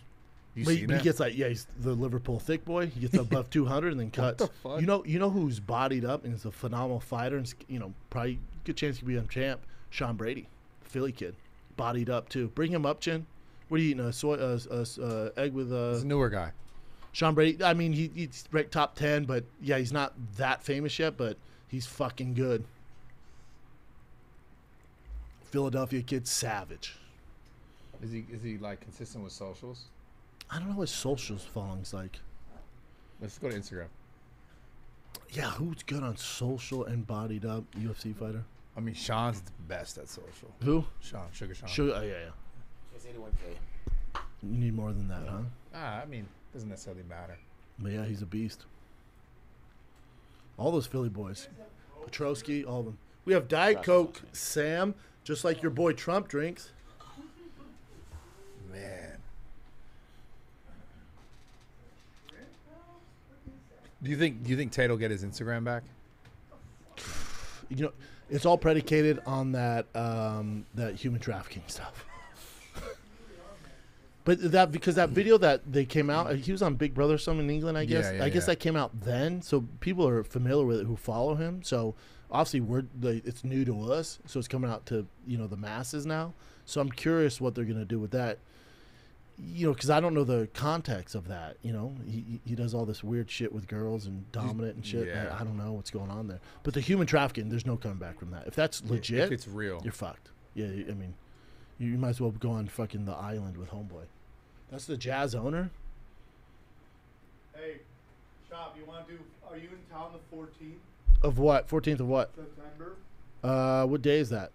you but, see but that? He gets like, yeah, he's the Liverpool thick boy. He gets above two hundred and then cuts. What the fuck? You know, you know who's bodied up and is a phenomenal fighter, and you know probably good chance he could be on champ. Sean Brady, Philly kid, bodied up too. Bring him up, Chin. What are you eating? A soy, uh, uh, uh, egg with a. He's a newer guy. Sean Brady. I mean, he, he's ranked top ten, but yeah, he's not that famous yet, but he's fucking good. Philadelphia kid, savage. Is he is he like consistent with socials? I don't know what socials following's like. Let's go to Instagram. Yeah, who's good on social and bodied up U F C fighter? I mean, Sean's the best at social. Who? Sean, Sugar Sean. Sugar, oh yeah, yeah. It's eighty-one K. You need more than that, yeah. huh? Ah, I mean, doesn't necessarily matter. But yeah, he's a beast. All those Philly boys, Petrosky, all of them. We have Diet Coke, Sam, just like your boy Trump drinks. Man. Do you think do you think Tate will get his Instagram back? You know, it's all predicated on that um, that human trafficking stuff. But that because that video that they came out, he was on Big Brother, some in England, I guess. Yeah, yeah, I guess yeah. that came out then, so people are familiar with it who follow him. So obviously, we're like, it's new to us, so it's coming out to you know the masses now. So I'm curious what they're gonna do with that, you know, because I don't know the context of that. You know, he he does all this weird shit with girls and dominant and shit. Yeah. And I don't know what's going on there. But the human trafficking, there's no coming back from that. If that's legit, if it's real, you're fucked. Yeah, I mean. You might as well go on fucking the island with homeboy. That's the Jazz owner. Hey, Shop, you want to do... Are you in town the fourteenth? Of what? fourteenth of what? September. Uh, what day is that?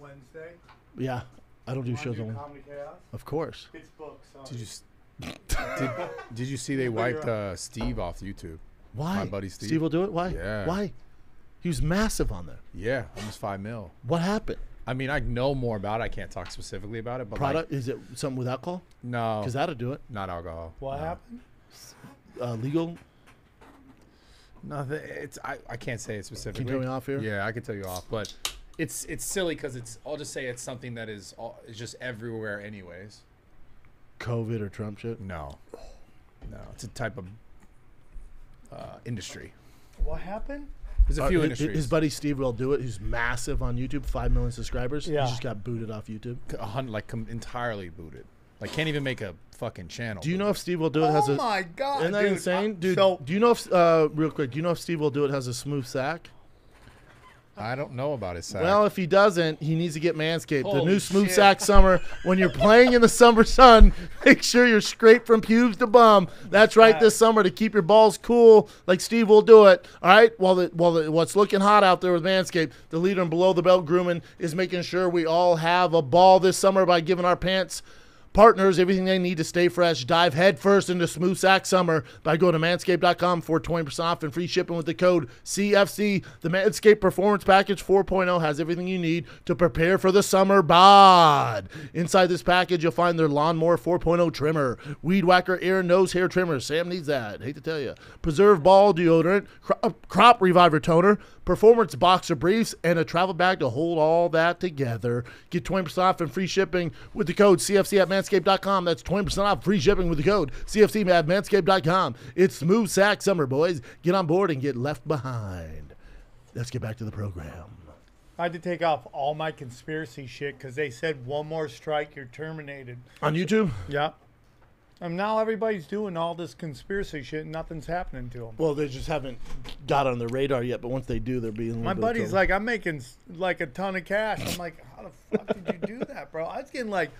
Wednesday. Yeah, I don't do shows do on... Comedy Chaos? Of course. It's booked, so... Did you, did, did you see they wiped uh, Steve off YouTube? Why? My buddy Steve. Steve will do it? Why? Yeah. Why? He was massive on there. Yeah, almost five mil. What happened? I mean, I know more about it. I can't talk specifically about it. But Product? Like, is it something with alcohol? No. Because that'll do it. Not alcohol. What no. happened? Uh, legal? Nothing. It's, I, I can't say it specifically. Can you tell me off here? Yeah, I can tell you off. But it's it's silly because it's. I'll just say it's something that is all, it's just everywhere anyways. COVID or Trump shit? No. No. It's a type of uh, industry. What happened? There's a few uh, industries. His buddy Steve will do it. He's massive on YouTube, five million subscribers. Yeah. He just got booted off YouTube. A hundred, like com entirely booted. Like can't even make a fucking channel. Do you booted. know if Steve will do it? Has oh a, my god! Isn't that dude, insane, dude? So, do you know if uh, real quick? Do you know if Steve will do it has a smooth sack? I don't know about his sack. Well, if he doesn't, he needs to get Manscaped. Holy the new smooth shit. sack summer. When you're playing in the summer sun, make sure you're scraped from pubes to bum. That's right, this summer to keep your balls cool, like Steve will do it. All right. While the while the, what's looking hot out there with Manscaped, the leader in below the belt grooming is making sure we all have a ball this summer by giving our pants partners everything they need to stay fresh. Dive headfirst into smooth sack summer by going to manscaped dot com for twenty percent off and free shipping with the code C F C. The Manscaped Performance Package four point oh has everything you need to prepare for the summer bod. Inside this package, you'll find their Lawnmower four point oh trimmer, Weed Whacker ear and nose hair trimmer. Sam needs that. I hate to tell you. Preserve Ball deodorant, cro Crop Reviver toner, Performance boxer briefs, and a travel bag to hold all that together. Get twenty percent off and free shipping with the code C F C at manscaped dot com. That's twenty percent off free shipping with the code C F C at manscaped dot com. It's smooth sack summer, boys. Get on board and get left behind. Let's get back to the program. I had to take off all my conspiracy shit because they said one more strike, you're terminated. On YouTube? Yeah. And now everybody's doing all this conspiracy shit and nothing's happening to them. Well, they just haven't got on the radar yet, but once they do, they're being... My buddy's like, I'm making like a ton of cash. I'm like, how the fuck did you do that, bro? I was getting like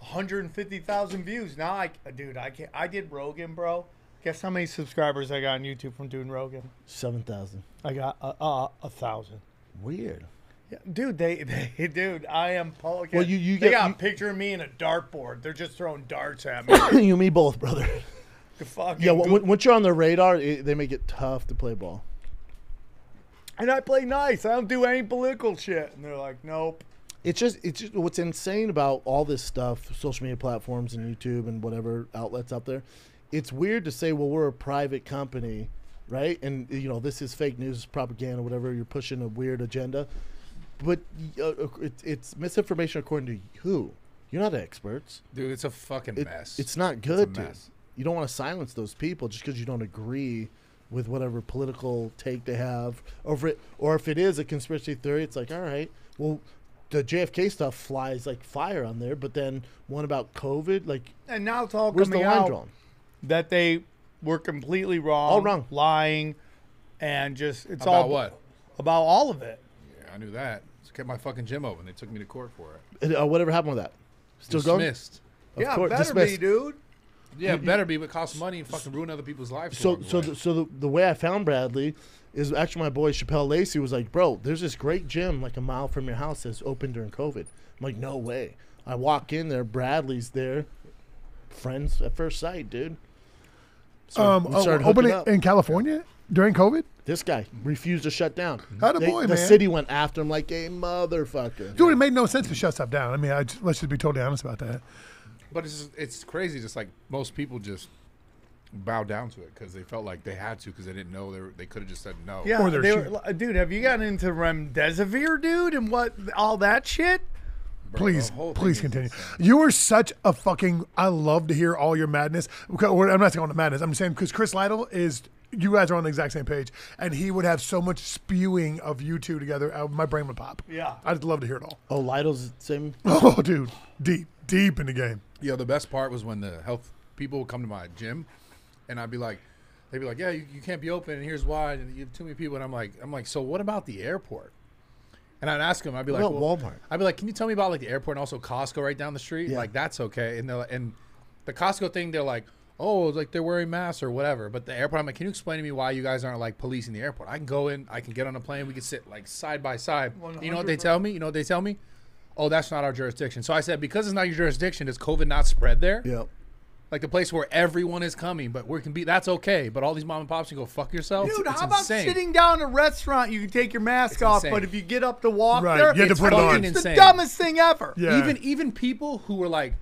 one hundred fifty thousand views. Now, I, dude, I can't. I did Rogan, bro. Guess how many subscribers I got on YouTube from doing Rogan? seven thousand. I got uh, uh, one thousand. Weird. Dude, they, they, dude, I am. Paul, well, you, you they get, got you, a picture of me in a dartboard. They're just throwing darts at me. You and me both, brother. The fuck. Yeah, well, once you're on the radar, it, they make it tough to play ball. And I play nice. I don't do any political shit. And they're like, nope. It's just, it's just what's insane about all this stuff, social media platforms and YouTube and whatever outlets out there. It's weird to say, well, we're a private company, right? And you know, this is fake news, propaganda, whatever. You're pushing a weird agenda. But uh, it, it's misinformation according to who? You're not experts. Dude, it's a fucking it, mess. It's not good, it's a mess. Dude. You don't want to silence those people just because you don't agree with whatever political take they have over it. Or if it is a conspiracy theory, it's like, all right, well, the J F K stuff flies like fire on there, but then one about COVID, like, and now it's all coming out that they were completely wrong, all wrong, lying, and just it's about all what about all of it. Yeah, I knew that. Just kept my fucking gym open. They took me to court for it. And, uh, whatever happened with that? Still dismissed. Going? Of yeah, course, better dismissed. Be, dude. Yeah, it better be, but it costs money and fucking ruin other people's lives. So, so, the, so the, the way I found Bradley is actually my boy Chappelle Lacey was like, bro, there's this great gym like a mile from your house that's open during COVID. I'm like, no way. I walk in there, Bradley's there, friends at first sight, dude. So um, we started oh, opening up in California during COVID. This guy refused to shut down. How the boy, man. The city went after him like a motherfucker. Dude, it made no sense to shut stuff down. I mean, I just, let's just be totally honest about that. But it's just, it's crazy. Just like most people just bow down to it because they felt like they had to because they didn't know they were, they could have just said no. Yeah, or they were, dude, have you gotten into remdesivir, dude, and what all that shit? Bro, please, please continue. You were such a fucking. I love to hear all your madness. I'm not saying on the madness. I'm saying because Chris Lytle is. You guys are on the exact same page, and he would have so much spewing of you two together. I, my brain would pop. Yeah, I'd love to hear it all. Oh, Lytle's the same. Oh, dude, deep, deep in the game. Yeah, the best part was when the health people would come to my gym, and I'd be like, they'd be like, yeah, you, you can't be open, and here's why, and you have too many people, and I'm like, I'm like, so what about the airport? And I'd ask them, I'd be like, well, Walmart. I'd be like, can you tell me about like the airport and also Costco right down the street? Yeah. Like that's okay, and they're, and the Costco thing, they're like. Oh, like they're wearing masks or whatever. But the airport, I'm like, can you explain to me why you guys aren't like policing the airport? I can go in, I can get on a plane, we can sit like side by side. one hundred percent. You know what they tell me? You know what they tell me? Oh, that's not our jurisdiction. So I said, because it's not your jurisdiction, does COVID not spread there? Yep. Like the place where everyone is coming, but where it can be, that's okay. But all these mom and pops can go fuck yourself. Dude, it's, it's how about insane. Sitting down in a restaurant? You can take your mask it's off, insane. But if you get up to walk right. there, you have it's to put it on. It's the dumbest thing ever. Yeah. Even even people who were like,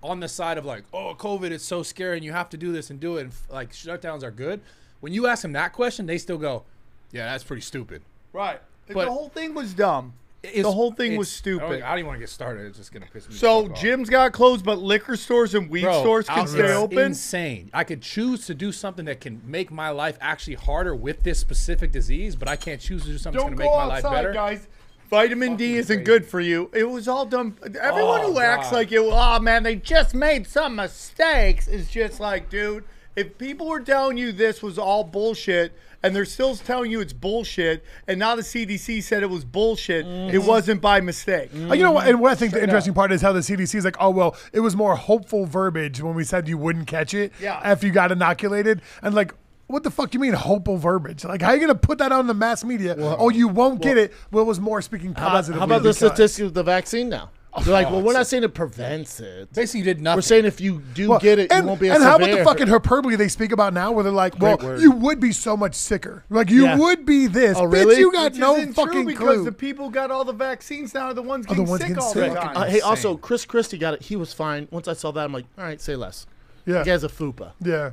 on the side of like, oh, COVID is so scary and you have to do this and do it and like shutdowns are good. When you ask them that question, they still go, yeah, that's pretty stupid. Right. But the whole thing was dumb. The whole thing was stupid. I don't, I don't even want to get started. It's just going to piss me off. So gyms got closed, but liquor stores and weed Bro, stores can stay open? Insane. I could choose to do something that can make my life actually harder with this specific disease, but I can't choose to do something don't that's going to make my outside, life better. Guys. Vitamin D isn't crazy. Good for you. It was all dumb. Everyone oh, who acts God. Like, it, oh, man, they just made some mistakes is just like, dude, if people were telling you this was all bullshit and they're still telling you it's bullshit and now the C D C said it was bullshit, mm-hmm. it wasn't by mistake. Mm-hmm. You know what? And what I think Straight the interesting up. Part is how the C D C is like, oh, well, it was more hopeful verbiage when we said you wouldn't catch it yeah. after you got inoculated. And like, what the fuck do you mean hopeful verbiage? Like, how are you going to put that out in the mass media? Well, oh, you won't well, get it. Well, it was more speaking positively. How about, how about the statistics of the vaccine now? They're like, well, we're not saying it prevents it. Basically, you did nothing. We're saying if you do well, get it, and, you won't be as And severe. How about the fucking hyperbole they speak about now where they're like, well, you would be so much sicker. Like, you yeah. would be this. Oh, really? Bitch, you got Which no fucking true because clue. Because the people got all the vaccines now are the ones getting, the ones sick, getting all sick all the time. Uh, hey, also, Chris Christie got it. He was fine. Once I saw that, I'm like, all right, say less. Yeah. He has a fupa. Yeah.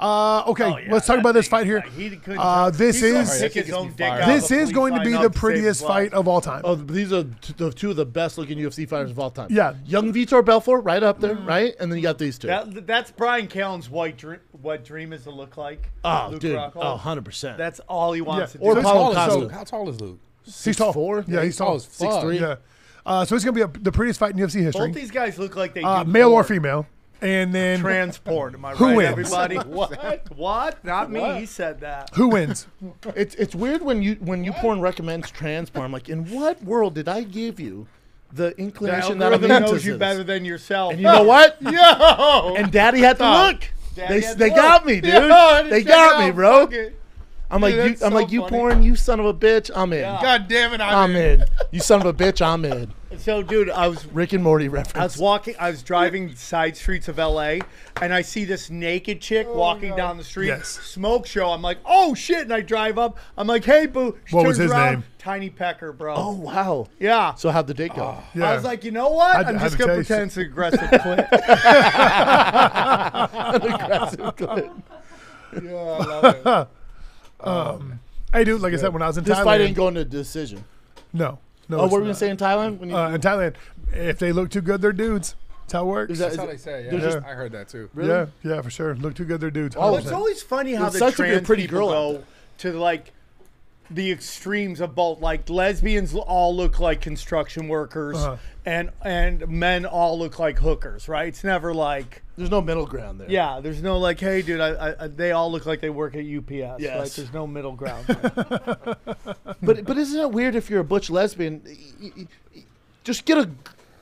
Uh, okay, oh, yeah, let's talk about this fight here. Like, uh, this is right, this is going to be the prettiest fight of all time. Oh, these are t the two of the best looking U F C fighters of all time. Yeah, young Vitor Belfort right up there, mm. right? And then you got these two. That, that's Brian Callen's white dream, what dream is to look like. Oh, Luke dude, Rockhold. Oh, one hundred percent. That's all he wants yeah. to do. Or so Paulo Costa. How tall is Luke? Six he's tall. Four? Yeah, yeah, he's tall. six three. Yeah. Uh, so it's going to be a, the prettiest fight in U F C history. Both these guys look like they uh, do male or female. And then transport. Am I right, wins? Everybody? What? What? Not me. What? He said that. Who wins? It's it's weird when you when you porn recommends transport. I'm like, in what world did I give you the inclination that I knows you better than yourself? And you know what? Yo! And Daddy had to look. Daddy they they look. Got me, dude. Yeah, they got out. Me, bro. Okay. I'm dude, like you. So I'm like funny. You porn. You son of a bitch. I'm in. Yeah. God damn it! I'm, I'm in. in. You son of a bitch. I'm in. So, dude, I was Rick and Morty reference. I was walking. I was driving side streets of L A and I see this naked chick oh, walking no. down the street. Yes. Smoke show. I'm like, oh shit! And I drive up. I'm like, hey, boo. She what turns was his around, name? Tiny Pecker, bro. Oh wow. Yeah. So how'd the date go? Oh, yeah. I was like, you know what? I'd, I'm I'd just gonna pretend it's an aggressive clip. An aggressive clip. Yeah, I love it. Um, hey, dude. Like good. I said, when I was in this Thailand, this fight didn't go into decision. No. No, oh, what were we going to say in Thailand? When you uh, in Thailand, if they look too good, they're dudes. That's how it works. Is that, That's is how it, they say it. Yeah. Just, I heard that too. Really? Yeah, yeah, for sure. Look, two good they're dudes. Oh, it's always funny how the trans pretty girl go to like the extremes of both. Like lesbians all look like construction workers, uh-huh. and and men all look like hookers. Right? It's never like there's no middle ground there. Yeah, there's no like, hey, dude, I, I, they all look like they work at U P S. Yes. Like there's no middle ground. but but isn't it weird if you're a butch lesbian? Just get a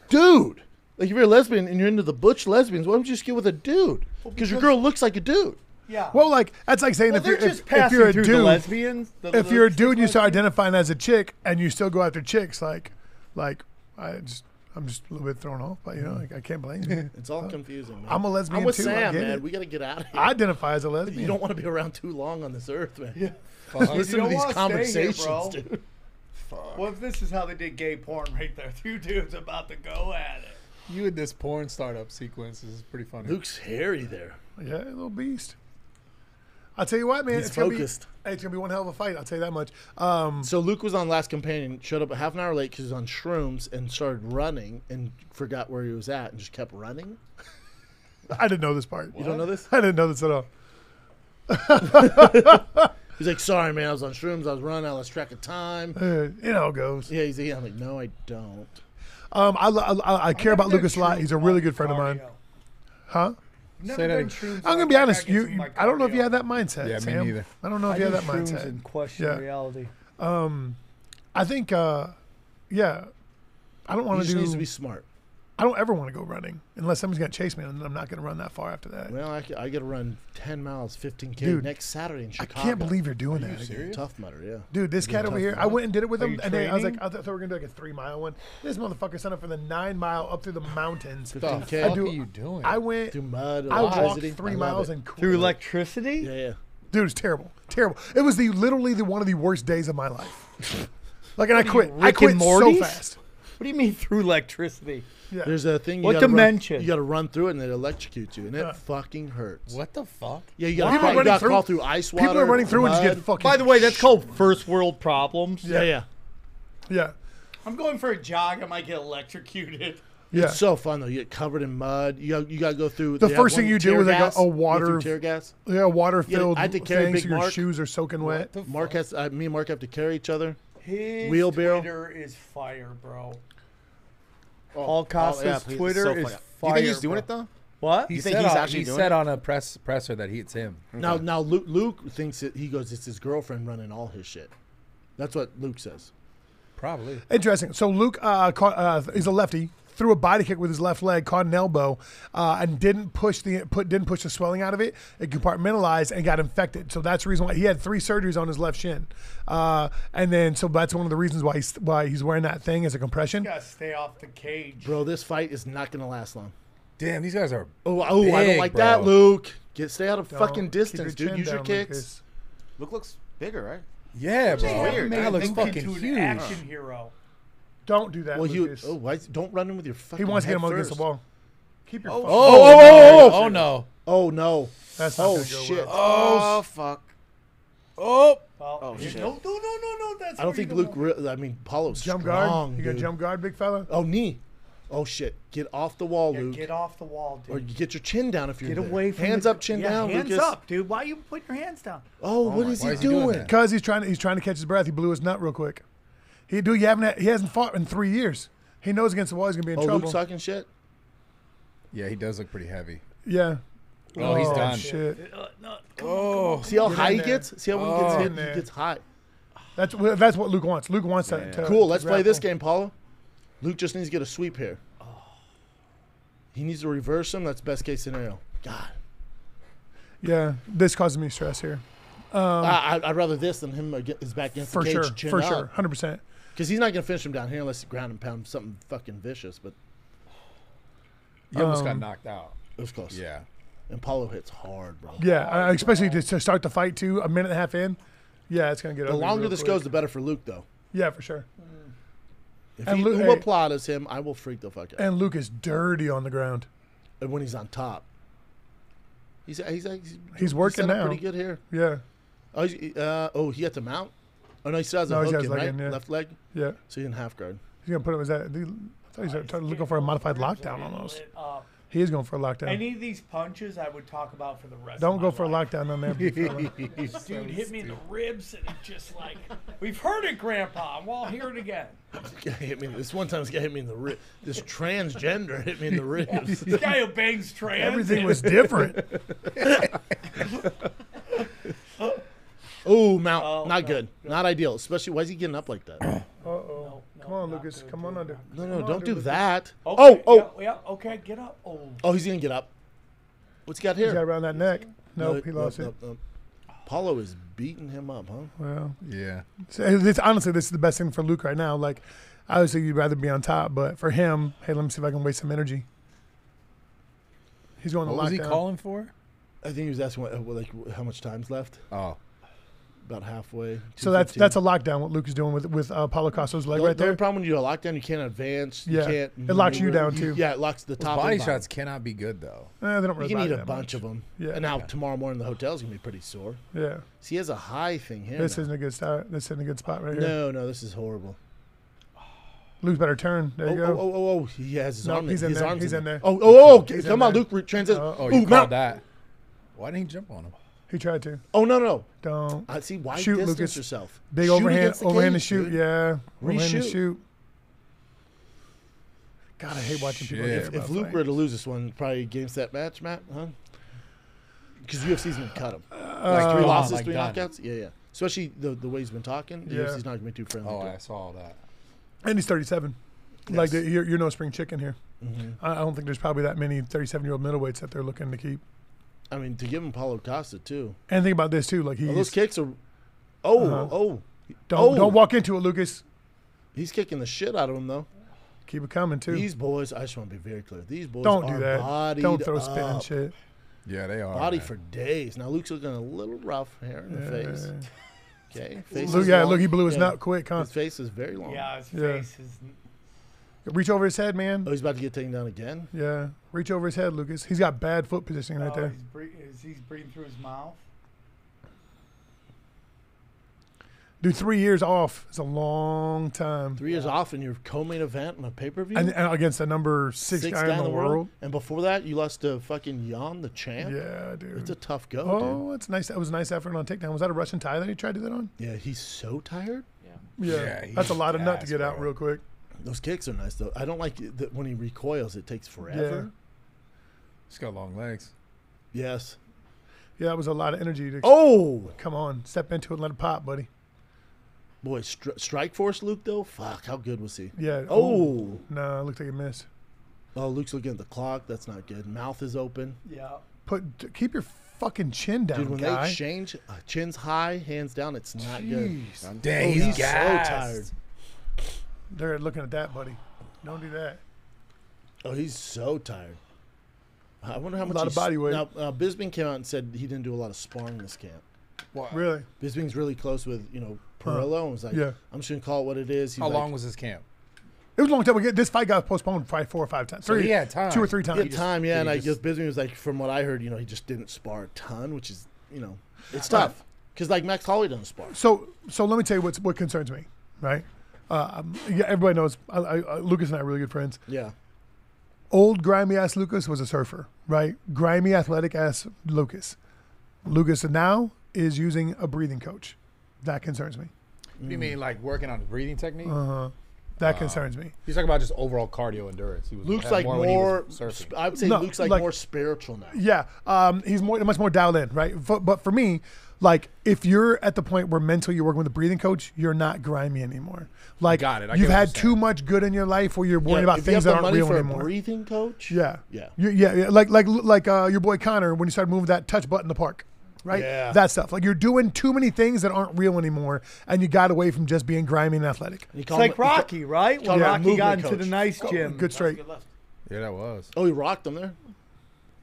dude. Like if you're a lesbian and you're into the butch lesbians, why don't you just get with a dude? Because your girl looks like a dude. Yeah. Well, like that's like saying well, if, you're, just if, if you're a dude, the lesbians, the, if the, you're a dude, and you start identifying as a chick, and you still go after chicks. Like, like I just, I'm just a little bit thrown off, but you know, like, I can't blame you. It's all so, confusing. Man. I'm a lesbian. I'm with too. Sam, man. It. We gotta get out of here. I identify as a lesbian. You don't want to be around too long on this earth, man. Yeah. Listen to these conversations, here, dude. Fuck. Well, if this is how they did gay porn right there, two dudes about to go at it. You and this porn startup sequence is pretty funny. Luke's hairy there. Yeah, a little beast. I'll tell you what, man. He's it's focused. Gonna be, hey, it's going to be one hell of a fight. I'll tell you that much. Um, so Luke was on Last Companion, showed up a half an hour late because he was on shrooms and started running and forgot where he was at and just kept running? I didn't know this part. What? You don't know this? I didn't know this at all. He's like, sorry, man. I was on shrooms. I was running. I lost track of time. Uh, it all goes. Yeah, he's, yeah, I'm like, no, I don't. Um, I, I, I care about Lucas a lot. He's a really good friend of mine. Huh? Say that I'm gonna be honest. You, you I don't know if you have that mindset. Yeah, Sam. Me neither. I don't know if I you have that mindset. And question yeah. reality. Um, I think. Uh, yeah, I don't want to do. Needs to be smart. I don't ever want to go running unless someone's gonna chase me, and I'm not gonna run that far after that. Well, I, I got to run ten miles, fifteen k next Saturday in Chicago. I can't believe you're doing Are that. You Tough Mudder, yeah. Dude, this cat over here, mud? I went and did it with Are him, and they, I was like, I thought we were gonna do like a three mile one. This motherfucker signed up for the nine mile up through the mountains. fifteen k. What are you doing? I went through mud. I walked three I miles and cool. Through electricity. Yeah, yeah. Dude, it's terrible, terrible. It was the literally the one of the worst days of my life. Like, and I quit. I quit so fast. What do you mean through electricity? Yeah. There's a thing. You what gotta dimension? Run, you got to run through it and it electrocutes you, and yeah. it fucking hurts. What the fuck? Yeah, you got to crawl, crawl through ice water. People are running through mud. And you get fucking. By the way, that's called first world problems. Yeah, yeah, yeah. yeah. I'm going for a jog. I might get electrocuted. Yeah. It's so fun though. You get covered in mud. You got, you got to go through. The first thing you do is like a, a water tear gas. Yeah, water filled. Yeah, I had to carry Big Mark. Your shoes are soaking wet. Mark has. Uh, me and Mark have to carry each other. His wheelbarrow. Twitter is fire, bro. Paul Costa's oh, yeah, Twitter so is fire. You think he's doing bro. It though? What? You he think he's on, actually he doing said it? on a press presser that he, it's him. Okay. Now, now Luke, Luke thinks that he goes, it's his girlfriend running all his shit. That's what Luke says. Probably. Interesting. So Luke uh, caught, uh, is a lefty. Threw a body kick with his left leg, caught an elbow, uh, and didn't push the put didn't push the swelling out of it. It compartmentalized and got infected. So that's the reason why he had three surgeries on his left shin. Uh, and then so that's one of the reasons why he's why he's wearing that thing as a compression. You gotta stay off the cage, bro. This fight is not gonna last long. Damn, these guys are. Oh, oh, big, I don't like bro. that, Luke. Get stay out of don't fucking distance, dude. Use your kicks. Luke looks bigger, right? Yeah, bro. Weird. That looks fucking huge. Action hero. Don't do that. Well, Lucas. You, oh, why, don't run in with your fucking. He wants to hit him against the wall. Keep your. Oh, phone. Oh, oh, oh, oh, oh, no. Oh, no. That's not oh, shit. Well. Oh, fuck. Oh. Oh, oh shit. No, no, no, no. That's I don't think Luke, re I mean, Paulo's strong, guard. You got jump guard, big fella? Oh, knee. Oh, shit. Get off the wall, yeah, Luke. Get off the wall, dude. Or you get your chin down if you're Get there. away from Hands the, up, chin yeah, down, hands Lucas. Hands up, dude. Why are you putting your hands down? Oh, oh what is he doing? Because he's trying to catch his breath. He blew his nut real quick. He do. You haven't. Had, he hasn't fought in three years. He knows against the wall he's gonna be in oh, trouble. Luke's talking shit. Yeah, he does look pretty heavy. Yeah. Oh, oh he's done. Shit. Uh, no, come oh, on, come see how high he gets. See how when oh, he gets hit, man. He gets high. That's that's what Luke wants. Luke wants yeah, that. Yeah. To, cool. Let's play this game, Paulo. Luke just needs to get a sweep here. Oh. He needs to reverse him. That's best case scenario. God. Yeah, this causes me stress here. Um, I, I'd rather this than him get his back against the cage. For sure. Chin for up. Sure. Hundred percent. Because he's not going to finish him down here unless he ground and pound something fucking vicious. But he almost um, got knocked out. It was close. Yeah. And Paulo hits hard, bro. Yeah, hard, especially bro. to start the fight, too, a minute and a half in. Yeah, it's going to get over. The longer this quick. goes, the better for Luke, though. Yeah, for sure. Mm. If and he, Luke, who hey, applaud as him, I will freak the fuck out. And Luke is dirty on the ground. And when he's on top. He's he's he's, he's working now. Pretty good here. Yeah. Oh, uh, oh he got the mount? Oh, no, he still has a no, hook in, right? In, yeah. Left leg? Yeah. So he's in half guard. He's going to put him as that. I he's looking for a modified lockdown almost. He is going for a lockdown. Any of these punches I would talk about for the rest Don't of go for life. a lockdown on there. Dude, so hit me in the ribs, and it's just like, we've heard it, Grandpa. We'll all hear it again. This guy hit me. This one time this guy hit me in the ribs. This transgender hit me in the ribs. This guy who bangs trans. Everything was different. Ooh, Mount, oh, not no, good. No. Not ideal. Especially, why is he getting up like that? Uh-oh. No, no, come on, Lucas. Good, come on under. No, no, don't do, do that. Okay, oh, oh. Yeah, yeah, okay, get up. Oh, oh he's going to get up. What's he got here? He's got around that neck. Nope, no, he lost no, it. No, no. Paulo is beating him up, huh? Well, yeah. It's, it's, honestly, this is the best thing for Luke right now. Like, obviously, you'd rather be on top, but for him, hey, let me see if I can waste some energy. He's going to lockdown. What was he calling for? I think he was asking what, what, like, how much time's left. Oh. About halfway. So that's that's a lockdown. What Luke is doing with with uh, Paulo Costa's leg the, right the there. The problem when you do a lockdown, you can't advance. You yeah, can't it locks you down too. You, yeah, it locks the top. Those body shots cannot be good though. Eh, they don't really. You can eat a bunch much. of them. Yeah. And now yeah. tomorrow morning the hotel's gonna be pretty sore. Yeah. See, he has a high thing here. This now. isn't a good start. This isn't a good spot right here. No, no, this is horrible. Luke better turn. There oh, you go. Oh, oh, oh, oh. He has his no, arm. He's in his there. Arms he's in there. Oh, oh, oh. Come on, Luke. Transition. Oh, you caught that. Why didn't he jump on him? He tried to. Oh, no, no. Don't. I see. Why shoot, distance Lucas. yourself? Big shoot overhand. Overhand to shoot. Dude. Yeah. Overhand to shoot. God, I hate watching Shit. people. If, if Luke were to lose this one, probably against that match, Matt, huh? Because U F C's going to cut him. Uh, like three losses, like three knockouts? Yeah, yeah. Especially the, the way he's been talking. The yeah. U F C's not going to be too friendly. Oh, too. I saw that. And he's thirty-seven. Yes. Like, the, you're, you're no spring chicken here. Mm-hmm. I, I don't think there's probably that many thirty-seven-year-old middleweights that they're looking to keep. I mean, to give him Paulo Costa too. And think about this too, like he. Oh, those kicks are. Oh, uh-huh. oh, don't oh. don't walk into it, Lucas. He's kicking the shit out of him though. Keep it coming too. These boys, I just want to be very clear. These boys don't are do that. Bodied don't throw spin and shit. Yeah, they are body man. for days. Now Luke's looking a little rough here in the yeah. face. Okay, face Luke, is yeah, long. Look, he blew his yeah. nut quick. Huh? His face is very long. Yeah, his yeah. face is. Reach over his head, man. Oh, he's about to get taken down again? Yeah. Reach over his head, Lucas. He's got bad foot positioning no, right there. He's breathing, he's breathing through his mouth. Dude, three years off is a long time. Three years yeah. off in your co-main event on a pay-per-view? And, and against the number six, six guy, guy in the world. world. And before that, you lost to fucking Jan, the champ? Yeah, dude. It's a tough go, oh, dude. Oh, it's nice. That was a nice effort on takedown. Was that a Russian tie that he tried to do that on? Yeah, he's so tired. Yeah. Yeah, yeah that's a lot of nut to get out real quick. Those kicks are nice, though. I don't like that when he recoils, it takes forever. Yeah. He's got long legs. Yes. Yeah, that was a lot of energy. To oh! Come on. Step into it and let it pop, buddy. Boy, stri strike force Luke, though? Fuck, how good was he? Yeah. Oh! No, nah, it looked like a miss. Oh, Luke's looking at the clock. That's not good. Mouth is open. Yeah. Put Keep your fucking chin down, Dude, when guy. they change, uh, chin's high, hands down, it's not Jeez. good. Dang, oh, he's gassed. so tired. They're looking at that, buddy. Don't do that. Oh, he's so tired. I wonder how much. A lot of body weight. Now, uh, Bisping came out and said he didn't do a lot of sparring this camp. Wow. Really? Bisping's really close with you know Perillo, and was like, yeah. I'm just gonna call it what it is. He's how like, long was this camp? It was a long time. We this fight got postponed probably four or five times. Three, so yeah, time. Two or three times. Yeah, time. Yeah, and I guess Bisping was like, from what I heard, you know, he just didn't spar a ton, which is you know, it's tough because like Max Holloway doesn't spar. So, so let me tell you what's what concerns me, right? Uh, yeah, everybody knows I, I, Lucas and I are really good friends. Yeah. Old grimy ass Lucas was a surfer, right? Grimy athletic ass Lucas. Lucas now is using a breathing coach. That concerns me. You mm. mean like working on the breathing technique? Uh-huh. That uh, concerns me. He's talking about just overall cardio endurance. He was Luke's like more. more he was I would say no, Luke's like, like more spiritual now. Yeah, um, he's more much more dialed in, right? F but for me, like if you're at the point where mentally you're working with a breathing coach, you're not grimy anymore. Like Got it. I you've had too much good in your life where you're worried yeah, about things that aren't real for anymore. A breathing coach. Yeah, yeah, you, yeah, yeah. Like like like uh, your boy Connor when you started moving that touch button in the park. Right? Yeah. That stuff. Like, you're doing too many things that aren't real anymore, and you got away from just being grimy and athletic. And it's like Rocky, right? When yeah, Rocky got into coach. the nice gym. Oh, good straight. Good yeah, that was. Oh, he rocked him there.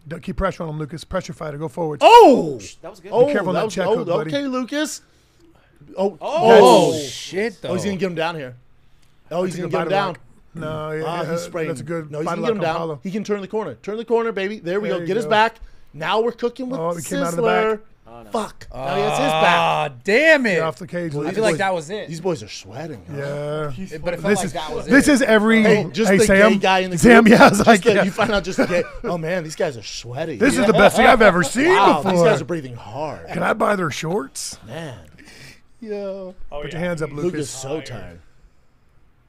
Don't keep pressure on him, Lucas. Pressure fighter. Go forward. Oh! That was good. Be oh, careful that, that was, check oh, hook, buddy. Okay, Lucas. Oh, oh shit, though. Oh, he's going to get him down here. Oh, he's going to get him down. Rock. No, yeah. Ah, he's spraying. That's a good No, he's going to get him down. Hollow. He can turn the corner. Turn the corner, baby. There we there go. Get his back. Now we're cooking with Sizzler. Oh, he came out of the back. Oh, no. Fuck. Uh, no, it's his back. Ah, damn it. Get off the cage. Well, I feel boys, like that was it. These boys are sweating. Yeah. yeah. But it felt this like is, that was this it. This is every hey, just hey, the Sam, gay guy in the Sam, yeah, I was like, the, yeah. You find out just the gay. Oh, man, these guys are sweaty. This yeah. is the best thing I've ever seen wow, before. These guys are breathing hard. Can I buy their shorts? Man. Yo. Oh, Put yeah. your hands up, Lucas. Luke is so tired.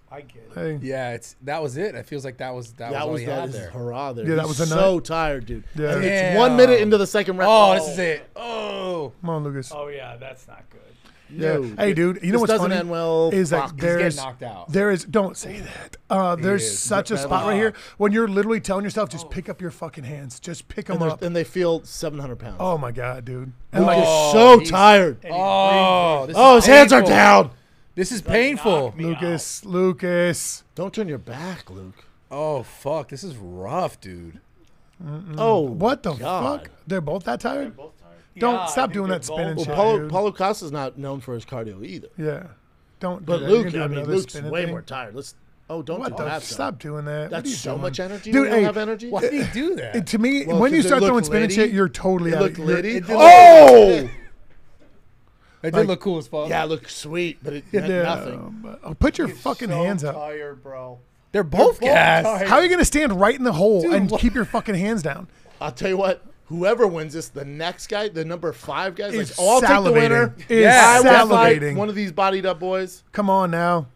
I get it. Hey. Yeah, it's that was it. It feels like that was that, that was all was he that had there. Hurrah there. Yeah, that was so tired, dude. Yeah. And it's one minute into the second round. Oh, oh, this is it. Oh, come on, Lucas. Oh yeah, that's not good. Yeah. No. Hey, dude. You this know what's doesn't funny? End well. Is that like there's knocked out. There is. Don't say that. Uh, there's such a spot right here when you're literally telling yourself, just oh. pick up your fucking hands. Just pick them and up. And they feel seven hundred pounds. Oh my god, dude. And like oh, so tired. Oh, oh, his hands are down. This is painful. Lucas, out. Lucas. Don't turn your back, Luke. Oh, fuck. This is rough, dude. Mm-mm. Oh, what the God. fuck? They're both that tired? They're both tired. Don't yeah, stop doing that spin and shit. Well, Paulo Costa's not known for his cardio either. Yeah. Don't But do Luke, do I mean, Luke's way thing. more tired. Let's. Oh, don't what do the, that. Stop doing that. That's so doing? much energy. Dude, you don't hey, have energy? Why do you do that? It, to me, well, when you start throwing spin and shit, you're totally out of it. Oh! It did like, look cool as fuck. Yeah, it looked sweet, but it meant yeah, nothing. But, oh, put your fucking so hands up. Tired, bro. They're both gas. How are you going to stand right in the hole Dude, and keep your fucking hands down? I'll tell you what. Whoever wins this, the next guy, the number five guy, is like, oh, I'll take the winner. Yeah, salivating. One of these bodied up boys. Come on now.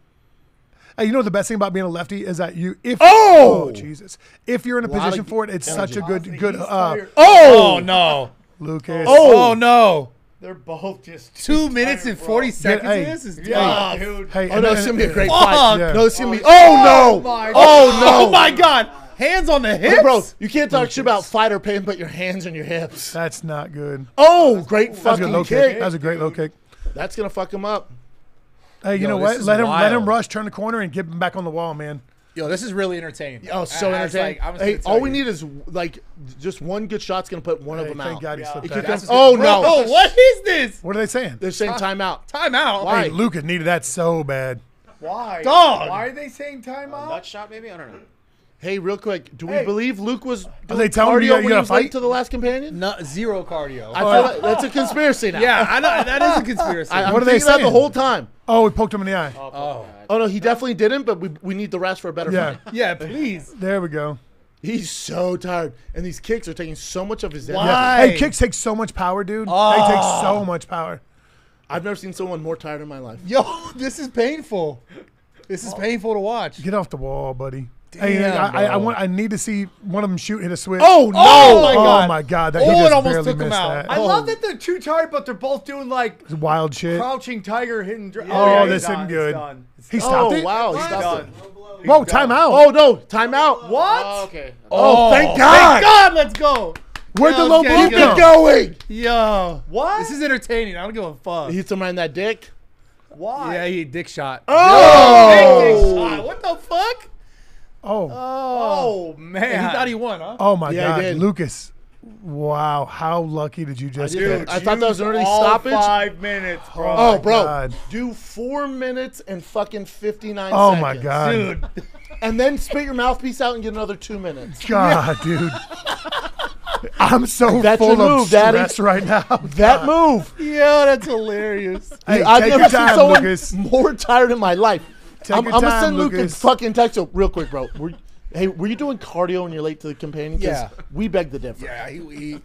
Hey, you know the best thing about being a lefty is that you, if oh, oh Jesus, if you're in a, a position for it, it's energy. such a good, good. Uh, oh, oh no, Lucas. Oh, oh no. They're both just two minutes tired, and forty bro. seconds. Hey, this is yeah, oh, dude. Hey, oh no, it's gonna be a great fight. Yeah. No, it's gonna be. Oh, oh no! Oh no! Oh my God! Hands on the hips, hey, bro. You can't talk shit about fighter pain, but your hands on your hips. That's not good. Oh, that's great cool. fucking low kick. kick. That's a great low kick. That's gonna fuck him up. Hey, you Yo, know what? Let him wild. let him rush, turn the corner, and get him back on the wall, man. Yo, this is really entertaining. Oh, so entertaining! I, I like, hey, all you. we need is like just one good shot's gonna put one hey, of them thank out. God he yeah. slipped out. Oh no! Oh, what is this? What are they saying? They're saying timeout. Timeout. Why? Hey, Luca needed that so bad. Why? Dog. Why are they saying timeout? Nut shot, maybe? I don't know. Hey, real quick, do hey. we believe Luke was doing Are they telling cardio you, you fight late to the last companion? No, zero cardio. I feel like that's a conspiracy now. Yeah, I know that is a conspiracy. I, what are they saying the whole time? Oh, we poked him in the eye. Oh, oh. oh no, he definitely didn't. But we we need the rest for a better yeah. fight. Yeah, please. There we go. He's so tired, and these kicks are taking so much of his energy. Why? Yeah. Hey, kicks take so much power, dude. Oh. They take so much power. I've never seen someone more tired in my life. Yo, this is painful. This is oh. painful to watch. Get off the wall, buddy. Damn, hey, I, I, I want. I need to see one of them shoot hit a switch. Oh no! Oh my god! Oh my god! That, oh, it almost took him out. That. I oh. love that they're too tired, but they're both doing like it's wild shit. Crouching tiger, hitting. Yeah, oh, yeah, this isn't good. It's he stopped oh, it. Wow! He stopped it. Whoa! Time out! Oh no! Time out! What? Oh, okay. Oh, oh, thank God! Thank God! Let's go. Where'd Yo, the low blow been going? Yo, what? This is entertaining. I don't give a fuck. He hits him right in that dick. Why? Yeah, he dick shot. Oh! What the fuck? Oh. oh, oh man! And he thought he won, huh? Oh my yeah, God, Lucas! Wow, how lucky did you just Dude, get? I thought that was an early stoppage. Five minutes, bro. Oh, oh bro, God. do four minutes and fucking fifty-nine. Oh seconds. my God, dude! And then spit your mouthpiece out and get another two minutes. God, dude. I'm so that's full move, of daddy. stress right now. God. That move, yeah, that's hilarious. Hey, I've take never your time, seen someone Lucas. more tired in my life. Take I'm, I'm time, gonna send Luke a fucking text real quick, bro. Were, hey, were you doing cardio when you're late to the companion? Yeah, we beg the difference. Yeah, he, he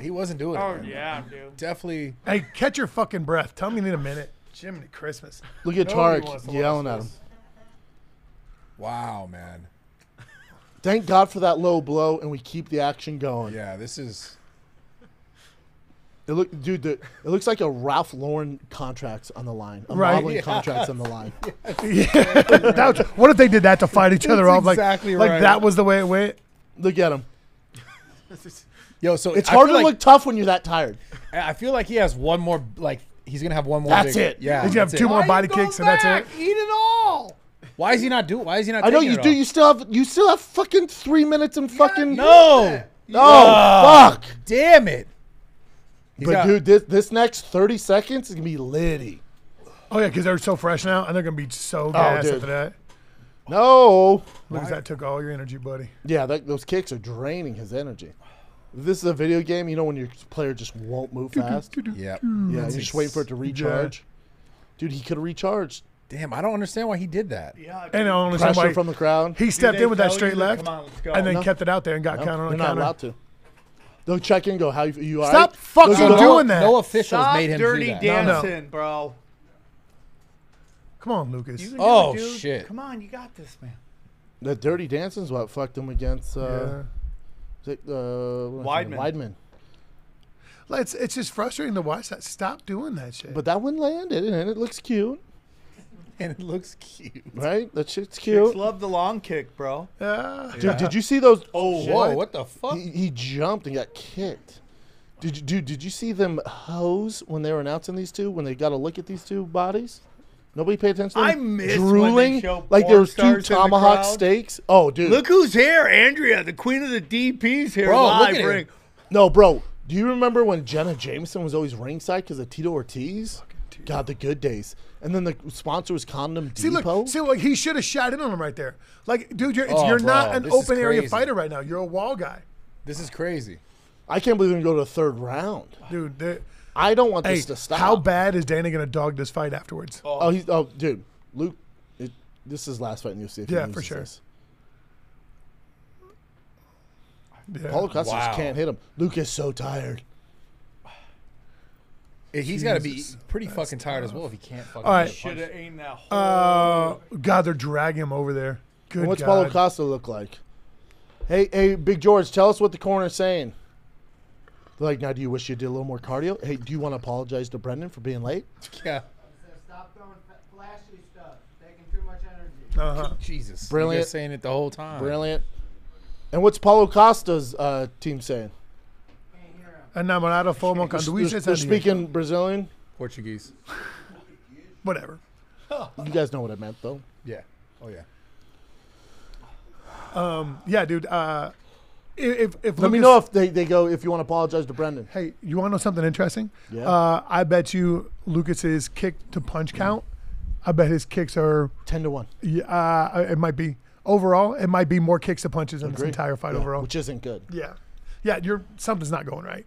he wasn't doing oh, it. Oh yeah, dude. Definitely. Hey, catch your fucking breath. Tell me you need a minute. Jiminy Christmas. Look at Nobody Tarek yelling at him. Wow, man. Thank God for that low blow, and we keep the action going. Yeah, this is. It look, dude. The, it looks like a Ralph Lauren contracts on the line. A right, modeling yeah. contracts on the line. Yes. Yeah. Right. That was, what if they did that to fight each other off? Like, exactly right. Like that was the way it went. Look at him. Yo, so it's I hard to like, look tough when you're that tired. I feel like he has one more. Like he's gonna have one more. That's big, it. Yeah, he's gonna have two it. more Why body kicks, back? and that's it. Eat it all. Why is he not doing? Why is he not? I know you do. All? You still have. You still have fucking three minutes and yeah, fucking no, no, oh, fuck, damn it. He's but, out. dude, this, this next thirty seconds is going to be litty. Oh, yeah, because they're so fresh now, and they're going to be so gassed oh, after that. No. Look, that took all your energy, buddy. Yeah, that, those kicks are draining his energy. This is a video game, you know, when your player just won't move fast. Yeah, yeah, you're just waiting for it to recharge. Yeah. Dude, he could have recharged. Damn, I don't understand why he did that. Yeah, I and I don't understand why from the crowd. He stepped in with that straight left, on, and then no. kept it out there and got no, counted on the counter. They're not allowed to. They'll check in, and go, how you, you all Stop right? fucking no, doing that. No officials Stop made him do that. Stop dirty dancing, no. bro. Come on, Lucas. You oh it, shit! Come on, you got this, man. The dirty dancing's what fucked him against. Uh, yeah. Uh, Weidman. Weidman. Like, it's, it's just frustrating to watch that. Stop doing that shit. But that one landed, and it looks cute. And it looks cute. Right? That shit's cute. Chicks love the long kick, bro. Yeah. Dude, yeah. did you see those? Oh, shit. Whoa, what the fuck? He, he jumped and got kicked. Did you, dude, did you see them hoes when they were announcing these two, when they got a look at these two bodies? Nobody paid attention to them? I miss Drooling, when they show like there was two tomahawk steaks. Oh, dude. Look who's here, Andrea, the queen of the D Ps here. Bro, live look at ring. Him. No, bro. Do you remember when Jenna Jameson was always ringside because of Tito Ortiz? Tito. God, the good days. And then the sponsor was Condom see, Depot. Look, see, look, he should have shot in on him right there. Like, dude, you're, it's, oh, you're bro, not an open area fighter right now. You're a wall guy. This is crazy. I can't believe we are going to go to the third round. Dude, I don't want hey, this to stop. How bad is Dana going to dog this fight afterwards? Oh, oh, he's, oh dude. Luke, it, this is his last fight in U F C. Yeah, for sure. This. Yeah. Paulo Costa wow. just can't hit him. Luke is so tired. He's Jesus. gotta be pretty That's fucking tired tough. as well if he can't fucking All right. should have aimed that whole uh, God, they're dragging him over there. Good What's God. Paulo Costa look like? Hey, hey, Big George, tell us what the corner's saying. They're like, now do you wish you did a little more cardio? Hey, do you want to apologize to Brendan for being late? Yeah. Stop throwing flashy stuff. Taking too much energy. Uh-huh. Jesus. Brilliant. Just saying it the whole time. Brilliant. And what's Paulo Costa's uh, team saying? They're, they're speaking Brazilian? Portuguese. Whatever. You guys know what I meant, though. Yeah. Oh, yeah. Um, yeah, dude. Uh, if, if Let Lucas, me know if they, they go, if you want to apologize to Brendan. Hey, you want to know something interesting? Yeah. Uh, I bet you Lucas's kick to punch count, I bet his kicks are ten to one. Yeah, uh, it might be. Overall, it might be more kicks to punches in this entire fight yeah, overall. Which isn't good. Yeah. Yeah, you're something's not going right.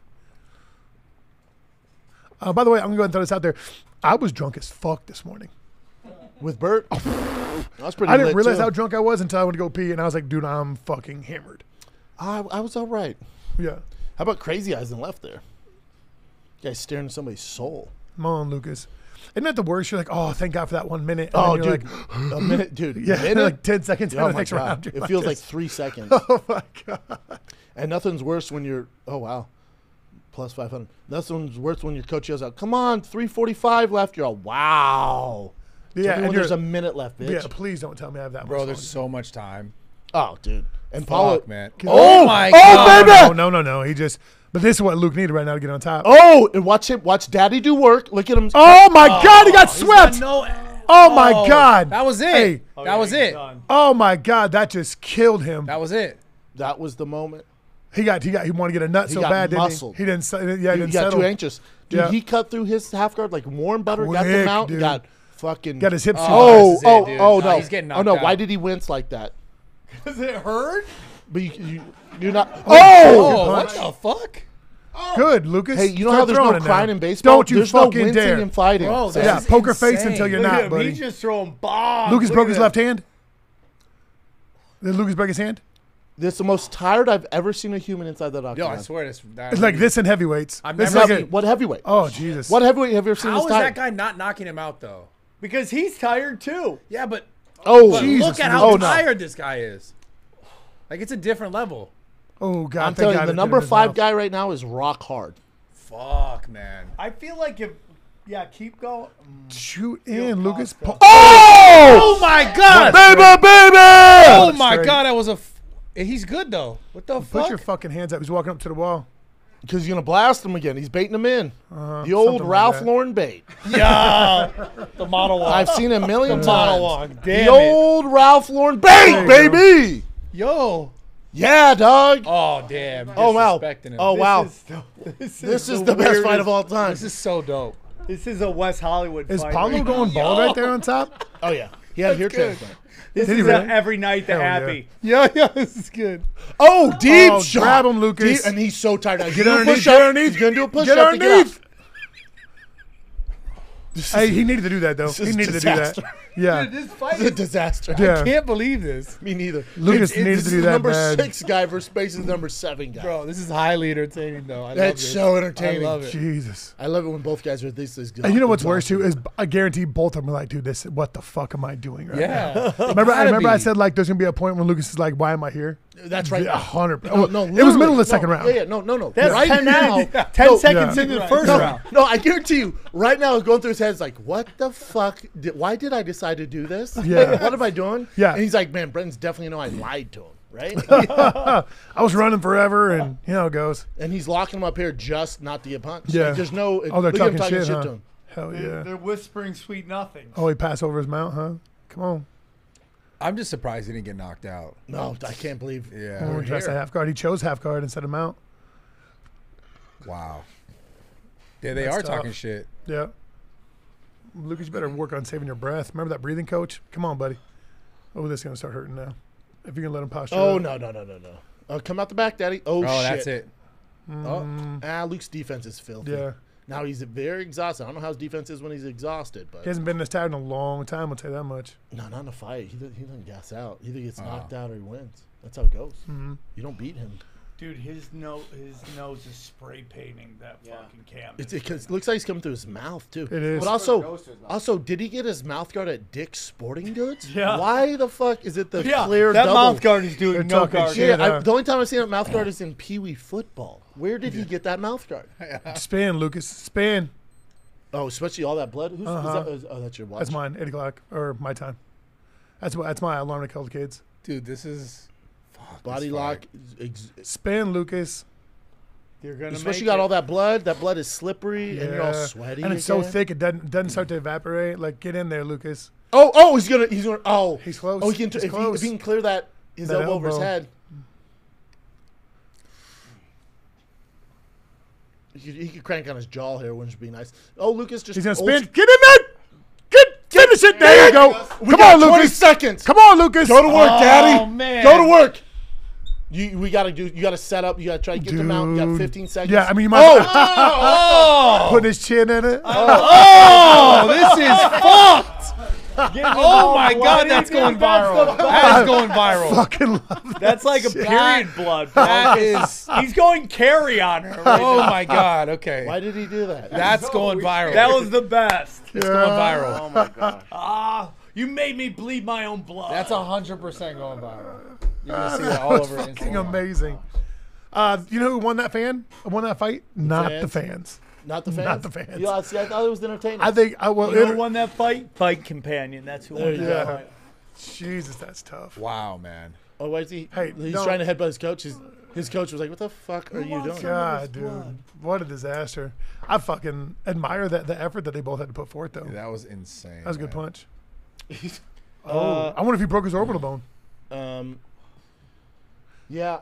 Uh, by the way, I'm going to go ahead and throw this out there. I was drunk as fuck this morning. With Bert? Oh, I was pretty I didn't realize too. how drunk I was until I went to go pee, and I was like, dude, I'm fucking hammered. I, I was all right. Yeah. How about Crazy Eyes and left there? You guys staring at somebody's soul. Come on, Lucas. Isn't that the worst? You're like, oh, thank God for that one minute. And oh, you're dude. Like, a minute, dude. Yeah, minute? like ten seconds into oh the next God. round. It like feels this. like three seconds. Oh, my God. And nothing's worse when you're, oh, wow, plus five hundred. Nothing's worse when your coach yells out, come on, three forty-five left. You're all, wow. Yeah, and there's a minute left, bitch. Yeah, please don't tell me I have that much Bro, there's so much time. Oh, dude. And Paulo, man. Oh, my God. Oh, baby. No, no, no, no. He just, but this is what Luke needed right now to get on top. Oh, and watch him, watch Daddy do work. Look at him. Oh, my God. He got swept. No. Oh, my God. That was it. That was it. Oh, my God. That just killed him. That was it. That was the moment. He got he got he wanted to get a nut he so got bad didn't he? He didn't yeah he, he didn't got settle. too anxious. Dude, yeah. he cut through his half guard like warm butter. Quick, got him out. Dude. Got fucking got his hips. Oh too oh oh, it, oh no! no he's getting oh no! Out. Why did he wince like that? Because it hurt. But you, you you're not. Oh, oh, oh what the fuck? Oh. Good, Lucas. Hey, you know how there's no crying in baseball? Don't you there's fucking no dare! And fighting. Bro, yeah, poker insane. face until you're Look not, buddy. He's just throwing bombs. Lucas broke his left hand. Did Lucas break his hand? This is the most tired I've ever seen a human inside that octagon. Yo, I swear this. That, it's like this in heavyweights. I'm never like a, what heavyweight? Oh, Jesus. What heavyweight have you ever seen How this is tired? That guy not knocking him out, though? Because he's tired, too. Yeah, but, oh, but Jesus. look at how oh, tired no. this guy is. Like, it's a different level. Oh, God. I'm telling you, the number five guy right now is rock hard. Fuck, man. I feel like if... Yeah, keep going. Shoot in, Lucas. Oh! Oh, my God. Baby, baby! Oh, my God. That was a... He's good, though. What the Put fuck? Put your fucking hands up. He's walking up to the wall. Because he's going to blast him again. He's baiting him in. Uh, the old Ralph like Lauren bait. Yeah. The monologue. I've seen it a million the times. Monologue. Damn the it. old Ralph Lauren bait, baby. Go. Yo. Yeah, dog. Oh, damn. Oh, wow. Him. Oh, wow. This is, so, this is, this is the, the best fight of all time. This is so dope. This is a West Hollywood is fight. Is Paulo right going bald right there on top? Oh, yeah. He had a hair transplant. This Did is really? a every night the Hell happy. Yeah. yeah, yeah, this is good. Oh, deep oh, shot. Grab him, Lucas. Deep, and he's so tired. Now, get underneath. Get underneath. He's going to do a push-up. Get underneath. Hey, he needed to do that, though. This he needed disaster. to do that. Yeah. Dude, this fight is a disaster. Yeah. I can't believe this. Me neither. Lucas needs to do that, number bad. six guy versus Space's number seven guy. Bro, this is highly entertaining, though. I love That's it. so entertaining. I love it. Jesus. I love it when both guys are this, this good. And you know what's worse, too, is I guarantee both of them are like, dude, this, what the fuck am I doing right yeah. now? Yeah. Remember, I, remember I said, like, there's going to be a point when Lucas is like, why am I here? That's right. one hundred percent. No, no, it was middle of the second no, round. Yeah, yeah, no, no, no. That's right ten now. Yeah. ten no, seconds yeah. into the first no, round. No, I guarantee you, right now, it's going through his head, it's like, what the fuck? Did, why did I decide to do this? Yeah. What am I doing? Yeah. And he's like, man, Brenton's definitely know I lied to him, right? Yeah. I was running forever, and you know how it goes. And he's locking him up here just not to get punched. Yeah. Like, there's no, oh, they're talking, talking shit, shit huh? to him. Hell yeah. They're, they're whispering sweet nothing. Oh, he passed over his mount, huh? Come on. I'm just surprised he didn't get knocked out. No, I can't believe. Yeah, we're dressed at half guard. He chose half guard instead of mount. Wow. Yeah, they That's are tough. talking shit. Yeah. Lucas, you better work on saving your breath. Remember that breathing coach? Come on, buddy. Oh, this is gonna start hurting now. If you're gonna let him posture. Oh up. no no no no no. Uh, come out the back, daddy. Oh, oh shit. Oh, that's it. Mm. Oh. Ah, Luke's defense is filthy. Yeah. Now he's very exhausted. I don't know how his defense is when he's exhausted, but he hasn't been this tired in a long time. I'll tell you that much. No, not in a fight. He doesn't, he doesn't gas out. He either gets uh. knocked out or he wins. That's how it goes. Mm-hmm. You don't beat him. Dude, his nose, his nose is spray painting that yeah. fucking cam. It's, it, it looks like he's coming through his mouth too. It is. But also, also, did he get his mouth guard at Dick's Sporting Goods? Yeah. Why the fuck is it the yeah, clear that double? That mouth guard is doing They're no guard. Shit, yeah, I, the only time I've seen that mouth guard is in Pee Wee football. Where did yeah. he get that mouth guard? Spin, Lucas, spin. Oh, especially all that blood. Who's, uh-huh. is that, oh, that's your watch. That's mine. Eight o'clock or my time. That's what. That's my alarm to call the kids. Dude, this is. Body lock. Spin, Lucas. You're gonna Especially got it. all that blood. That blood is slippery, yeah. and you're all sweaty. And it's again. so thick it doesn't doesn't start to evaporate. Like, get in there, Lucas. Oh, oh, he's gonna, he's gonna, oh, he's close. Oh, he can, he's if, close. He, if he can clear that his that elbow over his head. He could, he could crank on his jaw here, wouldn't it be nice? Oh, Lucas just. He's gonna spin. Get in there. Finish it. There you go. We Come on, Lucas. twenty seconds. Come on, Lucas. Go to work, oh, Daddy. Man. Go to work. You we gotta do. You gotta set up. You gotta try to get Dude. them out. You got fifteen seconds. Yeah, I mean, you might. Oh, oh. Put his chin in it. Oh, oh this is fucked. Oh my God, that's going viral. That is going viral. Fucking love that. That's like a period blood. That is. He's going carry on her. Right oh now. my God. Okay. Why did he do that? That's so going viral. Weird. That was the best. Yeah. It's going viral. Oh my God. Ah, you made me bleed my own blood. That's a hundred percent going viral. You're gonna see that all over Instagram. Fucking amazing. Uh, you know who won that fan? Won that fight? Not the fans. Not the fans. Not the fans. Yeah, see, I thought it was entertaining. I think I well, you know who won that fight? Fight Companion. That's who won that yeah. fight. Jesus, that's tough. Wow, man. Oh, why is he? Hey, he's no. trying to headbutt his coach. He's, his coach was like, "What the fuck who are you doing?" God, dude, blood? what a disaster. I fucking admire that the effort that they both had to put forth, though. Yeah, that was insane. That was a good man. punch. oh, uh, I wonder if he broke his orbital bone. Um. Yeah.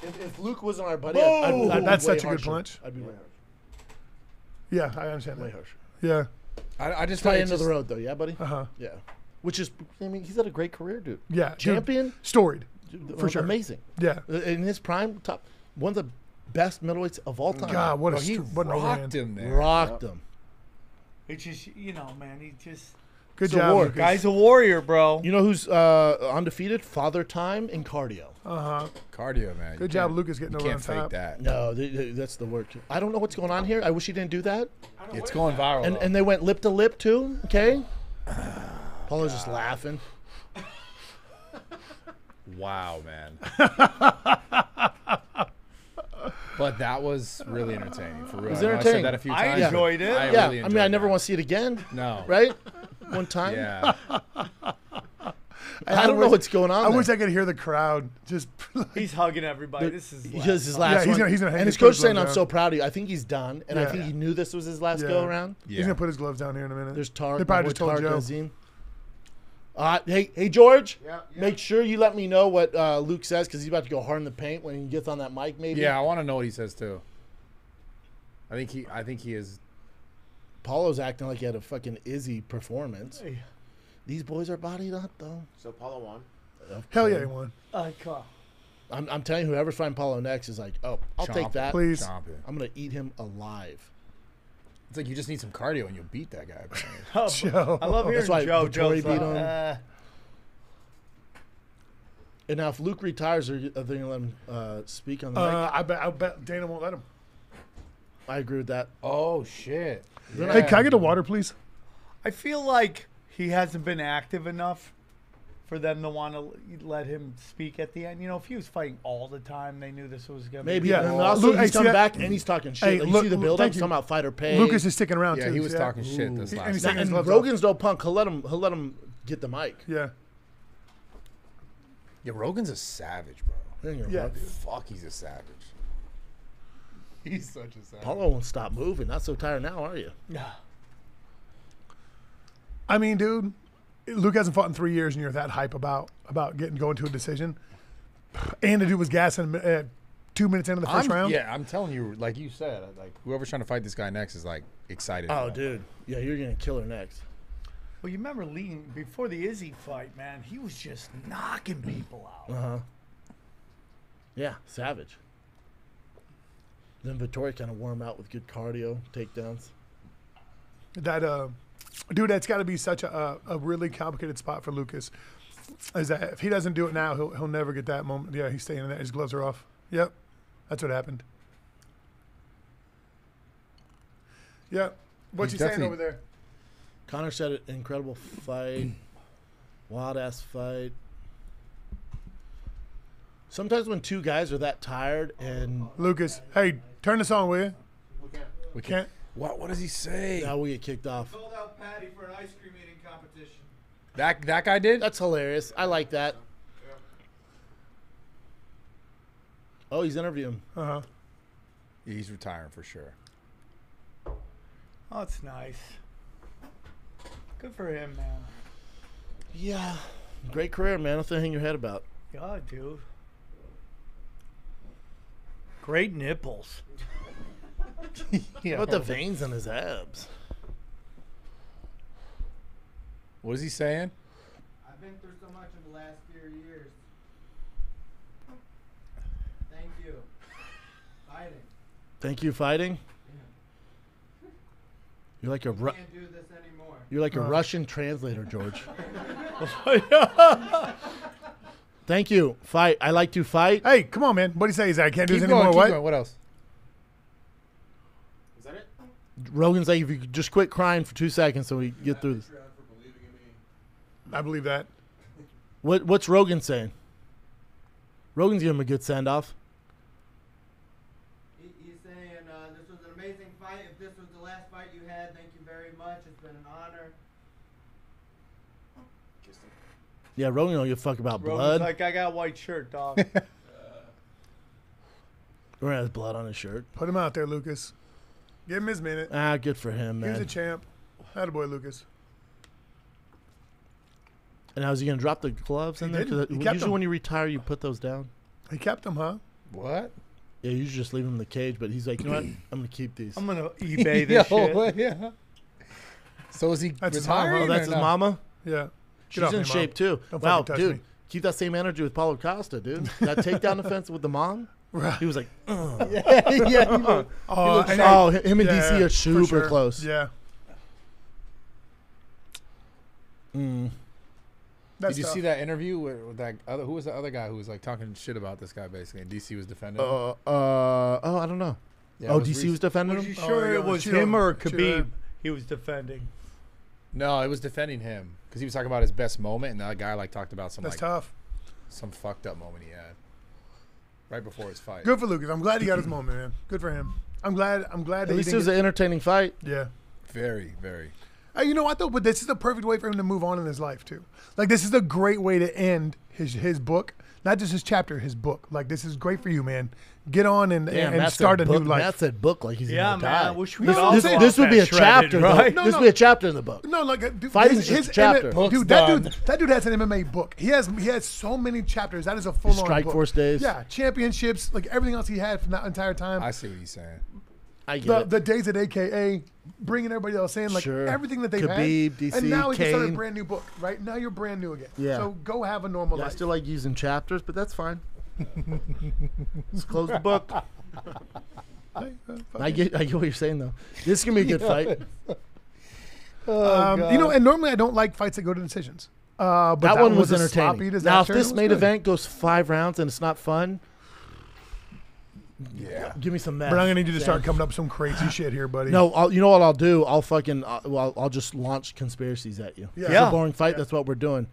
If, if Luke wasn't our buddy, I'd, I'd, I'd, I'd that's such a harsher. good punch. I'd be way harsher. Yeah, I understand way that. Harsher. Yeah, I, I just tie into the road though. Yeah, buddy. Uh huh. Yeah, which is, I mean, he's had a great career, dude. Yeah, champion, dude, storied, dude, for sure, amazing. Yeah, in his prime, top one of the best middleweights of all time. God, what Bro, a he what rocked him there. Rocked yep. him. It just, you know, man, he just. Good job, war. Guy's a warrior, bro. You know who's uh, undefeated? Father Time and Cardio. Uh huh. Cardio, man. Good job, Lucas, getting over on top. You can't fake that. No, they, they, that's the work. I don't know what's going on here. I wish he didn't do that. It's going viral. And, and they went lip to lip too. Okay. Paulo's just laughing. Wow, man. But that was really entertaining, for real. It was entertaining. I said that a few times. I enjoyed it. I yeah. Really enjoyed I mean, I never that. want to see it again. No. Right. One time, yeah. I don't I wish, know what's going on. I there. wish I could hear the crowd just. Like, he's hugging everybody. The, this is his last, his his last yeah, one. He's gonna, he's gonna hang and his, his coach saying, "I'm down. so proud of you." I think he's done, and yeah. I think he knew this was his last yeah. go around. Yeah. He's gonna put his gloves down here in a minute. There's Tark. They probably just told Tark Joe. Azim. Uh, hey, hey, George. Yeah, yeah. Make sure you let me know what uh, Luke says, because he's about to go hard in the paint when he gets on that mic. Maybe. Yeah, I want to know what he says too. I think he. I think he is. Paulo's acting like he had a fucking Izzy performance. Hey. These boys are bodied up, though. So Paulo won. Hell yeah, he won. Uh, cool. I'm, I'm telling you, whoever's fighting Paulo next is like, oh, I'll Chomp, take that. Please. I'm going to eat him alive. It's like you just need some cardio and you'll beat that guy. Oh, Joe. I love hearing That's Joe. Joe beat him. Uh, and now if Luke retires, are they going to let him uh, speak on the uh, mic? I bet, I bet Dana won't let him. I agree with that. Oh, shit. Yeah. Hey, can I get a water, please? I feel like he hasn't been active enough for them to want to let him speak at the end. You know, if he was fighting all the time, they knew this was going to be. Maybe. Yeah. And also, Luke, he's come back and he's talking shit. Hey, like, look, you see the build-up? He's talking about fighter pay. Lucas is sticking around, yeah, too. Yeah, he was yeah. talking Ooh. shit this last time. And, and Rogan's no punk. He'll let, him, he'll let him get the mic. Yeah. Yeah, Rogan's a savage, bro. Yeah. yeah. Fuck, he's a savage. He's such a savage. Paulo won't stop moving. Not so tired now, are you? Yeah. I mean, dude. Luke hasn't fought in three years, and you're that hype about about getting going to a decision. And the dude was gassing at two minutes into the first I'm, round. Yeah, I'm telling you, like you said, like whoever's trying to fight this guy next is like excited. Oh, dude, that. yeah, you're gonna kill her next. Well, you remember Lee before the Izzy fight, man? He was just knocking people out. Uh huh. Yeah, savage. Then Vittori kind of wore him out with good cardio takedowns. That uh. Dude, that's got to be such a, a really complicated spot for Lucas. Is that if he doesn't do it now, he'll he'll never get that moment. Yeah, he's staying in that. His gloves are off. Yep, that's what happened. Yep, what's he saying over there? Connor said an incredible fight, wild ass fight. Sometimes when two guys are that tired and Lucas, hey, turn this on, will you? We can't. We can't. What, what does he say? Now we get kicked off. Sold out Patty for an ice cream eating competition. That that guy did? That's hilarious. I like that. Yeah. Oh, he's interviewing. Uh huh. Yeah, he's retiring for sure. Oh, it's nice. Good for him, man. Yeah, great career, man. Nothing to hang your head about. God, dude. Great nipples. Yeah. What about the veins on his abs? What is he saying? I've been through so much in the last few years. Thank you. Fighting. Thank you, fighting? Yeah. You're like a Ru can't do this anymore. You're like uh. a Russian translator, George. Thank you. Fight. I like to fight. Hey, come on, man. What do you say? He's like, I can't keep do this going, anymore. Keep what? Going. What else? Rogan's like, if you could just quit crying for two seconds so we get through this. I believe that. What What's Rogan saying? Rogan's giving him a good send-off. He, he's saying, uh, this was an amazing fight. If this was the last fight you had, thank you very much. It's been an honor. Yeah, Rogan don't give a fuck about Rogan's blood. Like, I got a white shirt, dog. uh. Rogan has blood on his shirt. Put him out there, Lucas. Give him his minute. Ah, good for him, man. He's a champ. Attaboy, Lucas. And how's he going to drop the gloves in there? Usually when you retire, you put those down. He kept them, huh? What? Yeah, you just leave them in the cage, but he's like, you know what? I'm going to keep these. I'm going to eBay this shit. Yeah. So is he that's retiring? His mama, oh, that's his no? mama? Yeah. She's in me, shape, too. Don't wow, dude. Me. Keep that same energy with Paulo Costa, dude. That takedown offense with the mom? Right. He was like, oh. yeah, yeah. He looked, oh, he oh, him and yeah, D C are super sure. close. Yeah. Mm. Did you tough. see that interview with that other? Who was the other guy who was like talking shit about this guy basically? And D C was defending. Uh, him? uh oh, I don't know. Yeah, oh, D C was defending him. Was you sure oh, it was him or Khabib? He was defending. No, it was defending him because he was talking about his best moment, and that guy like talked about some. That's like, tough. Some fucked up moment he had. Right before his fight. Good for Lucas. I'm glad he got his moment, man. Good for him. I'm glad. I'm glad. At that least he didn't it was an entertaining fight. Yeah. Very, very. Uh, you know what though? But this is the perfect way for him to move on in his life too. Like this is a great way to end his his book, not just his chapter, his book. Like this is great for you, man. Get on and Damn, and start a book, new life. That's that book. Like he's yeah, gonna man. Die. I wish we this, all this, this, this would be a shredded, chapter, right? No, this no. would be a chapter in the book. No, like uh, dude, fighting's his, his chapter. M dude, that dude, that dude has an M M A book. He has he has so many chapters. That is a full on book. Strikeforce days. Yeah, championships, like everything else he had from that entire time. I see what he's saying. I get the, it. The days at A K A, bringing everybody else in, like sure. everything that they've Khabib, had. D C, and now we can start a brand new book, right? Now you're brand new again. Yeah. So go have a normal yeah, life. I still like using chapters, but that's fine. Let's close the book. I get I get what you're saying, though. This is going to be a good yeah. fight. Oh, um, you know, and normally I don't like fights that go to decisions. Uh, but that, that one was, was entertaining. Now, if this main good. event goes five rounds and it's not fun, yeah, give me some mess. But I'm going to need you to start coming up with some crazy shit here, buddy. No, I'll, you know what I'll do? I'll fucking I'll, well, I'll just launch conspiracies at you. Yeah. It's yeah. a boring fight. Yeah. That's what we're doing.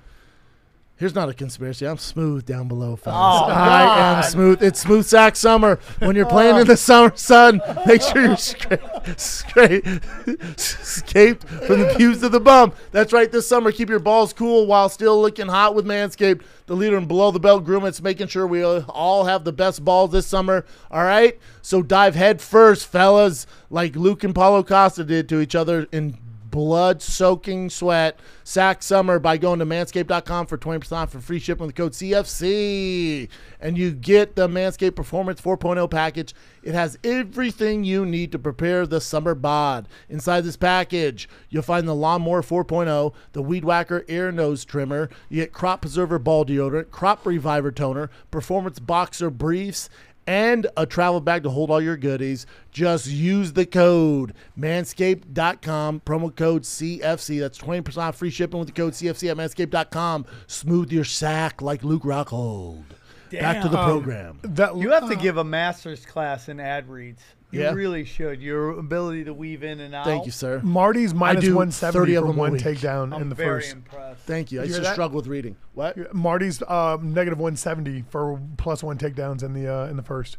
Here's not a conspiracy. I'm smooth down below, fellas. Oh, I God. am smooth. It's smooth sack summer. When you're playing oh. in the summer sun, make sure you're straight, straight, escaped from the pubes of the bum. That's right. This summer, keep your balls cool while still looking hot with Manscaped, the leader in below-the-belt grooming. It's making sure we all have the best balls this summer. All right? So dive head first, fellas, like Luke and Paulo Costa did to each other in blood-soaking sweat. Sack summer by going to manscaped dot com for twenty percent off for free shipping with the code C F C. And you get the Manscaped Performance four point oh package. It has everything you need to prepare the summer bod. Inside this package, you'll find the Lawnmower four point oh, the Weed Whacker Air Nose Trimmer. You get Crop Preserver Ball Deodorant, Crop Reviver Toner, Performance Boxer Briefs, and a travel bag to hold all your goodies. Just use the code manscaped dot com, promo code C F C. That's twenty percent off free shipping with the code C F C at manscaped dot com. Smooth your sack like Luke Rockhold. Damn. Back to the program. Um, that, you have to give a master's class in ad reads. You yeah. really should. Your ability to weave in and out. Thank you, sir. Marty's minus one seventy for one takedown I'm in the very first. Impressed. Thank you. I just struggle with reading. What? Marty's uh, negative one seventy for plus one takedowns in the uh, in the first.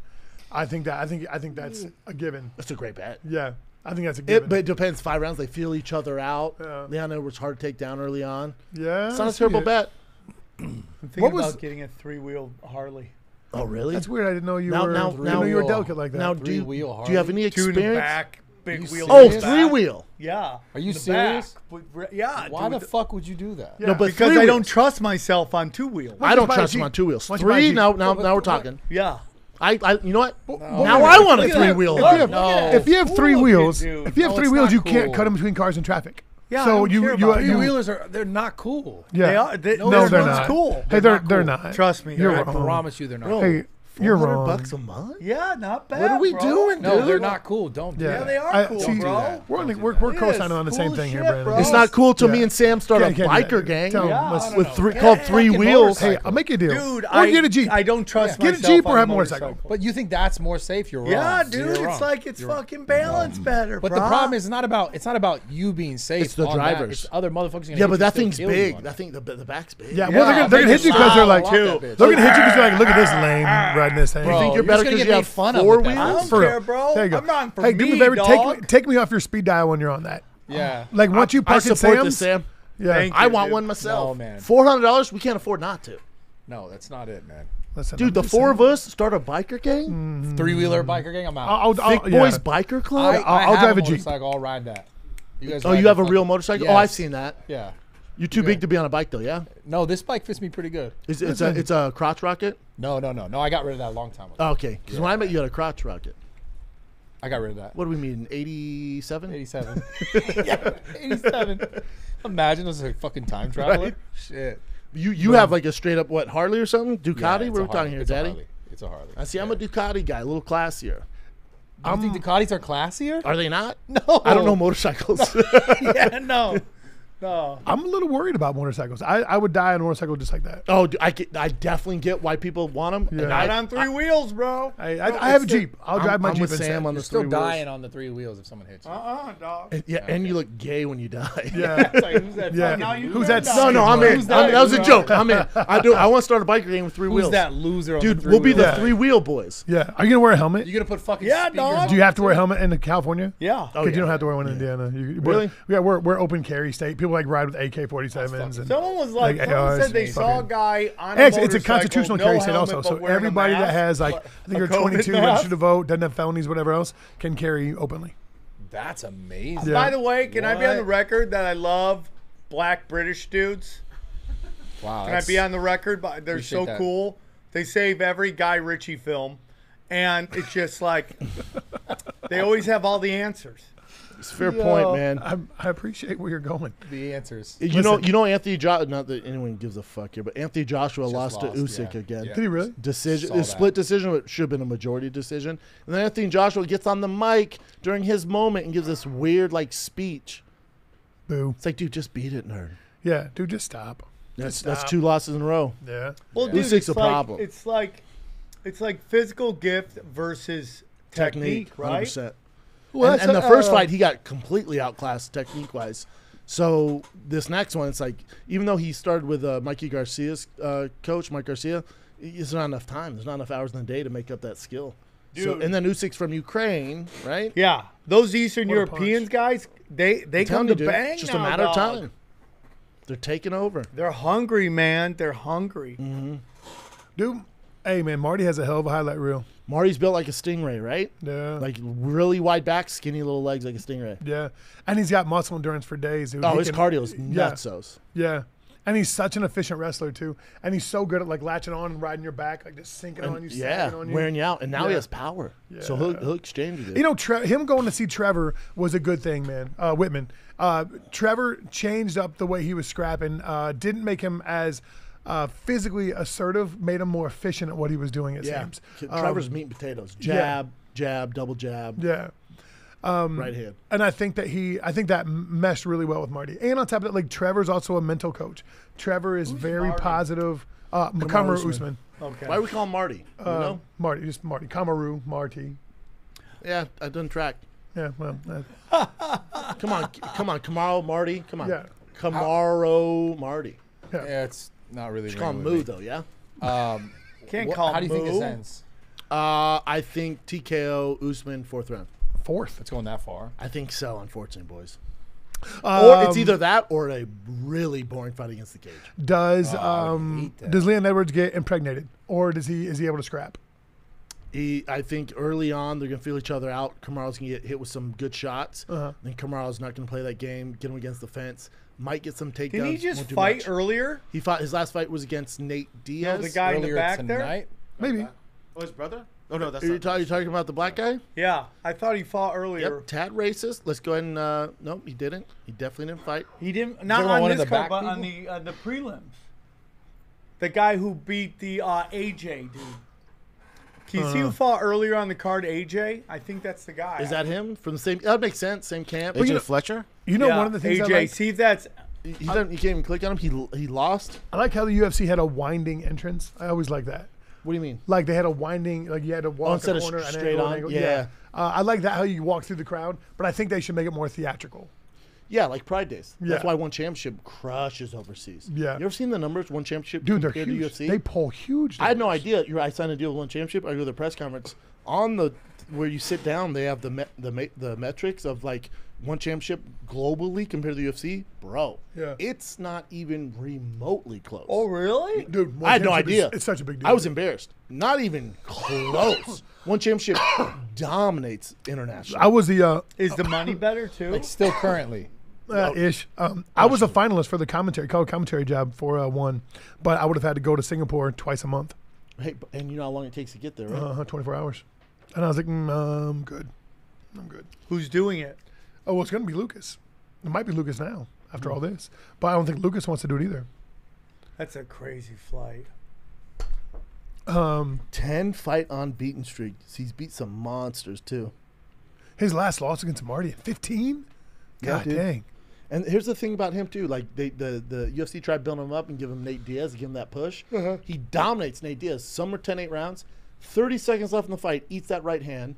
I think that I think I think that's a given. That's a great bet. Yeah, I think that's a given. It, but it depends. Five rounds, they feel each other out. Yeah. Leon Edwards hard to take down early on. Yeah, it's not a terrible it. bet. I'm thinking what about was, getting a three wheel Harley. Oh really? That's weird. I didn't know you now, were. Now, now, know you were delicate like that. Now, do you, do you have any experience? Two in the back, big wheel. Oh, three wheel. Yeah. Are you serious? Back. Yeah. Why the, the fuck would you do that? Yeah. No, but because I don't trust myself on two wheels. I don't trust him on two wheels. Three? Now, now, now we're talking. Yeah. I, I, you know what? No. Now I want a three wheel. If you have three wheels, if you have three wheels, you can't cut them between cars and traffic. Yeah, so you, you, you, three wheelers are they're not cool. Yeah, they are, they, no, no, they're not cool. Hey, they're they're not. Cool. They're not. Trust me, you're I wrong. promise you, they're not. Hey, cool. You're wrong. Bucks a month? Yeah, not bad. What are we bro. doing? No, dude? they're not cool. Don't. Do yeah. yeah, they are I, cool, see, bro. We're we're, we're, we're co-signing on the same thing shit, here, Brandon. Bro. It's not cool till yeah. me and Sam start yeah, a biker gang with three called three wheels. Hey, I'll make you a deal, dude. Or get a Jeep. I don't trust myself. Get a Jeep or have a motorcycle. But you think that's more safe? You're wrong. Yeah, dude. It's like it's fucking balanced better. But the problem is not about it's not about you being safe. The drivers, it's other motherfuckers. Yeah, but that thing's big. That thing, the the back's big. Yeah, well, they're gonna they're gonna hit you because they're like, they're gonna hit you because they're like, look at this lame riding this thing. You think you're better because you have four wheels? I don't care, bro. I'm on for me, dog. Hey, do me a favor. Take me, take me off your speed dial when you're on that. Yeah, like once you park at Sam's. Yeah, I want one myself. Oh man, four hundred dollars. We can't afford not to. No, that's not it, man. Listen, dude, the four of us start a biker gang, mm. three wheeler biker gang. I'm out. Thick Boys Biker Club. I'll drive a Jeep. I'll ride that. You guys oh, you have a real motorcycle? Yes. Oh, I've seen that. Yeah. You're too okay. big to be on a bike, though, yeah? No, this bike fits me pretty good. Is it, it's, a, it's a crotch rocket? No, no, no. No, I got rid of that a long time ago. Okay. Because yeah. when I met you, you had a crotch rocket. I got rid of that. What do we mean, eighty-seven? eighty-seven. Yeah, eighty-seven. Imagine this is a fucking time traveler. Right? Shit. You you Boom. have like a straight up, what, Harley or something? Ducati? Yeah, what are we talking here, it's Daddy? A it's a Harley. I see. Yeah. I'm a Ducati guy, a little classier. Do you um, think Ducatis are classier? Are they not? No. I don't know motorcycles. No. Yeah, no. No. I'm a little worried about motorcycles. I, I would die on a motorcycle just like that. Oh, I, get, I definitely get why people want them. Yeah. And I, on three I, wheels, bro. I, I, no, I have a Jeep. I'll I'm, drive my I'm Jeep with Sam on the three wheels. You're still dying on the three wheels if someone hits you. Uh-uh, dog. And, yeah, okay. and you look gay when you die. Yeah. It's like, who's that? Yeah. Now you who's that? No, no, I'm in. That, I mean, that was a joke. I'm in. I do. I want to start a biker game with three wheels. Who's that loser on the three wheels? Dude, we'll be the three wheel boys. Yeah. Are you going to wear a helmet? You're going to put fucking Yeah, dog. Do you have to wear a helmet in California? Yeah. Because you don't have to wear one in Indiana. Really? Yeah, we're open carry state. People like ride with A K forty-sevens. And someone was like, like someone said they saw a guy on a motorcycle. It's a constitutional carry state also. So everybody that has like, I think you're twenty-two, registered to vote, doesn't have felonies, whatever else, can carry openly. That's amazing. Yeah. By the way, can what? I be on the record that I love black British dudes? Wow. Can I be on the record? They're so that. cool. They save every Guy Ritchie film. And it's just like... They always have all the answers. It's a fair Yo, point, man. I, I appreciate where you're going. The answers. You Listen. know, you know, Anthony Joshua. Not that anyone gives a fuck here, but Anthony Joshua Just lost to Usyk yeah. again. Yeah. Did he really? Decision. It split decision. It should have been a majority decision. And then Anthony Joshua gets on the mic during his moment and gives this weird like speech. Boo! It's like, dude, just beat it, nerd. Yeah, dude, just stop. That's just that's stop. two losses in a row. Yeah. Well, yeah. Dude, Usyk's a like, problem. It's like, it's like physical gift versus technique, technique right? one hundred percent. Well, and, and the uh, first fight, he got completely outclassed technique-wise. So this next one, it's like, even though he started with uh, Mikey Garcia's uh, coach, Mike Garcia, it's not enough time. There's not enough hours in the day to make up that skill. Dude. So, and then Usyk's from Ukraine, right? Yeah. Those Eastern Europeans guys, they, they come to bang. It's just a matter of time. They're taking over. They're hungry, man. They're hungry. Mm-hmm. Dude, hey, man, Marty has a hell of a highlight reel. Marty's built like a stingray, right? Yeah. Like really wide back, skinny little legs like a stingray. Yeah. And he's got muscle endurance for days. Dude. Oh, he his can, cardio's nutsos. Yeah. yeah. And he's such an efficient wrestler, too. And he's so good at like latching on and riding your back, like just sinking and, on you, yeah, sinking on you. Wearing you out. And now yeah. he has power. Yeah. So he'll, he'll exchange with you. You know, Tre him going to see Trevor was a good thing, man. Uh, Whitman. Uh, Trevor changed up the way he was scrapping, uh, didn't make him as. Uh, physically assertive, made him more efficient at what he was doing, it yeah. seems. Trevor's um, meat and potatoes. Jab, yeah. jab, double jab. Yeah. Um, right hand. And I think that he, I think that meshed really well with Marty. And on top of that, like Trevor's also a mental coach. Trevor is Who's very Marty? positive. Uh, Kamaru Usman. Usman. Okay. Why do we call him Marty? You uh, know? Marty, just Marty. Kamaru, Marty. Yeah, I done track. Yeah, well. Uh, come on, come on, Kamaru, Marty. Come on. Yeah. Kamaru, Marty. Yeah, yeah it's. Not really. Just call him Moo, though, yeah? Um, Can't what, call him How do you Moo? think this ends? Uh, I think T K O, Usman, fourth round. Fourth? It's going that far. I think so, unfortunately, boys. Um, or it's either that or a really boring fight against the cage. Does uh, um, does Leon Edwards get impregnated? Or does he is he able to scrap? He, I think early on, they're going to feel each other out. Kamaru's going to get hit with some good shots. Uh-huh. Then Kamaru's not going to play that game, get him against the fence. Might get some takedowns. Did he just fight much. earlier? He fought. His last fight was against Nate Diaz. No, the guy in the back tonight? there. Maybe. Oh, his brother? Oh no, that's. Are you talking? You talking about the black guy? Yeah, I thought he fought earlier. Yep. Tad racist. Let's go ahead and. Uh, no, he didn't. He definitely didn't fight. He didn't. Not on this card, but people? on the uh, the prelims. The guy who beat the uh, A J dude. Can you uh, see who fought earlier on the card? A J. I think that's the guy. Is that him from the same? That makes sense. Same camp. A J you know, Fletcher. You know yeah, one of the things. A J. I like, see that's. He, he didn't, you can't even click on him. He he lost. I like how the U F C had a winding entrance. I always like that. What do you mean? Like they had a winding. Like you had to walk oh, a corner and straight on. Angle. Yeah. yeah. Uh, I like that how you walk through the crowd, but I think they should make it more theatrical. Yeah, like Pride days. Yeah. That's why One Championship crushes overseas. Yeah. You ever seen the numbers? One Championship Dude, they're huge. To U F C? They pull huge numbers. I had no idea. You're, I signed a deal with One Championship. I go to the press conference. On the where you sit down, they have the me, the me, the metrics of like One Championship globally compared to the U F C. Bro, yeah. It's not even remotely close. Oh, really? Dude, I had no idea. Is, it's such a big deal. I was embarrassed. Not even close. One Championship dominates international. I was the uh, Is the money better too? Like still currently. Uh, ish. Um, I was a finalist for the commentary, color commentary job for uh, one, but I would have had to go to Singapore twice a month. Hey, and you know how long it takes to get there, right? Uh-huh, twenty-four hours. And I was like, mm, I'm good. I'm good. Who's doing it? Oh, well, it's going to be Lucas. It might be Lucas now after mm-hmm. all this, but I don't think Lucas wants to do it either. That's a crazy flight. Um, ten fight unbeaten streak. He's beat some monsters too. His last loss against Marty at fifteen? God yeah, dang. And here's the thing about him too, like they, the the U F C tried building him up and give him Nate Diaz, give him that push. Uh-huh. He dominates Nate Diaz. Some are ten eight rounds, thirty seconds left in the fight, eats that right hand.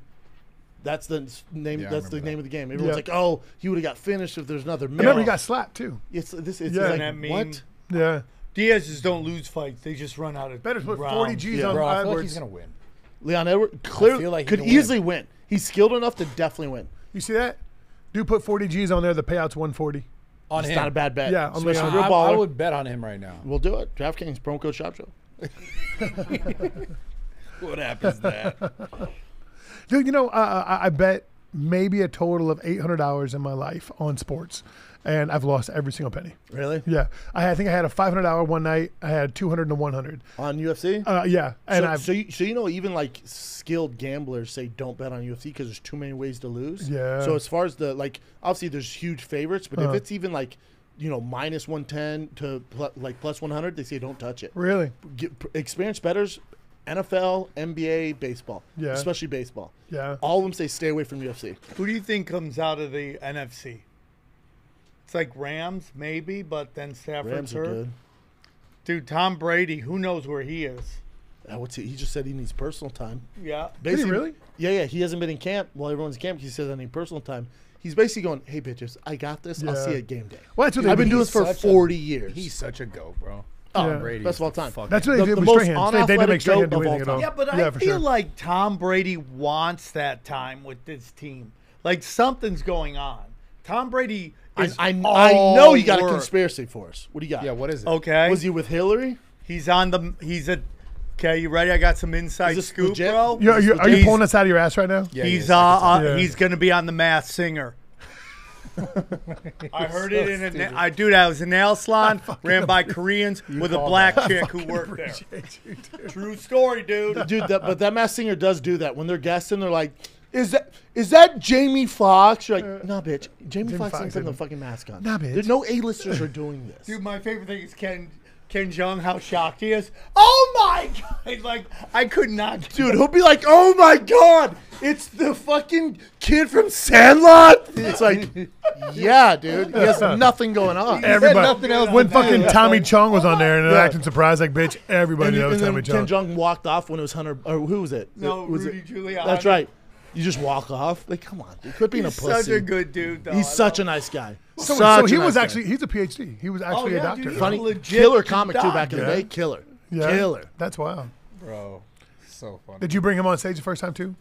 That's the name. Yeah, that's the that. name of the game. Everyone's yeah. like, "Oh, he would have got finished if there's another." I remember he got slapped too. It's this. It's, yeah. it's like that mean, what? Yeah. Diaz just don't lose fights. They just run out of. Better put rounds. forty G's yeah. on Bro, I feel like he's gonna win. Leon Edwards clearly like could easily win. win. He's skilled enough to definitely win. You see that? Do put forty G's on there. The payout's one forty. On him. It's not a bad bet. Yeah, unless so, yeah, you're a real baller. I would bet on him right now. We'll do it. DraftKings promo code Shop Show. What happens then? Dude, you know, uh, I bet maybe a total of eight hundred dollars in my life on sports, and I've lost every single penny. Really? Yeah. I, I think I had a five hundred dollars one night. I had two hundred and one hundred. On U F C? Uh, yeah. And so, I've, so, you, so you know, even like skilled gamblers say don't bet on U F C because there's too many ways to lose. Yeah. So as far as the, like, obviously there's huge favorites, but uh-huh. if it's even like, you know, minus one ten to pl like plus one hundred, they say don't touch it. Really? Get, experienced bettors, N F L, N B A, baseball. Yeah. Especially baseball. Yeah. All of them say stay away from U F C. Who do you think comes out of the N F C? It's like Rams, maybe, but then Stafford's Rams are hurt. Good. Dude, Tom Brady, who knows where he is? Uh, what's he? He just said he needs personal time. Yeah. Did he really? Yeah, yeah. He hasn't been in camp. While well, everyone's in camp, he says I need personal time. He's basically going, hey, bitches, I got this. Yeah. I'll see you at game day. Well, that's what Dude, I've been doing this for forty a, years. He's such a go, bro. Tom yeah. Brady. Best of all time. That's what they did with straight hands. They didn't make straight hand do anything at all. Yeah, but yeah, I feel sure. like Tom Brady wants that time with this team. Like something's going on. Tom Brady is I, I, I know you got work. a conspiracy for us. What do you got? Yeah, what is it? Okay. Was he with Hillary? He's on the – he's a – okay, you ready? I got some inside scoop, legit? bro. You're, you're, are you pulling us out of your ass right now? Yeah, he's he uh, uh, yeah. he's going to be on The Masked Singer. I heard so it in a I dude. I was a nail salon ran by Koreans with a black that. chick who worked there. You, True story, dude. Dude, that, but that Masked Singer does do that when they're guessing. They're like, "Is that is that Jamie Foxx?" You're like, "Nah, bitch. Jamie, Jamie Foxx ain't putting the fucking mask on. Nah, bitch. There's no A-listers are doing this." Dude, my favorite thing is Ken. Ken Jeong, how shocked he is. Oh, my God. Like, I could not. Dude, he'll be like, oh, my God. It's the fucking kid from Sandlot. It's like, yeah, dude. He has nothing going on. Everybody. Nothing else when fucking that. Tommy Chong was on there and they're yeah. acting surprised like, bitch, everybody and, knows and Tommy Chong. Ken Jeong walked off when it was Hunter. Or who was it? No, it, was Rudy Giuliani. That's right. You just walk off. Like, come on, dude. Quit being he's a pussy. He's such a good dude, though. He's such a nice guy. So, so he was nice actually, guy. he's a PhD. He was actually oh, yeah, a doctor. Dude, Funny, legit killer comic, doctor. too, back in yeah. the day. Killer. Yeah. Killer. That's wild. Bro, so funny. Did you bring him on stage the first time, too?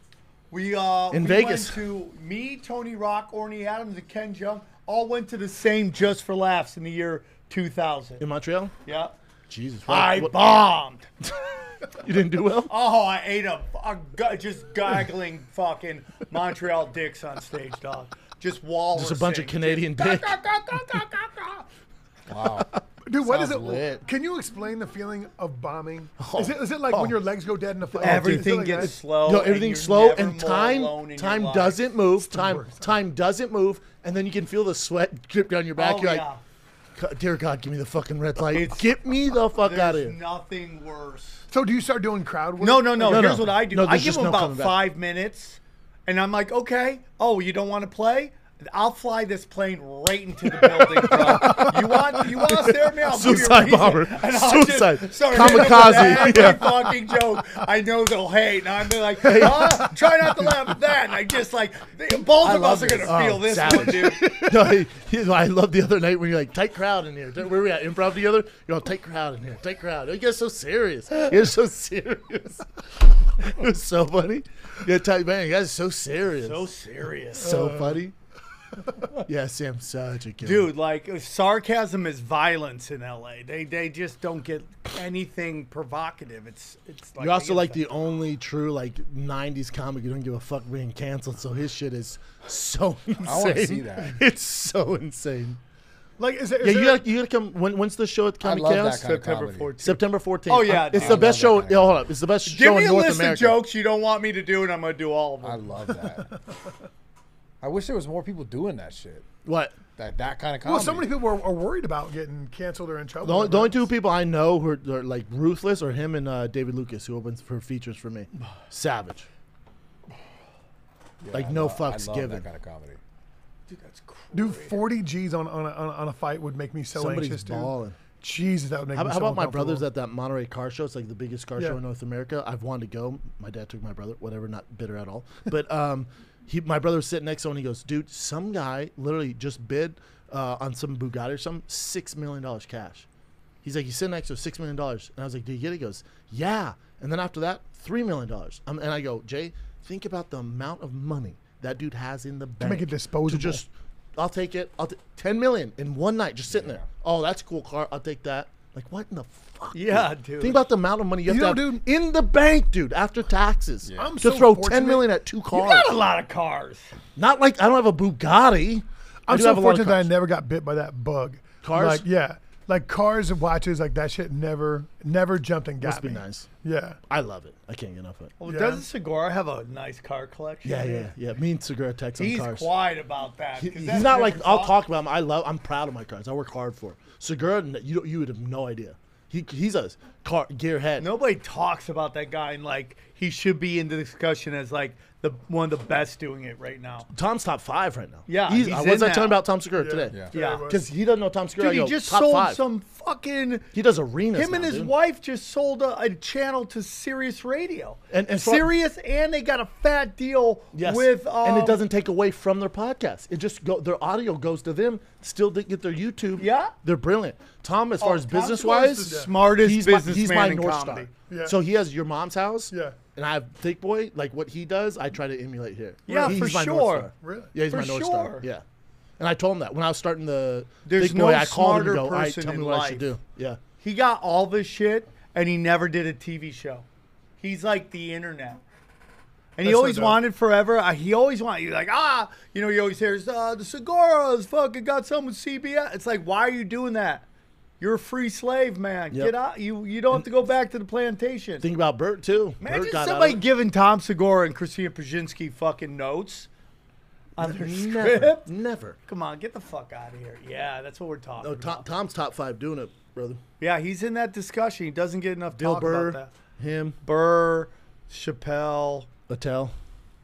We, uh, in we Vegas. went to me, Tony Rock, Orny Adams, and Ken Jeong. All went to the same Just for Laughs in the year two thousand. In Montreal? Yeah. Jesus. What, I what? bombed. You didn't do well? Oh, I ate a, a just gaggling fucking Montreal dicks on stage, dog. Just walrus. Just a bunch of Canadian dicks. Wow. Dude, what Sounds is it? Lit. Can you explain the feeling of bombing? Oh. Is, it, is it like oh. when your legs go dead in a fight? Everything like gets that? slow. No, everything's slow and time time doesn't move. Time time doesn't move, and then you can feel the sweat drip down your back. Oh, You're yeah. like, dear God, give me the fucking red light. It's, Get me the fuck out of here. There's nothing worse. So do you start doing crowd work? No, no, no. no Here's no. what I do. No, I give them no about five minutes, and I'm like, okay, oh, you don't want to play? I'll fly this plane right into the building, bro. You want you want to stare at me? I'll Suicide bomber. Suicide. Kamikaze. Yeah. fucking joke. I know they'll hate. And I'm like, oh, try not to laugh at that. And I just like, they, both I of us this. are going to oh, feel this one, dude. No, he, he, I love the other night when you're like, tight crowd in here. Where were we at? Improv together? You're all, tight crowd in here. Tight crowd. You guys so serious. You guys so serious. It was so funny. Yeah, tight man. You guys are so serious. So serious. So uh, funny. Yeah, Sam's such a kid. Dude, like, sarcasm is violence in L A. They they just don't get anything provocative. It's it's like You're also like the only true like nineties comic who don't give a fuck being canceled, so his shit is so insane. I want to see that. It's so insane. Like is it, is yeah, you gotta, you gotta come. When, when's the show at Comic Chaos? September fourteenth. September fourteenth. Oh yeah, I, it's I the best show. Yeah, hold up, it's the best Give show in North America. Give me a list America. of jokes you don't want me to do, and I'm gonna do all of them. I love that. I wish there was more people doing that shit. What? That that kind of comedy. Well, so many people are, are worried about getting canceled or in trouble. The only, the only two people I know who are, are like ruthless are him and uh, David Lucas, who opens for features for me. Savage. Yeah, like I no love, fucks I love given. That kind of comedy. Dude, that's crazy. Dude, forty G's on on a, on a fight would make me so Somebody's anxious, dude. Balling. Jesus, that would make how, me so How about my brothers at that Monterey car show? It's like the biggest car yeah. show in North America. I've wanted to go. My dad took my brother. Whatever, not bitter at all. But um. He, my brother was sitting next to him and he goes, dude, some guy literally just bid uh, on some Bugatti or something, six million dollars cash. He's like, he's sitting next to six million dollars. And I was like, do you get it? He goes, yeah. And then after that, three million dollars. Um, and I go, Jay, think about the amount of money that dude has in the bank. To make it disposable. To just, I'll take it. I'll t ten million dollars in one night just sitting yeah. there. Oh, that's a cool car. I'll take that. Like, what in the fuck? Yeah, dude. dude. Think about the amount of money you have, you know, to have dude, in the bank, dude, after taxes. Yeah. I'm to so throw fortunate. ten million at two cars. You got a lot of cars. Not like I don't have a Bugatti. I'm so fortunate that I never got bit by that bug. Cars? Like, yeah. Like cars and watches, like that shit never, never jumped and got Must me. Must be nice. Yeah. I love it. I can't get enough of it. Well, yeah. Doesn't Segura have a nice car collection? Yeah, yeah, yeah. Me and Segura text on cars. He's quiet about that. He, he's not like, I'll talk about them. I love, I'm proud of my cars. I work hard for it. Segura, you, you would have no idea. He, he's a car gearhead. Nobody talks about that guy, and like he should be in the discussion as like the one of the best doing it right now. Tom's top five right now. Yeah, he's, he's I was I talking about Tom Segura yeah, today? Yeah, because yeah. he doesn't know Tom Segura. Dude, he go, just sold five. some fucking. He does arenas. Him now, and his dude. wife just sold a, a channel to Sirius Radio and, and Sirius, from, and they got a fat deal yes. with. Um, and it doesn't take away from their podcast. It just go their audio goes to them. Still didn't get their YouTube. Yeah, they're brilliant. Tom, as oh, far as Tom business wise, the smartest he's business. My, he's my North Star. Yeah. So he has Your Mom's House. Yeah. And I have Thick Boy. Like what he does, I try to emulate here. Yeah, he's for my sure. North Star. Really? Yeah, he's for my North sure. Star. Yeah. And I told him that when I was starting the There's Thick no Boy, I called him and go, all right, tell me what life. I should do. Yeah. He got all this shit and he never did a T V show. He's like the internet. And That's he always wanted forever. Uh, he always wanted. You're like, ah, you know, he always hears, uh, the Seguras fucking got something with C B S. It's like, why are you doing that? You're a free slave, man. Yep. Get out. You you don't have to go back to the plantation. Think about Bert, too. Imagine Bert somebody giving Tom Segura and Christina Pajinski fucking notes on their script. Never, never. Come on, get the fuck out of here. Yeah, that's what we're talking no, about. Tom, Tom's top five doing it, brother. Yeah, he's in that discussion. He doesn't get enough Bill talk Burr, about that. Him. Burr, Chappelle. Attell.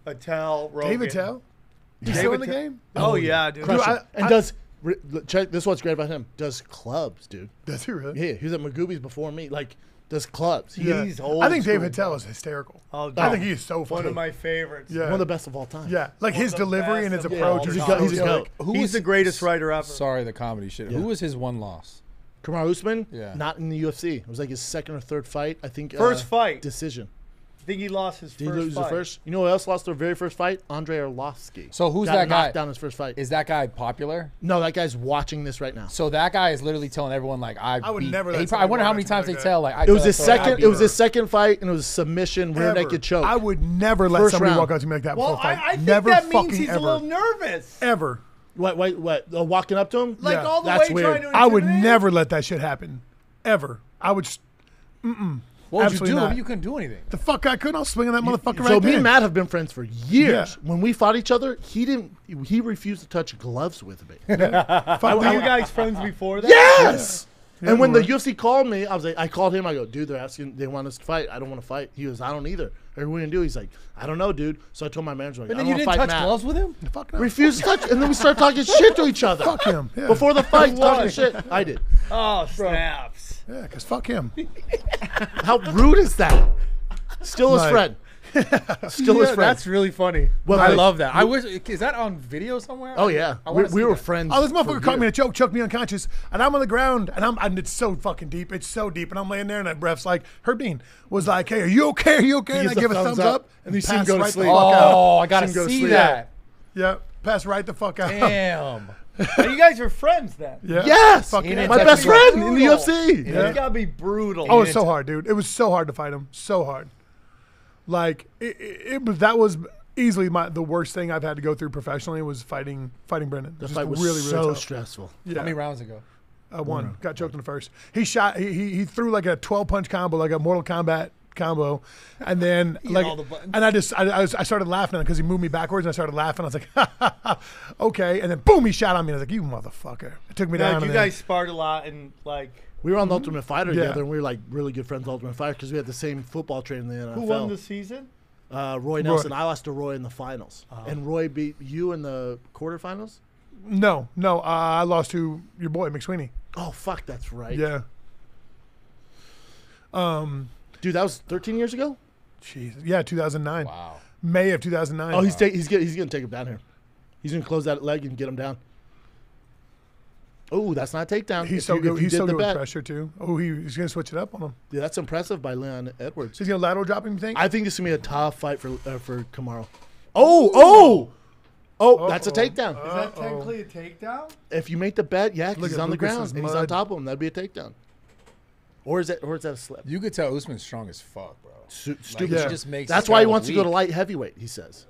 Attell. Rogan. Dave Attell? He's still in the game? Oh, oh yeah, dude. dude I, and I, does... Check this. What's great about him? Does clubs, dude? Does he really? Yeah, he was at Magoobies before me. Like, does clubs? He, yeah. He's old. I think Dave Attell is hysterical. Oh, I think he is so funny. One of my favorites. Yeah, one of the best of all time. Yeah, like one his delivery and his approach. He's, he's, he's, like, he's the greatest writer ever. Sorry, the comedy shit. Yeah. Who was his one loss? Kamaru Usman. Yeah, not in the U F C. It was like his second or third fight. I think first uh, fight decision. I think he lost his Did first he lose fight. The first? You know who else lost their very first fight? Andre Arlovsky. So who's got that guy? Down his first fight. Is that guy popular? No, that guy's watching this right now. So that guy is literally telling everyone like I. I would beat. never. He, I wonder how many times like they tell like. I it was his second. Like, it was his second fight, and it was submission, rear naked choke. I would never let first somebody round. walk out to me like that. Well, before I, fight. I think never that means he's ever. a little nervous. Ever. What? What? What? Uh, walking up to him? Like yeah. all the That's way weird. trying to. I would never let that shit happen. Ever. I would. Mm-mm. What would Absolutely you do? Not. You couldn't do anything. The fuck I couldn't. I was swinging that you, motherfucker so right there. So me and Matt have been friends for years. Yeah. When we fought each other, he didn't. He refused to touch gloves with me. Were you guys friends before that? Yes. Yeah. And when the U F C called me, I was like, I called him. I go, dude, they're asking. They want us to fight. I don't want to fight. He goes, I don't either. Or what are you gonna do? He's like, I don't know, dude. So I told my manager, like, and then I don't you didn't touch Matt. gloves with him. Fuck no. Refused to touch. And then we started talking shit to each other. Fuck him. Yeah. Before the fight, talking shit. I did. Oh snaps. Yeah, because fuck him. How rude is that? Still his friend. Still yeah, his friend. That's really funny. Well, I like, love that. I wish. Is that on video somewhere? Oh, yeah. We, we were that. friends. Oh, this motherfucker caught me in a choke, choked me unconscious, and I'm on the ground, and I'm and it's so fucking deep. It's so deep, and I'm laying there, and that breath's like, Herbean was like, hey, are you okay? Are you okay? And I give a thumbs up, up and you see him go to sleep. Oh, I got to see that. Yeah, pass right the fuck out. Damn. Now you guys are friends then. Yeah. Yes. My best friend in the U F C. Yeah. You gotta be brutal. Oh, it's so hard, dude. It was so hard to fight him. So hard. Like it, it, it that was easily my the worst thing I've had to go through professionally was fighting fighting Brendan. The fight was really, really so tough. stressful. Yeah. How many rounds ago? Uh, one. one Got choked in the first. He shot. He he, he threw like a twelve punch combo, like a Mortal Kombat combo, and then like, the and I just I, I, was, I started laughing because he moved me backwards, and I started laughing. I was like, ha, ha, ha, okay, and then boom, he shot on me. And I was like, you motherfucker! It took me yeah, down. You guys then. sparred a lot, and like we were on the Ultimate Fighter yeah. together, and we were like really good friends, Ultimate Fighter, because we had the same football training in the N F L. Who won the season? Uh, Roy Nelson. Roy. I lost to Roy in the finals, oh. and Roy beat you in the quarterfinals. No, no, uh, I lost to your boy McSweeney. Oh fuck, that's right. Yeah. Um. Dude, that was thirteen years ago? Jesus. Yeah, two thousand nine. Wow. May of two thousand nine. Oh, wow. he's, ta he's, gonna, he's gonna take him down here. He's gonna close that leg and get him down. Oh, that's not a takedown. He's if so you, good, he's so good with pressure, too. Oh, he, he's gonna switch it up on him. Yeah, that's impressive by Leon Edwards. He's gonna lateral drop him, you think? I think this is gonna be a tough fight for, uh, for Kamaru. Oh, oh! Oh, uh-oh. That's a takedown. Uh-oh. Is that technically a takedown? If you make the bet, yeah, because he's on the ground and he's on top of him. That'd be a takedown. Or is that, or is that a slip? You could tell Usman's strong as fuck, bro. Stupid. Like, yeah. Just makes That's why he wants weak. to go to light heavyweight, he says.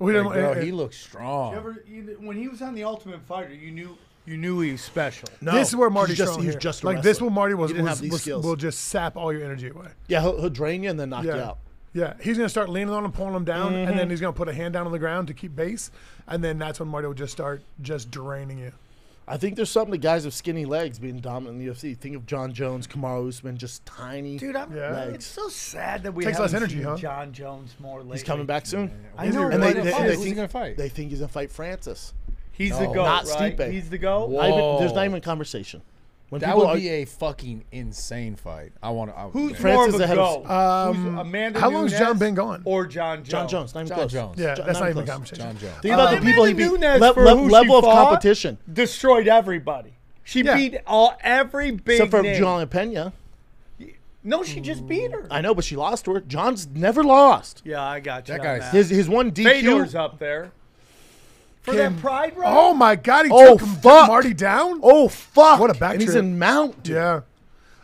We didn't, like, bro, it, he looks strong. You ever, you, when he was on the Ultimate Fighter, you knew you knew he was special. No, this is where Marty's just, strong. He was just like this. Where Marty was, was, was will just sap all your energy away. Yeah, he'll, he'll drain you and then knock yeah. you out. Yeah, he's gonna start leaning on him, pulling him down, mm-hmm. and then he's gonna put a hand down on the ground to keep base, and then that's when Marty will just start just draining you. I think there's something to guys with skinny legs being dominant in the U F C. Think of John Jones, Kamaru Usman, just tiny Dude, I'm, yeah. legs. It's so sad that we Takes haven't less energy, seen huh? John Jones more lately. He's coming back soon. Yeah, yeah, yeah. I know. And they, they, they, think, gonna fight? They think he's going to fight Francis. He's no, the GOAT, Not right? Stipe. He's the GOAT? Not even, there's not even a conversation. When that would are, be a fucking insane fight. I want to. Who's Francis more of a GOAT? Um, Amanda how long has John been gone? Or John Jones? John Jones. Not even John close. Jones. Yeah, John, that's not, not even a conversation. John Jones. Think about uh, the people he beat. Le le level of competition. Destroyed everybody. She yeah. beat all every big Except for name. John and Pena. No, she just beat her. I know, but she lost to her. John's never lost. Yeah, I got you. That guy's his his one D Q. Fedor's up there. For Kim. That pride run? Oh, my God. He oh, took fuck. Marty down? Oh, fuck. What a back And trip. He's in Mount, dude. Yeah.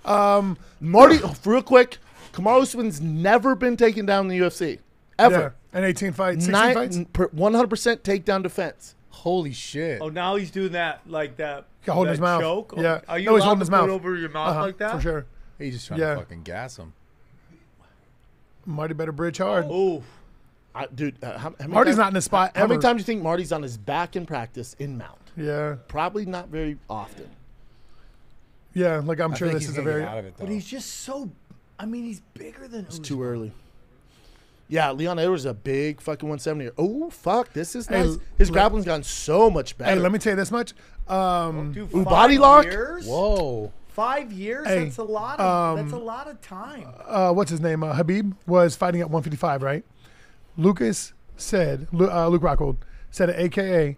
Um, Marty, oh, real quick, Kamaru Usman's never been taken down in the U F C. Ever. Yeah. In eighteen fights, sixteen Nine, fights? one hundred percent takedown defense. Holy shit. Oh, now he's doing that, like that, that holding his mouth. Choke? Yeah. Are you no, he's holding his mouth. Over your mouth uh-huh, like that? For sure. He's just trying yeah. to fucking gas him. Marty better bridge hard. Oh. I, dude, uh, how, how Marty's times, not in the spot How ever. Many times do you think Marty's on his back in practice in Mount? Yeah. Probably not very often. Yeah, like I'm I sure this is a very... Out of it, but he's just so... I mean, he's bigger than... It's too early. Yeah, Leon Edwards is a big fucking one seventy. Oh, fuck, this is nice. Hey, his grappling's gotten so much better. Hey, let me tell you this much. Um, dude, ooh, body lock? Years? Whoa. Five years? Hey, that's, a lot of, um, that's a lot of time. Uh, what's his name? Uh, Habib was fighting at one fifty-five, right? Lucas said, uh, Luke Rockhold said, at A K A,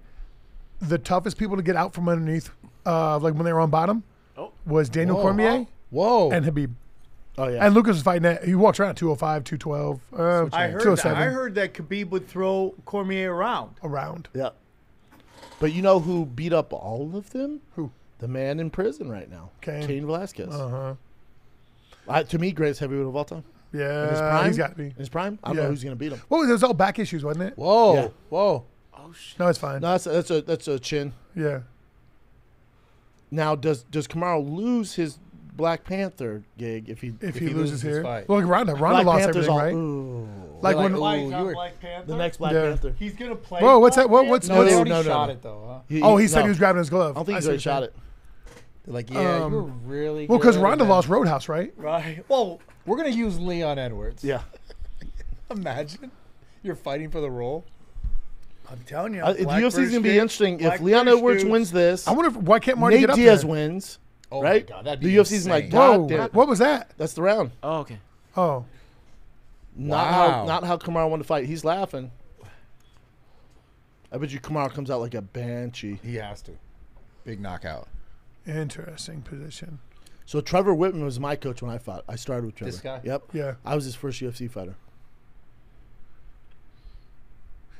the toughest people to get out from underneath, uh, like when they were on bottom, oh. was Daniel Whoa. Cormier Whoa. and Habib. Oh, yeah. And Lucas was fighting that. He walked around two oh five, two twelve, uh, I heard two oh seven. That. I heard that Khabib would throw Cormier around. Around. Yeah. But you know who beat up all of them? Who? The man in prison right now, Cain, Cain Velasquez. Uh-huh. I, to me, greatest heavyweight of all time. Yeah, in his prime? He's got to be. In his prime? I don't yeah. know who's going to beat him. Well, it was all back issues, wasn't it? Whoa. Yeah. Whoa. Oh, shit. No, it's fine. No, that's a, that's a, that's a chin. Yeah. Now, does does Kamaru lose his Black Panther gig if he if, if he, he loses, loses here? His fight? Well, like Ronda. Ronda Black lost Panther's everything, all, right? Ooh. Like, like when ooh, you were, Black Panther? The next Black yeah. Panther. He's going to play. Whoa, what's that? What, what's no, what's, no, no, shot no. it, though. Huh? He, oh, he, he said no. he was grabbing his glove. I don't think I he really shot it. Like, yeah, um, you were really well, because Ronda lost Roadhouse, right? Right. Well, we're going to use Leon Edwards. Yeah. Imagine you're fighting for the role. I'm telling you. Uh, the U F C is going to be interesting. Black if Leon Edwards dudes. Wins this. I wonder if, why can't Marty Nate get up Diaz there? Wins. Oh, right? My God. That'd be the U F C's like, whoa, damn. What was that? That's the round. Oh, okay. Oh. Not, wow. how, not how Kamaru won the fight. He's laughing. I bet you Kamaru comes out like a banshee. He has to. Big knockout. Interesting position. So Trevor Whitman was my coach when I fought. I started with Trevor. This guy? Yep. Yeah. I was his first U F C fighter.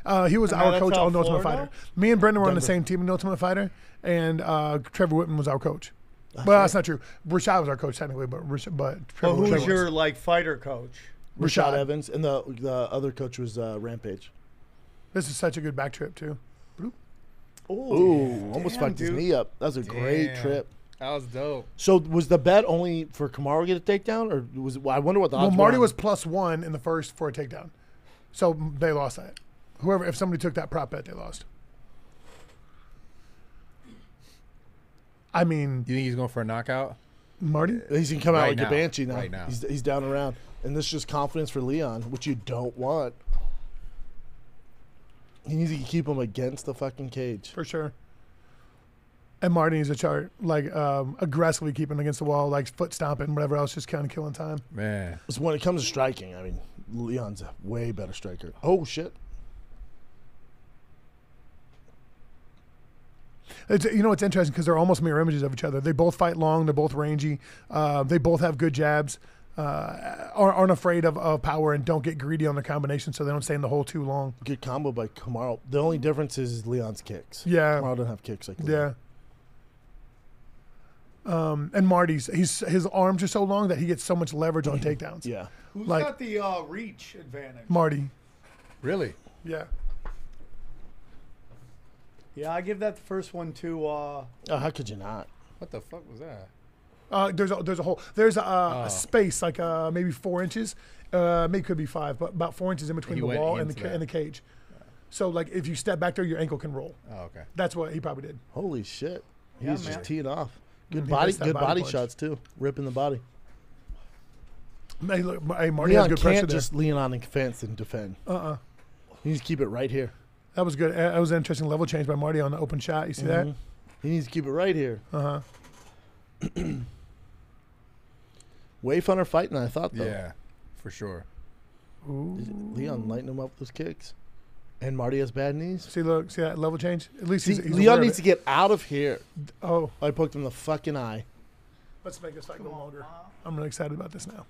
Uh, he was and our coach on the Ultimate Fighter. Me and Brendan were Denver. On the same team in the Ultimate Fighter, and uh, Trevor Whitman was our coach. Well, uh, that's not true. Rashad was our coach technically, but Rashad, but Trevor well, who was your like fighter coach? Rashad, Rashad Evans, and the the other coach was uh, Rampage. This is such a good back trip too. Ooh, Ooh almost damn, fucked dude. His knee up. That was a damn. Great trip. That was dope. So was the bet only for Kamaru to get a takedown, or was it, I wonder what the odds were? Well, Marty were was plus one in the first for a takedown, so they lost that. Whoever, if somebody took that prop bet, they lost. I mean, you think he's going for a knockout? Marty, he's gonna come right out like now. A banshee now. Right now. He's he's down around, and this is just confidence for Leon, which you don't want. He needs to keep him against the fucking cage. For sure. And Marty needs to chart, like, um, aggressively keep him against the wall, like foot stomping, whatever else, just kind of killing time. Man. So when it comes to striking, I mean, Leon's a way better striker. Oh, shit. It's, you know, it's interesting because they're almost mirror images of each other. They both fight long. They're both rangy. Uh, they both have good jabs. Uh, aren't afraid of, of power and don't get greedy on the combination, so they don't stay in the hole too long. Good combo by Kamaru. The only difference is Leon's kicks. Yeah, Kamaru doesn't have kicks like Leon. Yeah. Um, and Marty's he's his arms are so long that he gets so much leverage on takedowns. Yeah. Who's like, got the uh, reach advantage? Marty. Really? Yeah. Yeah, I give that the first one to. Uh, oh, how could you not? What the fuck was that? Uh, there's a there's a hole. There's a, uh, oh. a space like uh, maybe four inches, uh, maybe could be five, but about four inches in between the wall and the ca that. and the cage. Yeah. So like if you step back there, your ankle can roll. Oh, okay. That's what he probably did. Holy shit! He yeah, was man. just teeing off. Good mm, body, good body, body shots too. Ripping the body. Hey, look, hey Marty Leon has good pressure. Can't just there. lean on the fence and defend. Uh uh. He needs to keep it right here. That was good. That was an interesting level change by Marty on the open shot. You see mm-hmm. that? He needs to keep it right here. Uh huh. Way funner fight than I thought, though. Yeah, for sure. Ooh. Leon lighting him up with those kicks, and Marty has bad knees. See, look, see that level change. At least see, he's, he's Leon needs to get out of here. Oh, I poked him in the fucking eye. Let's make this fight go longer. I'm really excited about this now.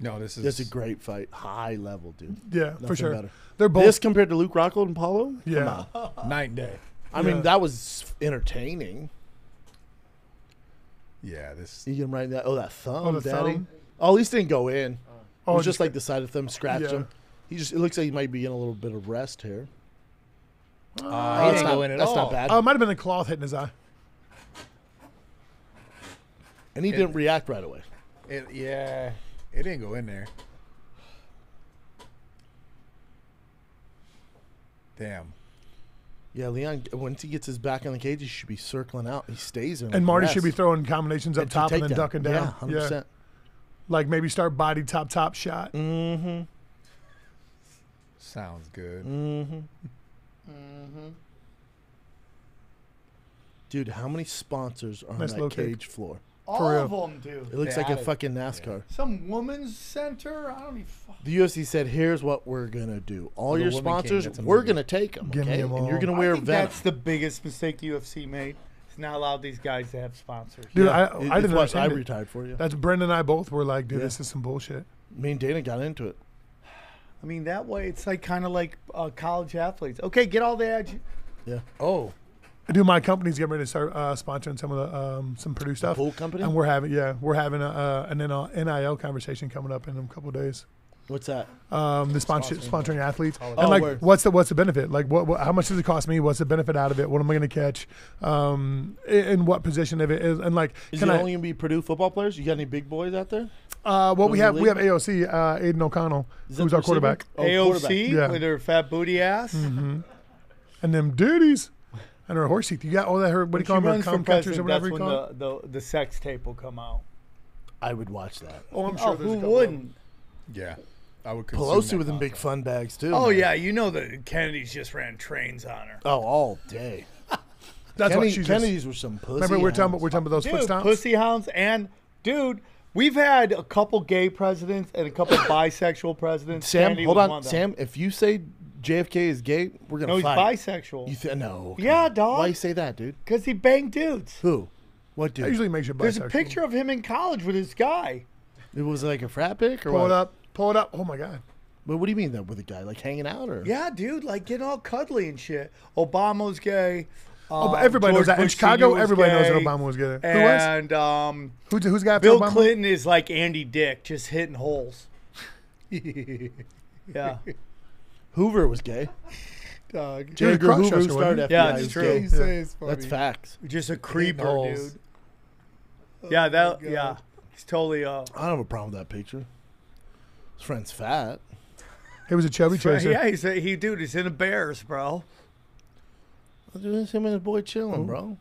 No, this is this is a great fight, high level, dude. Yeah, Nothing for sure. Better. They're both this compared to Luke Rockhold and Paulo. Yeah, night and day. I yeah. mean, that was entertaining. Yeah, this you can write that. Oh, that thumb, oh, the daddy. Thumb? Oh, at least it didn't go in. Oh, it was just like the side of thumb scratched yeah. him. He just it looks like he might be in a little bit of rest here. Uh, uh, he didn't not, go in at that's all. That's not bad. Oh, uh, it might have been the cloth hitting his eye. And he it, didn't react right away. It, yeah. It didn't go in there. Damn. Yeah, Leon, once he gets his back on the cage, he should be circling out. He stays in. And Marty should be throwing combinations up top and then ducking down. Yeah, one hundred percent. Yeah. Like maybe start body top, top shot. Mm-hmm. Sounds good. Mm-hmm. Mm-hmm. Dude, how many sponsors are on that cage floor? All of them do. It looks like a fucking NASCAR. Some women's center. I don't even. The U F C said, "Here's what we're gonna do. All your sponsors, we're gonna take them. Okay, and you're gonna wear a vest." That's the biggest mistake the U F C made. It's not allowed these guys to have sponsors. Dude, I I didn't watch. I retired for you. That's Brendan and I both were like, "Dude, this is some bullshit." Me and Dana got into it. I mean, that way it's like kind of like uh, college athletes. Okay, get all the ad. Yeah. Oh. Dude, my company's getting ready to start uh, sponsoring some of the um, some Purdue stuff. The pool company, and we're having yeah, we're having a, uh, an N I L conversation coming up in a couple of days. What's that? Um, the sponsoring, sponsoring athletes, oh, and like, word. what's the what's the benefit? Like, what, what how much does it cost me? What's the benefit out of it? What am I going to catch? Um, in what position of it is? And like, is can it I, only going to be Purdue football players? You got any big boys out there? Uh, well, we have we have A O C, uh, Aiden O'Connell, who's our quarterback. Oh, A O C quarterback. Yeah. With her fat booty ass, mm-hmm. and them duties. And her horse teeth. You got all that, her, what do you call them, her cum catchers or whatever you call them? That's when the, the, the sex tape will come out. I would watch that. Oh, I'm sure oh, there's who a wouldn't? Yeah. I would consume Pelosi with them big fun bags, too. Oh, man. Yeah. You know that Kennedy's just ran trains on her. Oh, all day. That's Kennedy, what she Kennedy's were some pussy Remember, we're talking, about, we're talking about those dude, foot stomps? Pussy hounds. And, dude, we've had a couple gay presidents and a couple bisexual presidents. Sam, Kennedy hold on. Sam, if you say... J F K is gay. We're gonna. No, he's fight. bisexual. You th no. Yeah, dog. Why you say that, dude? Because he banged dudes. Who? What dude? That usually makes you bisexual. There's a picture of him in college with this guy. It was like a frat pic, or pull what? it up. Pull it up. Oh my god. But what do you mean that with a guy like hanging out or? Yeah, dude, like getting all cuddly and shit. Obama's gay. Um, oh, but everybody George knows that Bush in Chicago. Everybody gay. knows that Obama was gay. And who um, who, who's got Bill Obama? Clinton is like Andy Dick, just hitting holes. Yeah. Hoover was gay. Dog. J. Edgar Hoover who started F B I. Yeah, it's true. Gay. Yeah. That's facts. Just a creeper, dude. Oh yeah, that. Yeah, he's totally. Uh, I don't have a problem with that picture. His friend's fat. He was a chubby chaser. Yeah, he's a, he dude. He's in the Bears, bro. Dude, it's him and his boy chilling, Ooh. bro.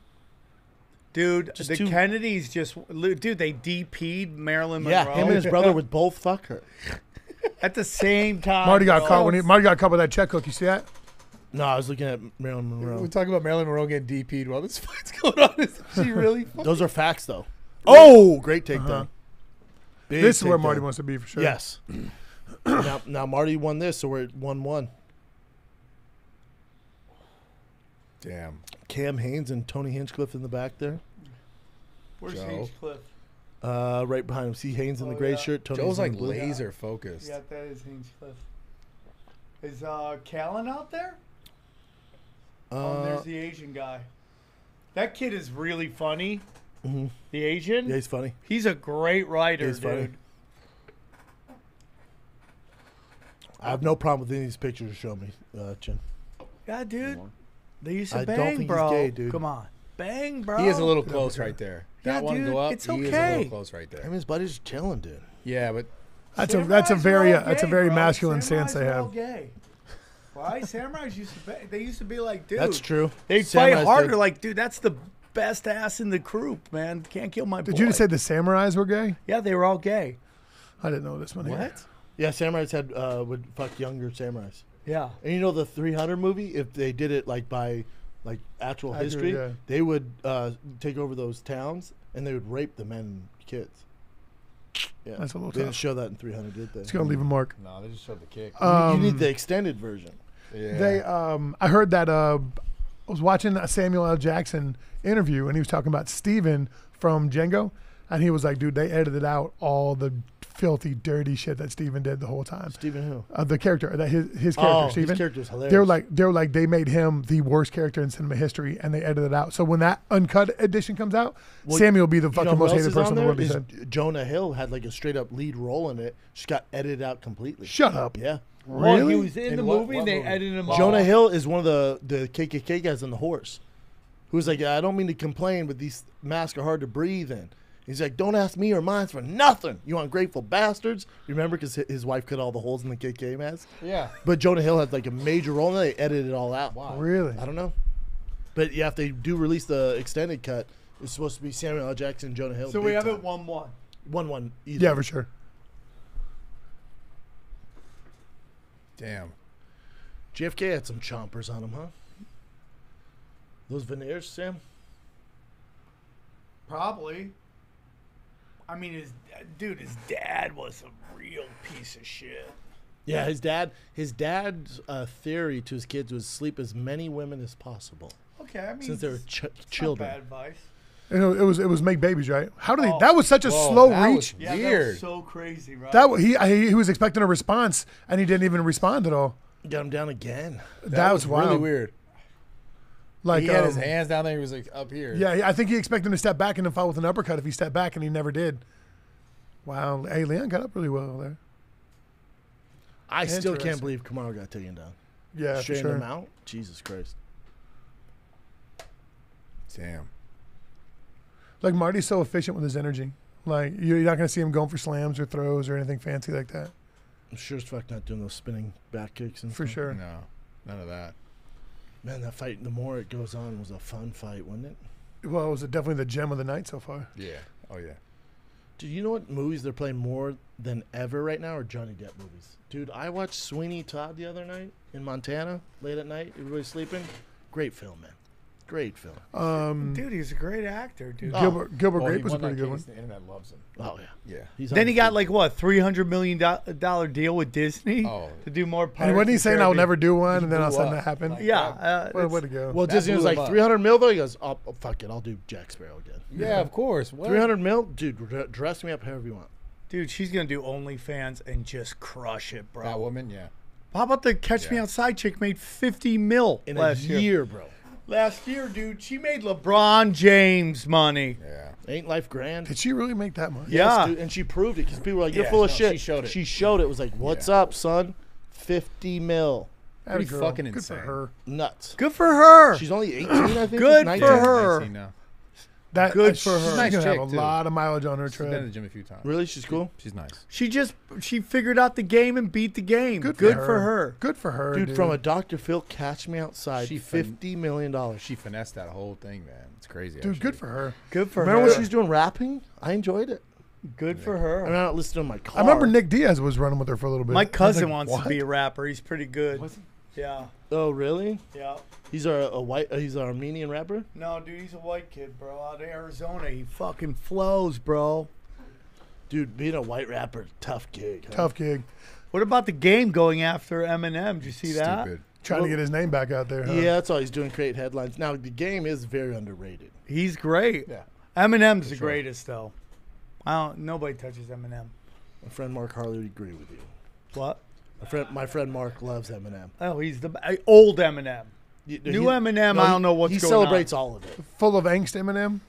Dude, just the too... Kennedys just. Dude, they D P'd Marilyn Monroe. Yeah, him and his brother would both fuck her. At the same time, Marty got bro. caught when he Marty got caught with that check hook. You see that? No, I was looking at Marilyn Monroe. We're talking about Marilyn Monroe getting D P'd while this fight's going on. Is she really? Those are facts, though. Oh, great takedown! Uh -huh. This take is where Marty down. wants to be for sure. Yes. now, now Marty won this, so we're at one one. Damn. Cam Haynes and Tony Hinchcliffe in the back there. Where's Joe. Hinchcliffe? Uh, right behind him. See Haynes in the oh, gray yeah. shirt. Tony's Joe's like laser yeah. focused. Yeah, that is Hinchcliffe. Is uh, Callan out there? Uh, oh, there's the Asian guy. That kid is really funny. Mm-hmm. The Asian? Yeah, he's funny. He's a great writer, he's dude. Funny. I have no problem with any of these pictures you show me, uh, Chin. Yeah, dude. They used to I bang, don't think bro. He's gay, dude. Come on, bang, bro. He is a little close right there. That yeah, one dude, go up. It's he okay. is a little close right there. I mean, his buddy's chilling, dude. Yeah, but that's Samurai's a that's a very uh, gay, that's a very bro. masculine Samurai's stance they have. Gay. Why Samurais used to be, they used to be like, dude. That's true. They fight harder. Did. Like, dude, that's the best ass in the group, man. Can't kill my. Did boy. you just say the Samurais were gay? Yeah, they were all gay. I didn't know this one. What? Here. Yeah, Samurais had uh, would fuck younger Samurais. Yeah, and you know the three hundred movie. If they did it like by like actual I history, do, yeah. they would uh, take over those towns and they would rape the men and kids. Yeah, that's a little. They tough. Didn't show that in three hundred, did they? It's gonna leave a mark. No, they just showed the kick. Um, you, you need the extended version. Yeah. They, um, I heard that. Uh, I was watching a Samuel L. Jackson interview, and he was talking about Steven from Django, and he was like, "Dude, they edited out all the filthy, dirty shit that Steven did the whole time." Steven who? Uh, the character, that his his character. Oh, Steven. His character's hilarious. They were like, they were like, they made him the worst character in cinema history, and they edited it out. So when that uncut edition comes out, well, Samuel will be the you fucking know, most hated person in the world. He said. Jonah Hill had like a straight up lead role in it, just got edited out completely. Shut up. Yeah. Really? Well, he was in, in the what, movie, what they movie? edited him out. Jonah all. Hill is one of the, the K K K guys on the horse, who's like, I don't mean to complain, but these masks are hard to breathe in. He's like, don't ask me or mine for nothing, you ungrateful bastards. You remember, because his wife cut all the holes in the K K K mask? Yeah. But Jonah Hill had like a major role, and they edited it all out. Wow. Really? I don't know. But yeah, if they do release the extended cut, it's supposed to be Samuel L. Jackson and Jonah Hill. So we have time. It one one. one one. One, one, yeah, for sure. Damn. J F K had some chompers on him, huh? Those veneers, Sam? Probably. I mean, his dude, his dad was a real piece of shit. Yeah, his dad, his dad's uh, theory to his kids was sleep as many women as possible. Okay, I mean, since they were ch children. Not bad advice. And it was it was make babies, right? How did oh, he? That was such a whoa, slow that reach. Was yeah, weird. That was so crazy, right? That he, he he was expecting a response, and he didn't even respond at all. Got him down again. That, that was, was wild. Really weird. Like, he had um, his hands down there. He was like up here. Yeah, I think he expected him to step back and then fight with an uppercut if he stepped back, and he never did. Wow. Hey, Leon got up really well there. I still can't believe Kamaru got taken down. Yeah, straighten sure. him out. Jesus Christ. Damn. Like, Marty's so efficient with his energy. Like, you're not going to see him going for slams or throws or anything fancy like that. I'm sure as fuck not doing those spinning back kicks and for stuff. Sure. No, none of that. Man, that fight, the more it goes on, was a fun fight, wasn't it? Well, it was definitely the gem of the night so far. Yeah. Oh, yeah. Dude, you know what movies they're playing more than ever right now are Johnny Depp movies. Dude, I watched Sweeney Todd the other night in Montana, late at night. Everybody's sleeping. Great film, man. Great film. Um, dude, he's a great actor, dude. Oh. Gilbert, Gilbert oh, Grape was a pretty good one. The internet loves him. Oh, yeah. Yeah. He's then he got, like, what, three hundred million dollar deal with Disney oh. to do more pirates. And wasn't he saying, I'll never do one, and then all of a sudden that happened? Like, yeah. Uh, Where would it go? Well, that Disney was like, up. three hundred mil, though? He goes, oh, fuck it, I'll do Jack Sparrow again. Yeah, yeah. Of course. What? three hundred mil? Dude, dress me up however you want. Dude, she's going to do OnlyFans and just crush it, bro. That woman, yeah. How about the Catch yeah. Me Outside chick made fifty mil in last a year, year bro? Last year, dude, she made LeBron James money. Yeah. Ain't life grand? Did she really make that money? Yeah. Yes, dude, and she proved it because people were like, you're yeah, full of no, shit. She showed it. She showed it. It was like, what's yeah. up, son? fifty mil. Pretty fucking good insane. Good for her. Nuts. Good for her. She's only eighteen, I think. Good nineteen. For her. nineteen now. That, good uh, for her. She's nice going to have a too. lot of mileage on her trip. She's been in the gym a few times. Really? She's cool? She's nice. She just, she figured out the game and beat the game. Good, good for, her. for her. Good for her, dude. dude. From a Doctor Phil Catch Me Outside, she fifty million dollars. She finessed that whole thing, man. It's crazy. Dude, actually. good for her. Good for remember her. Remember when she's doing rapping? I enjoyed it. Good yeah. for her. I mean, I'm not listening to my car. I remember Nick Diaz was running with her for a little bit. My cousin like, wants what? to be a rapper. He's pretty good. What's he? Yeah. Oh, really? Yeah. He's a, a white. Uh, he's an Armenian rapper. No, dude, he's a white kid, bro. Out of Arizona, he fucking flows, bro. Dude, being a white rapper, tough gig. Huh? Tough gig. What about the game going after Eminem? Did you see Stupid. that? Trying well, to get his name back out there. Huh? Yeah, that's all he's doing. Create headlines. Now the game is very underrated. He's great. Yeah. Eminem's For the sure. greatest, though. I don't. Nobody touches Eminem. My friend Mark Harley would agree with you. What? My friend, my friend Mark loves Eminem. Oh, he's the old Eminem. You, New he, Eminem, no, I don't know what's going on. He celebrates all of it. Full of angst Eminem.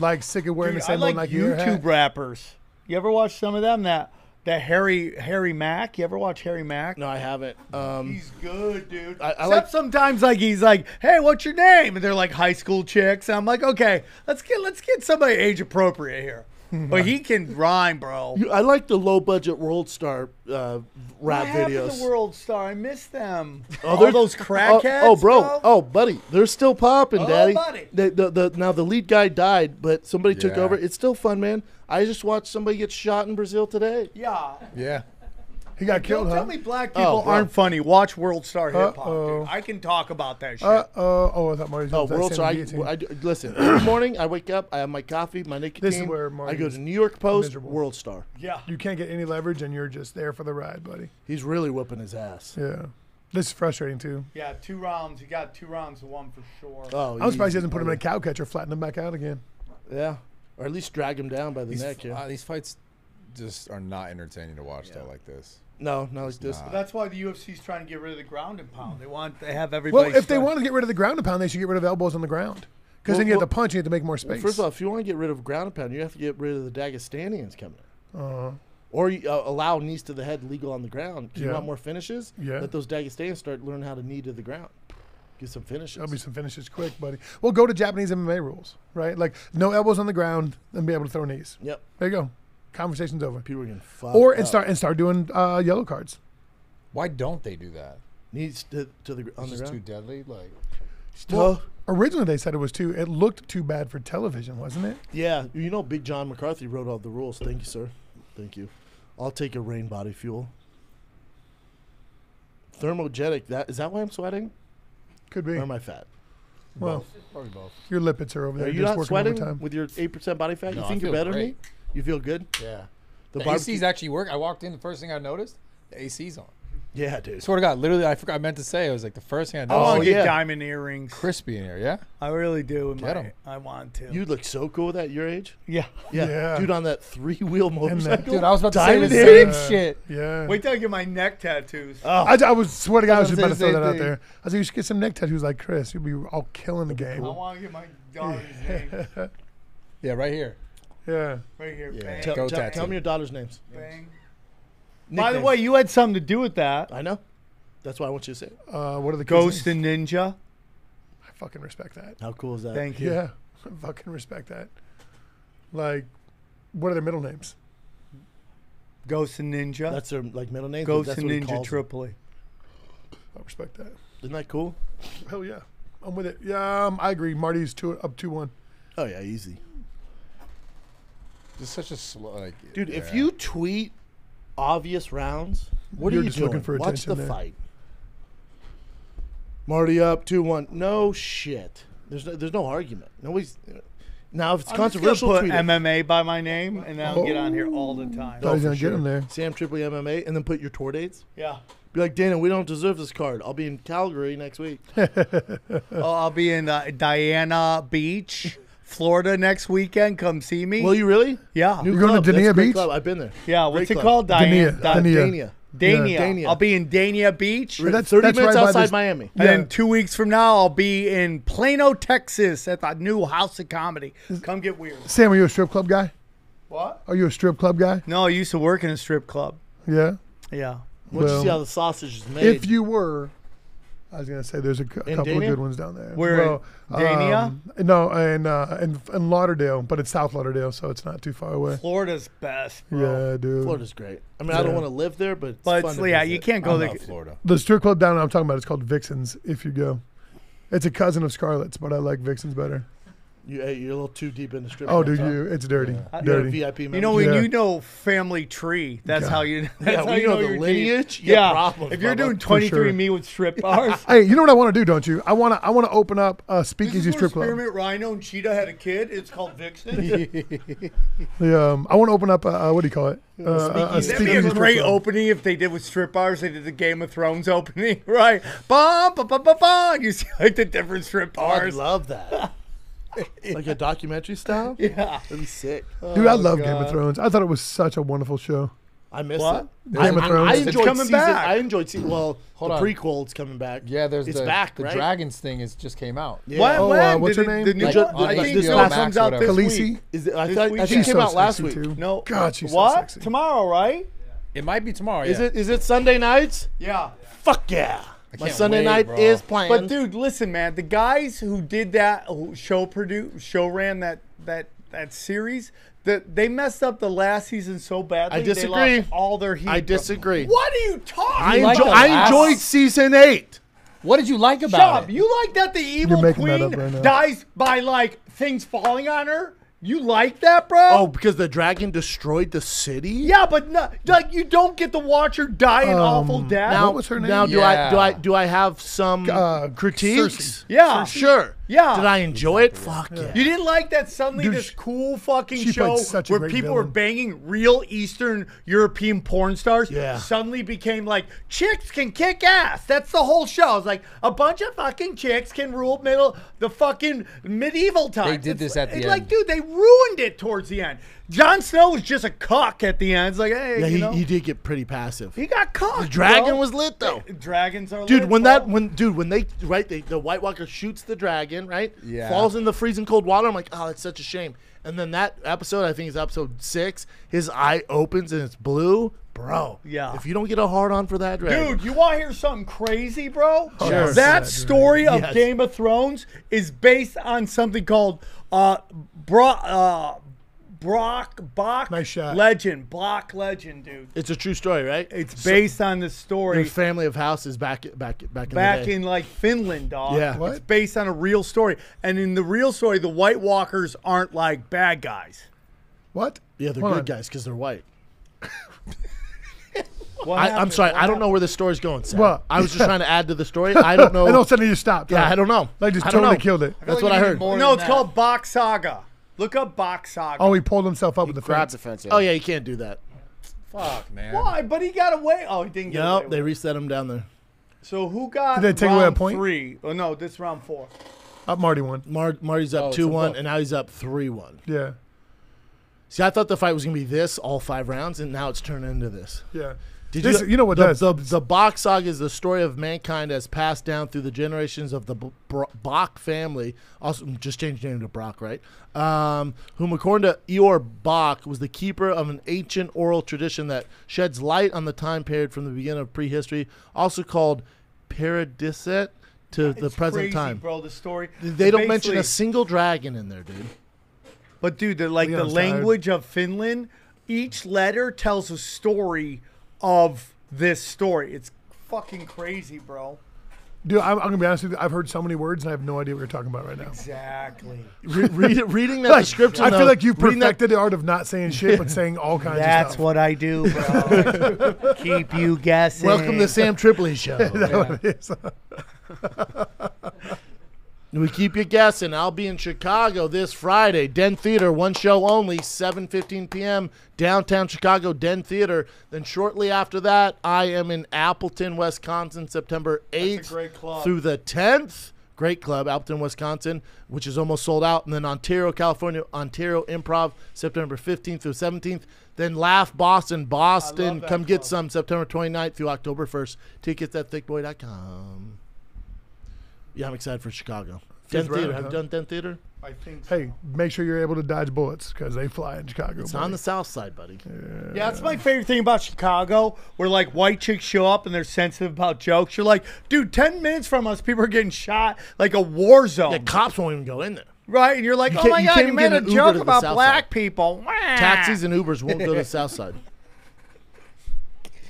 Like sick of wearing Dude, the same I like one like YouTube rappers. You ever watch some of them that That Harry Harry Mack, you ever watch Harry Mack? No, I haven't. Um, he's good, dude. I, I Except like, sometimes, like he's like, "Hey, what's your name?" And they're like high school chicks. And I'm like, okay, let's get let's get somebody age appropriate here. But he can rhyme, bro. You, I like the low budget World Star uh, rap what videos. What the World Star? I miss them. Oh, all those crackheads. Oh, oh bro. bro. Oh, buddy, they're still popping, oh, daddy. Buddy. They, the, the, now the lead guy died, but somebody yeah. took over. It's still fun, man. I just watched somebody get shot in Brazil today. Yeah. Yeah. He got killed. Don't huh? tell me black people oh, aren't funny. Watch World Star uh, Hip Hop, uh, dude. I can talk about that shit. Uh, uh, oh, I thought Mario's oh, World Star. I, I, listen, every morning I wake up, I have my coffee, my nicotine. This is where Mario's I go to New York Post, miserable. World Star. Yeah. You can't get any leverage, and you're just there for the ride, buddy. He's really whooping his ass. Yeah. This is frustrating, too. Yeah, two rounds. He got two rounds of one for sure. Oh, I'm surprised he doesn't put him in a cow catcher, flatten him back out again. Yeah. Or at least drag him down by the these neck. Yeah. Uh, these fights just are not entertaining to watch, yeah. though, like this. No, no, it's just. Nah. That's why the U F C is trying to get rid of the ground and pound. They want they have everybody. Well, if they want to get rid of the ground and pound, they should get rid of elbows on the ground. Because well, then you well, have to punch, you have to make more space. Well, first of all, if you want to get rid of ground and pound, you have to get rid of the Dagestanians coming in. Uh-huh. Or you, uh, allow knees to the head legal on the ground. Do you yeah. want more finishes? Yeah. Let those Dagestanians start learning how to knee to the ground. Get some finishes. That'll be some finishes quick, buddy. Well, go to Japanese M M A rules, right? Like, no elbows on the ground and be able to throw knees. Yep. There you go. Conversation's over. People are getting fucked Or and up. start and start doing uh, yellow cards. Why don't they do that? Knees to, to the on the ground. Too deadly. Like, well, originally they said it was too. It looked too bad for television, wasn't it? Yeah. You know, Big John McCarthy wrote all the rules. Thank you, sir. Thank you. I'll take a rain body fuel. Thermogenic. That is that why I'm sweating? Could be. Or am I fat? Well, both. Probably both. Your lipids are over there. Are you just not sweating overtime. With your eight percent body fat? No, you think you're better great. than me? You feel good? Yeah. The, the A C's actually work. I walked in. The first thing I noticed, the A C's on. Yeah, dude. Swear to God, literally, I forgot. I meant to say, I was like, the first thing I noticed. I want to get yeah. diamond earrings. Crispy in here, yeah? I really do. Get them. I want to. You look so cool at your age. Yeah. Yeah. yeah. Dude, on that three-wheel motorcycle. Dude, I was about to diamond say the same uh, shit. Yeah. Wait till I get my neck tattoos. Oh. I, I was, swear to God, I was just about to throw that out there. I was like, you should get some neck tattoos like Chris. You'll be all killing the game. I want to get my daughter's name. Yeah, right here. Yeah. Right here. Yeah. Bang. Tell, Go tell, tell me your daughter's names. Bang. By the way, you had something to do with that. I know. That's why I want you to say it. Uh, what are the Ghost and Ninja? I fucking respect that. How cool is that? Thank you. Yeah. I fucking respect that. Like, what are their middle names? Ghost and Ninja. That's their like middle names? Ghost and Ninja Tripoli. I respect that. Isn't that cool? Hell yeah. I'm with it. Yeah, um, I agree. Marty's two, up two one. Oh, yeah. Easy. It's such a slow, like, dude. Yeah. If you tweet obvious rounds, what You're are you just doing? Looking for attention. Watch the there. fight. Marty up two one. No shit. There's no, there's no argument. Nobody's you know. now. If it's I'm controversial, just put M M A by my name, and I'll oh. get on here all the time. No, he's gonna sure. get in there. Sam Tripoli M M A, and then put your tour dates. Yeah. Be like, Dana, we don't deserve this card. I'll be in Calgary next week. oh, I'll be in uh, Diana Beach. Florida next weekend. Come see me. Will you really? Yeah. New You're club. going to Dania Beach? Club. I've been there. Yeah. What's great it club. called? Dania. Dania. Dania. Dania. I'll be in Dania Beach. That's thirty that's minutes right outside this, Miami. Yeah. And then two weeks from now, I'll be in Plano, Texas at the new House of Comedy. Come get weird. Sam, are you a strip club guy? What? Are you a strip club guy? No, I used to work in a strip club. Yeah? Yeah. Well, well, you see how the sausage is made. If you were... I was gonna say there's a, a couple Dania? of good ones down there. Where well, Dania? Um, no, and uh, in, in Lauderdale, but it's South Lauderdale, so it's not too far away. Florida's best, bro. Yeah, dude. Florida's great. I mean, yeah. I don't want to live there, but it's but fun to yeah, you can't go I'm there. Florida. The strip club down I'm talking about is called Vixen's. If you go, it's a cousin of Scarlett's, but I like Vixen's better. You, hey, you're a little too deep in the strip. Oh, dude, huh? you, it's dirty. Yeah. dirty. V I P you know, when yeah. you know family tree, that's God. how you that's yeah, how you know, know the lineage. Yeah. Problems, if you're doing twenty-three and me sure. with strip bars. Hey, you know what I want to do, don't you? I want to I want to open up a speakeasy strip club. Experiment Rhino and Cheetah had a kid. It's called Vixen. yeah, um, I want to open up, a, uh, what do you call it? Uh, that'd be a great opening if they did with strip bars. They did the Game of Thrones opening, right? Ba ba ba ba ba. You see like the different strip bars. I love that. Like a documentary style? Yeah. That'd be sick. Dude, oh, I love God. Game of Thrones. I thought it was such a wonderful show. I missed what? it. Game I, of Thrones. I, I enjoyed it's coming season, back. I enjoyed seeing Well, Hold the on. prequel, it's coming back. Yeah, there's it's the, back, the right? dragons thing is just came out. Yeah. What? Oh, uh, what's her name? The new like, the, I think this last comes out this Khaleesi? week. Is it, I, thought, I think it came so out last week. Too. No. God, she's what? so sexy. Tomorrow, right? It might be tomorrow. Is yeah. it? Is it Sunday nights? Yeah. Fuck yeah. My Sunday wait, night bro. is playing. But dude, listen, man, the guys who did that, who show produced, show ran that that that series, that they messed up the last season so badly. I disagree. They lost all their heat. I disagree. Bro. What are you talking? I, enjoy, I enjoyed season eight. What did you like about Shop, it? You like that the evil queen right dies by like things falling on her. You like that, bro? Oh, because the dragon destroyed the city? Yeah, but no, like you don't get to watch her die an um, awful death. Now, what was her name? Now, do yeah. I do I do I have some uh, critiques? Cersei. Yeah, Cersei? Sure. Yeah. Did I enjoy it? Fuck yeah. yeah. You didn't like that suddenly Dude, this cool fucking show where people villain. were banging real Eastern European porn stars yeah. suddenly became like, chicks can kick ass. That's the whole show. It's like a bunch of fucking chicks can rule middle the fucking medieval times. They did it's, this at the end. Like, dude, they ruined it towards the end. Jon Snow was just a cuck at the end. It's like, hey, yeah, you he, know? he did get pretty passive. He got cucked. The dragon bro. was lit though. The dragons are dude, lit. Dude, when bro. that when dude when they right they the White Walker shoots the dragon right yeah falls in the freezing cold water. I'm like, oh, that's such a shame. And then that episode, I think it's episode six. His eye opens and it's blue. Bro, yeah. If you don't get a hard on for that, dragon. Dude, you want to hear something crazy, bro? Oh, yes. That story of yes. Game of Thrones is based on something called uh, bro, uh, Brock Bach nice Legend. Bach Legend, dude. It's a true story, right? It's based so, on this story. Your family of houses back back back in back the day. in like Finland, dog. Yeah, what? It's based on a real story, and in the real story, the White Walkers aren't like bad guys. What? Yeah, they're Hold good on. guys because they're white. I, I'm sorry. What I don't happened? know where this story's going, Sam. Well, I was just trying to add to the story. I don't know. I know suddenly you stopped. Yeah, right? I don't know. They just totally killed it. That's like what I heard. No, it's that. called Bach Saga. Look up Bach Saga. Oh, he pulled himself up he with the fence. fence yeah. Oh, yeah, you can't do that. Fuck, man. Why? But he got away. Oh, he didn't get yep, away. Nope, they reset him down there. So who got Did they take round away a point? three? Oh, no, this round four. Up Marty won. Mar Marty's up two one, oh, and now he's up three one. Yeah. See, I thought the fight was going to be this all five rounds, and now it's turned into this. Yeah. Did this, you, you know what the, does. The, the Bach Saga is the story of mankind as passed down through the generations of the B B Bach family. Also, just changed name to Brock, right? Um, whom, according to Eeyore Bach, was the keeper of an ancient oral tradition that sheds light on the time period from the beginning of prehistory, also called Paradiset, to it's the present crazy, time. Bro, the story. They don't mention a single dragon in there, dude. But, dude, they're like Leon's the language tired. of Finland, each letter tells a story of this story. It's fucking crazy, bro. Dude, I'm, I'm gonna be honest with you. I've heard so many words, and I have no idea what you're talking about right now. Exactly. Re read, reading that like, description. I though, feel like you perfected the art of not saying shit, but saying all kinds. That's of stuff. That's what I do, bro. Keep you guessing. Welcome to Sam Tripoli Show. That's what it is. We keep you guessing. I'll be in Chicago this Friday. Den Theater, one show only, seven fifteen p m downtown Chicago, Den Theater. Then shortly after that, I am in Appleton, Wisconsin, September eighth through the tenth. Great club, Appleton, Wisconsin, which is almost sold out. And then Ontario, California, Ontario Improv, September fifteenth through seventeenth. Then Laugh Boston, Boston. Come get some, September twenty-ninth through October first. Tickets at thick boy dot com. Yeah, I'm excited for Chicago. Den Theater. Have you done Den Theater? I think so. Hey, make sure you're able to dodge bullets because they fly in Chicago. It's buddy. on the south side, buddy. Yeah. yeah, that's my favorite thing about Chicago, where like white chicks show up and they're sensitive about jokes. You're like, dude, ten minutes from us, people are getting shot like a war zone. The yeah, cops won't even go in there. Right? And you're like, you oh my God, you, you made a joke about black side. people. Taxis and Ubers won't go to the south side.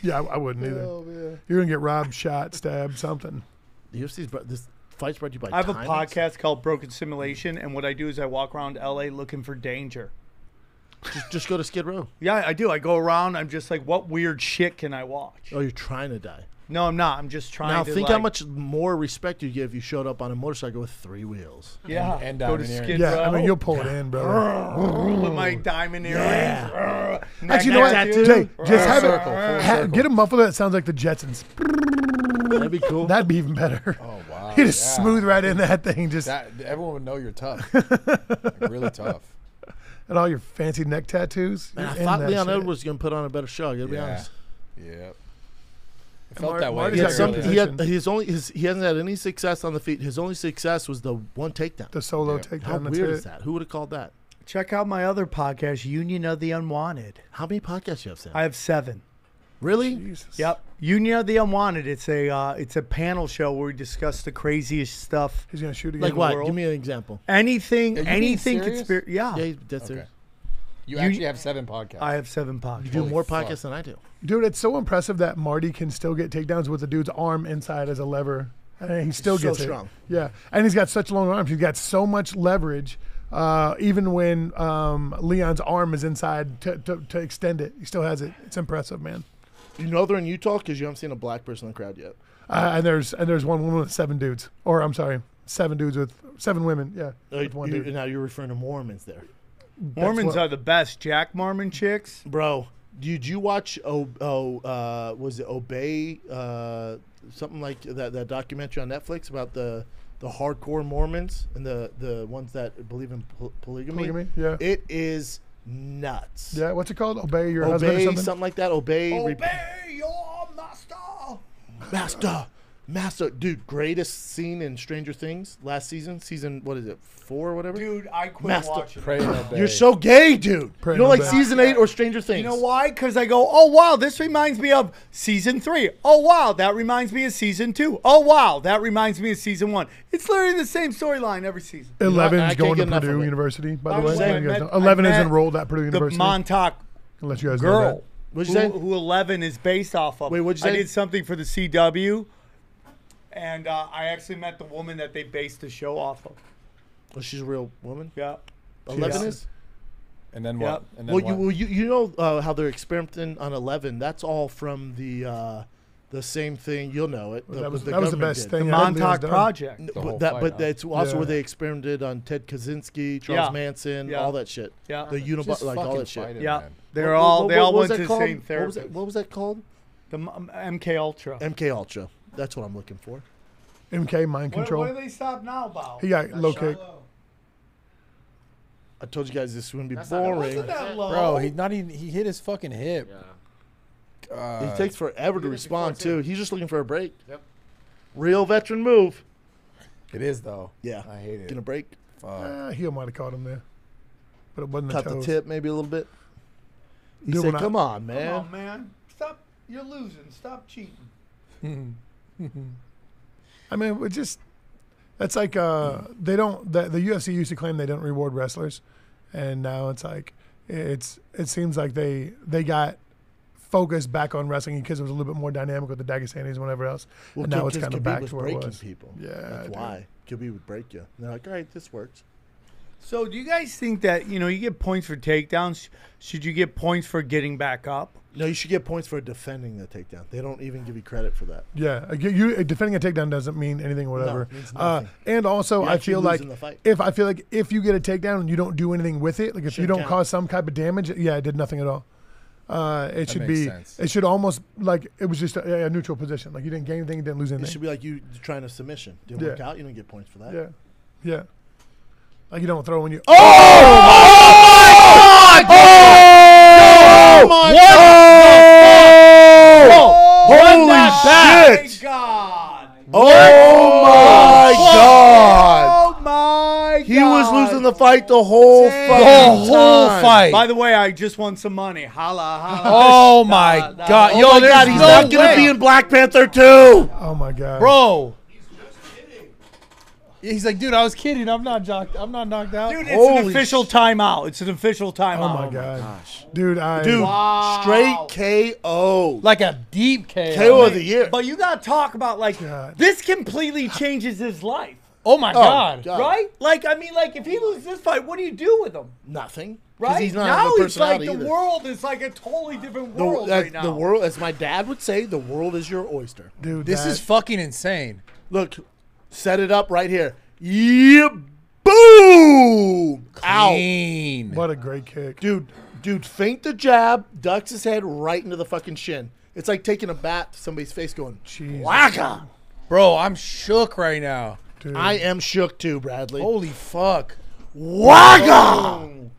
Yeah, I, I wouldn't either. Oh, yeah. You're going to get robbed, shot, stabbed, something. The U F C's this. Fight's brought to you by I have timings. a podcast called Broken Simulation, and what I do is I walk around L A looking for danger. Just, just go to Skid Row. Yeah, I do. I go around. I'm just like, what weird shit can I watch? Oh, you're trying to die. No, I'm not. I'm just trying now, to Now, think like, how much more respect you'd get if you showed up on a motorcycle with three wheels. Yeah. And, and diamond go to Skid Row. Yeah, I mean, you'll pull it in, bro. With my diamond earrings. Yeah. Actually, you know what? Jay, just have circle, it. Ha get a muffler that sounds like the Jetsons. That'd be cool. That'd be even better. Oh, wow. You just yeah. smooth right in that thing. Just that, everyone would know you're tough. Like, really tough. And all your fancy neck tattoos. Man, I thought Leon Edwards was going to put on a better show. I got to be yeah. honest. Yeah. I felt Mar that way. He, had some, he, had, he's only, his, he hasn't had any success on the feet. His only success was the one takedown. The solo yeah. takedown. How weird is that? Who would have called that? Check out my other podcast, Union of the Unwanted. How many podcasts do you have, Sam? I have seven. Really? Jesus. Yep. Union of the Unwanted. It's a uh, it's a panel show where we discuss the craziest stuff. He's gonna shoot again. Like what? In the world. Give me an example. Anything. Anything. Conspir yeah. Yeah. He's dead serious. Okay. You actually you, have seven podcasts. I have seven podcasts. You do Holy more podcasts fuck. than I do. Dude, it's so impressive that Marty can still get takedowns with the dude's arm inside as a lever. And he still he's gets so it. strong. Yeah. And he's got such long arms. He's got so much leverage. Uh, even when um, Leon's arm is inside to, to, to extend it, he still has it. It's impressive, man. You know they're in Utah because you haven't seen a black person in the crowd yet. Uh, and there's and there's one woman with seven dudes. Or, I'm sorry, seven dudes with seven women. Yeah. Uh, with one you, dude. Now you're referring to Mormons there. Mormons are the best. Jack Mormon chicks, bro. Did you watch? Oh, oh uh, was it Obey? Uh, something like that. That documentary on Netflix about the the hardcore Mormons and the the ones that believe in poly polygamy. Polygamy, yeah. It is nuts. Yeah, what's it called? Obey your Obey, husband or something? something like that. Obey. Obey your master. Master. Master, dude, greatest scene in Stranger Things last season. Season, what is it, four or whatever? Dude, I quit Master. watching. Pray and obey. You're so gay, dude. Pray you don't like season eight or Stranger Things. You know why? Because I go, oh, wow, this reminds me of season three. Oh, wow, that reminds me of season two. Oh, wow, that reminds me of season one. It's literally the same storyline every season. Eleven's going to Purdue University, by the way. Saying, met, Eleven is enrolled at Purdue University. The Montauk Unless you guys girl know that. What'd you who, say? Who Eleven is based off of. Wait, what'd you say? I did something for the C W. And uh, I actually met the woman that they based the show off of. Well, she's a real woman? Yeah. Eleven is? And then what? Yeah. And then well, what? You, well, you you know uh, how they're experimenting on Eleven. That's all from the uh, the same thing. You'll know it. Well, the, that was the, that was the best did. thing. The Montauk Project. The but that, but that's also yeah. where they experimented on Ted Kaczynski, Charles yeah. Manson, yeah. all that shit. Yeah. The Unabomber, like all that shit. It, yeah. Man. They're what, all what, they what, all what went to the same therapy. What, what was that called? The um, M K Ultra. M K Ultra. That's what I'm looking for. M K mind control. Where, where do they stop now, Bob? He got low kick. I told you guys this wouldn't be That's boring, not, that low. bro. He not even he hit his fucking hip. Yeah. Uh, he takes forever to respond too. He's just looking for a break. Yep. Real veteran move. It is though. Yeah. I hate it. Getting a break. Fuck. Uh, he might have caught him there, but it wasn't the toes. Cut the tip maybe a little bit. He Dude, said, "Come I, on, man. Come on, man. Stop. You're losing. Stop cheating." I mean, it just that's like uh, they don't the, the U F C used to claim they don't reward wrestlers, and now it's like it's it seems like they they got focused back on wrestling because it was a little bit more dynamic with the Dagestanis and whatever else. Well, and now it's kind of back to where it was. People. Yeah, that's why Khabib would break you. And they're like, all right, this works. So, do you guys think that you know you get points for takedowns? Should you get points for getting back up? No, you should get points for defending the takedown. They don't even give you credit for that. Yeah, you defending a takedown doesn't mean anything or whatever. No, it means nothing. Uh, and also, I feel like if I feel like if you get a takedown and you don't do anything with it, like if you don't cause some type of damage, yeah, it did nothing at all. Uh, it should be. Sense. It should almost like it was just a, a neutral position. Like you didn't gain anything, you didn't lose anything. It should be like you trying to submission. Didn't yeah. work out. You don't get points for that. Yeah, yeah. Like you don't throw when you. Oh, oh my God! Oh! My God! Oh! No! Oh, holy shit! God. Oh my God! Oh my God! He was losing the fight the whole Damn. fucking the whole time. fight. By the way, I just won some money. Holla, holla! Oh my da, da. God! Yo, oh my God, he's no not way. gonna be in Black Panther two. Oh my God, bro! He's just kidding. He's like, dude, I was kidding. I'm not knocked. I'm not knocked out. Dude, it's holy an official timeout. It's an official timeout. Oh my, oh my gosh, dude! I dude, wow. straight K O, like a deep K O, K O of the year. But you gotta talk about like God. this completely changes his life. Oh my oh, God. God, right? Like I mean, like if he loses this fight, what do you do with him? Nothing, right? He's not now he's like the either. world is like a totally different world the, uh, right now. The world, as my dad would say, the world is your oyster, dude. This dad. is fucking insane. Look. Set it up right here. Yep. Boom. Clean. Ow. What a great kick. Dude, dude, feint the jab, ducks his head right into the fucking shin. It's like taking a bat to somebody's face going, wacka. Bro, I'm shook right now. Dude. I am shook too, Bradley. Holy fuck. Wacka.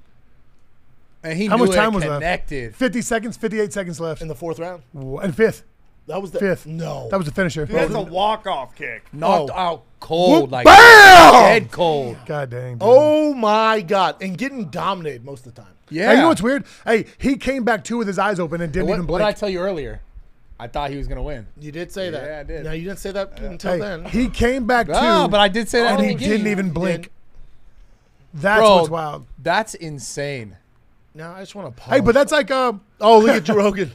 And he How knew much time it was connected. Left? fifty seconds, fifty-eight seconds left. In the fourth round? And fifth. That was the fifth. No, that was the finisher. Dude, that's a walk-off kick. Knocked no. out cold, Whoop, like bam! Dead cold. God dang. Dude. Oh my God! And getting dominated most of the time. Yeah. Hey, you know what's weird? Hey, he came back too with his eyes open and didn't what, even blink. What did I tell you earlier? I thought he was going to win. You did say yeah, that. Yeah, I did. No, you didn't say that yeah. until hey, then. He came back, too. Oh, but I did say that. And he didn't even blink. That's Bro, what's wild. That's insane. No, I just want to pause. Hey, but that's like, uh, oh, look at Joe Rogan.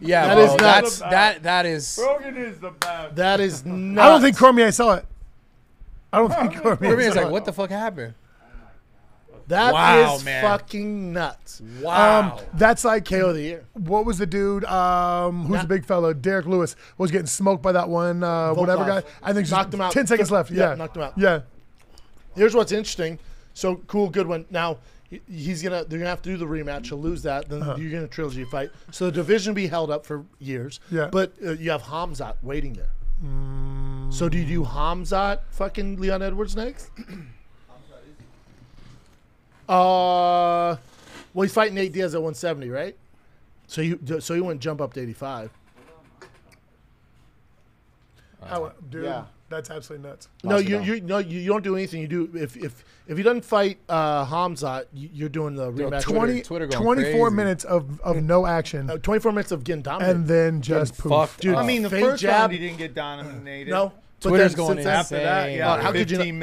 Yeah, that bro, is not, that's that that is Rogan is the best. That is not. I don't think Cormier saw it. I don't think Cormier. Cormier's saw like, it. What the fuck happened? That wow, is man. fucking nuts. Wow. Um, that's like K O of the year. What was the dude? Um, who's nah. the big fellow? Derek Lewis was getting smoked by that one uh, whatever guy. I think knocked him out. Ten seconds left. Yeah, yeah, knocked him out. Yeah. Here's what's interesting. So cool, good one. Now. He's gonna. They're gonna have to do the rematch. He'll lose that. Then uh-huh. you're gonna trilogy fight. So the division be held up for years. Yeah. But uh, you have Hamzat waiting there. Mm. So do you do Hamzat fucking Leon Edwards next? uh, well, he's fighting Nate Diaz at one seventy, right? So you so he wouldn't jump up to eighty-five. How, dude, yeah. that's absolutely nuts. No, you you no you, you don't do anything. You do if if if he doesn't fight uh, Hamzat, you're doing the rematch. twenty, Twitter, Twitter twenty-four crazy. minutes of, of no action. Uh, twenty-four minutes of getting dominated, and then just poof. Dude, I mean the first jab, round he didn't get dominated. No, Twitter's then, going after that. Yeah, how could you? Dude,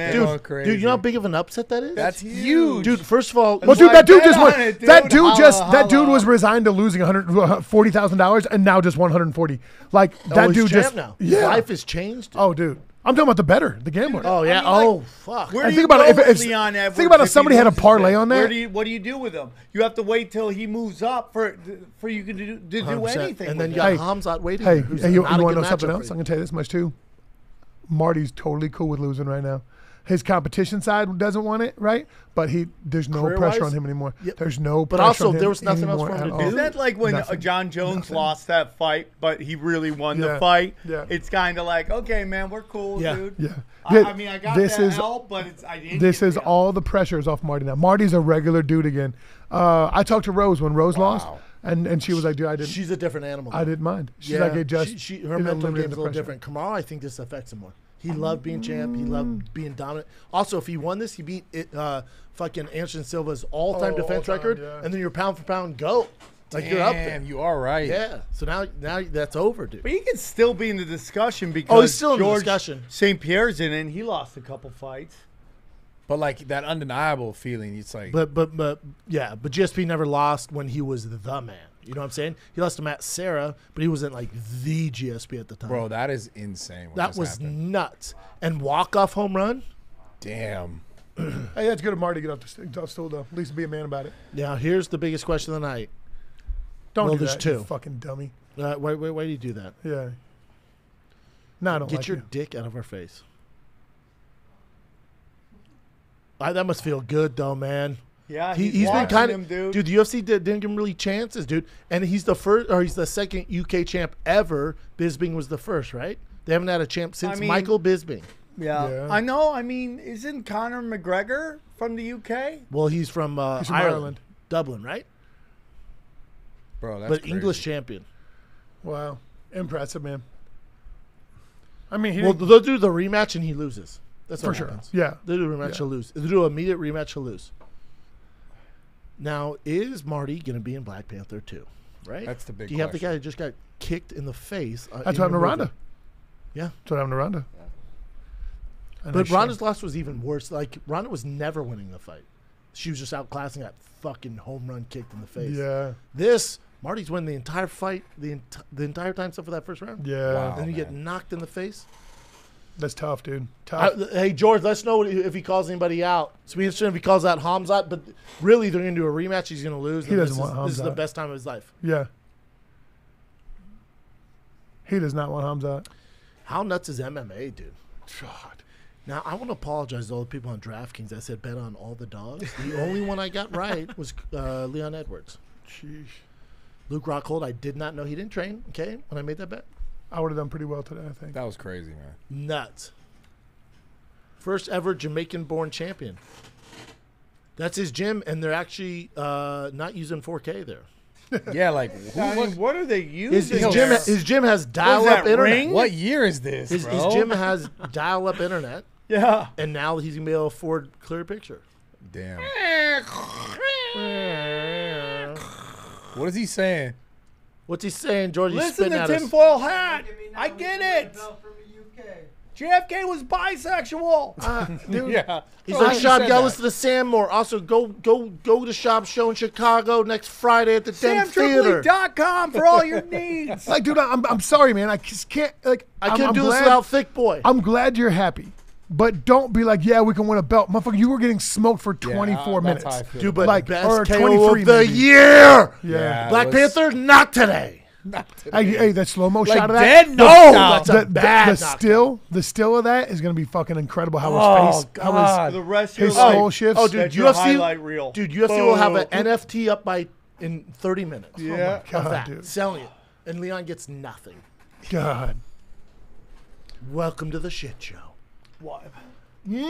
dude, you know how big of an upset that is? That's huge, dude. First of all, well, dude, that dude just won. That dude just that dude was resigned to losing one hundred forty thousand dollars, and now just one hundred forty. Like that dude just. Yeah, life has changed. Oh, dude. I'm talking about the better, the gambler. Dude, oh yeah. I mean, like, oh fuck. Where do you think about if, if, Leon Edwards? Think about if somebody had a parlay on that. Where do you, what do you do with him? You have to wait till he moves up for for you to do, to do anything. And then you got Hamzat waiting. Hey, you, you want to know something else? I'm gonna tell you this much too. Marty's totally cool with losing right now. His competition side doesn't want it, right? But he, there's no Career pressure wise? on him anymore. Yep. There's no but pressure also, on him But also, there was nothing else for him to do. Isn't that like when nothing. John Jones nothing. lost that fight, but he really won yeah. the fight? Yeah. It's kind of like, okay, man, we're cool, yeah. dude. Yeah. I, I mean, I got this that is, help, but it's, I didn't This is all the pressures off Marty now. Marty's a regular dude again. Uh, I talked to Rose when Rose wow. lost. And and she was like, dude, I didn't. She's a different animal. I didn't mind. She's yeah. like, it just. She, she, her mental game is a little pressure. different. Kamaru, I think this affects him more. He loved being champ. He loved being dominant. Also, if he won this, he beat it, uh, fucking Anderson Silva's all-time oh, defense all-time, record, yeah. and then you're pound for pound goat. Like Damn, you're up there. You are right. Yeah. So now, now that's over, dude. But he can still be in the discussion because oh, he's still in George the discussion. Saint Pierre's in it. And he lost a couple fights. But like that undeniable feeling, it's like. But but but yeah, but G S P never lost when he was the man. You know what I'm saying? He lost to Matt Serra, but he wasn't like the G S P at the time. Bro, that is insane. That was happened. nuts. And walk off home run. Damn. Hey, that's good of Marty to get off the, the stool though. At least be a man about it. Now here's the biggest question of the night. Don't well, do that. Two. You fucking dummy. Uh, why why why do you do that? Yeah. No, I don't. Get like your you. dick out of our face. I, that must feel good, though, man. Yeah, he's, he, he's been kind of dude. dude. The U F C did, didn't give him really chances, dude. And he's the first, or he's the second U K champ ever. Bisping was the first, right? They haven't had a champ since I mean, Michael Bisping. Yeah. yeah, I know. I mean, isn't Conor McGregor from the U K? Well, he's from, uh, he's from Ireland. Ireland, Dublin, right? Bro, that's but crazy. English champion. Wow, impressive, man. I mean, he well, they'll do the rematch and he loses. That's for sure. Happens. Yeah. They do a rematch, yeah. he'll lose. They do an immediate rematch, he'll lose. Now, is Marty going to be in Black Panther two? Right? That's the big do you question. You have the guy that just got kicked in the face. Uh, That's what happened to Ronda. Yeah. That's what happened to Ronda. Yeah. But Ronda's loss was even worse. Like, Ronda was never winning the fight. She was just outclassing that fucking home run kicked in the face. Yeah. This, Marty's winning the entire fight, the, ent the entire time except for that first round. Yeah. Wow, then you man. get knocked in the face. That's tough, dude. Tough. I, hey, George, let's know if he calls anybody out. It's be interesting if he calls out Hamzat, but really, they're going to do a rematch. He's going to lose. He doesn't this want is, Hamzat. This is the best time of his life. Yeah. He does not want Hamzat. How nuts is M M A, dude? God. Now, I want to apologize to all the people on DraftKings that said bet on all the dogs. The only one I got right was uh, Leon Edwards. Sheesh. Luke Rockhold, I did not know he didn't train, okay, when I made that bet. I would have done pretty well today, I think. That was crazy, man. Nuts. First ever Jamaican-born champion. That's his gym, and they're actually uh, not using four K there. Yeah, like, who, I mean, what are they using? His, his, gym, his gym has dial-up internet. Ring? What year is this, his, bro? His gym has dial-up internet. Yeah. And now he's going to be able to afford clear picture. Damn. What is he saying? What's he saying, Jordy? Listen to tinfoil hat. I get it. J F K was bisexual. Uh, dude, yeah. He's like, Shab, you gotta listen to Sam more. Also, go go go to Shab's show in Chicago next Friday at the Sam Theater. Sam Tripoli dot com for all your needs. Like, dude, I'm I'm sorry, man. I just can't like I I'm, can't I'm do glad, this without Thick Boy. I'm glad you're happy. But don't be like, yeah, we can win a belt. Motherfucker, you were getting smoked for twenty-four yeah, minutes. Dude, but like, best or K O of the year. Yeah. yeah Black was... Panther, not today. Not today. Hey, hey, that slow mo like shot of that. No, that's the, a bad the, the still, the still of that is gonna be fucking incredible. How oh, his face, how his, the rest his soul shifts. Oh, dude, that's U F C, reel. dude, U F C Boom. will have an N F T up by in thirty minutes. Yeah, oh God, that, dude. selling it, and Leon gets nothing. God, welcome to the shit show. What? Damn,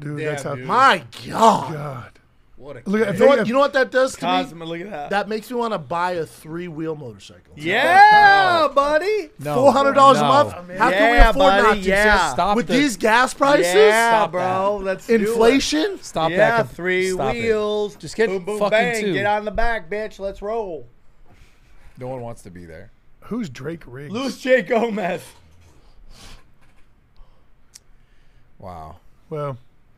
dude, Damn, that's how. Dude. My God. God. What a look at, you, know what, you know what that does to Cosmo, me? Look at that. That makes me want to buy a three-wheel motorcycle. Yeah, oh. buddy. No, four hundred dollars no. a month? I mean, How yeah, can we afford buddy, not to? Yeah. Stop With the, these gas prices? Yeah, Stop bro. That. Let's Inflation? Do Stop yeah, that. Yeah, three Stop wheels. It. Just get boom, boom, fucking bang. Two. Get on the back, bitch. Let's roll. No one wants to be there. Who's Drake Riggs? Lose Jake Gomez. Wow. Well.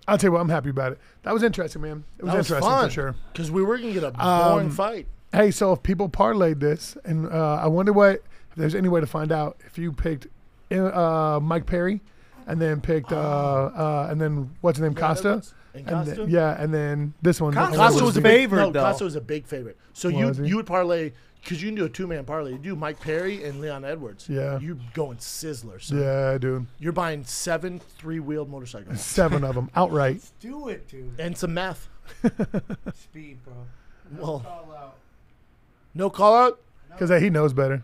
I'll tell you what, I'm happy about it. That was interesting, man. It was, was interesting fun, for sure. Because we were going to get a boring um, fight. Hey, so if people parlayed this, and uh, I wonder what, if there's any way to find out, if you picked uh, Mike Perry and then picked, uh, uh, and then what's his name, Costa? And Costa? Then, yeah, and then this one. Costa, Costa was a favorite, no, though. Costa was a big favorite. So you, you would parlay, because you can do a two-man parlay. You do Mike Perry and Leon Edwards. Yeah. You're going sizzler. So yeah, dude. You're buying seven three-wheeled motorcycles. Seven of them outright. Let's do it, dude. And some meth. Speed, bro. No well, call out. No call out? Because no. He knows better.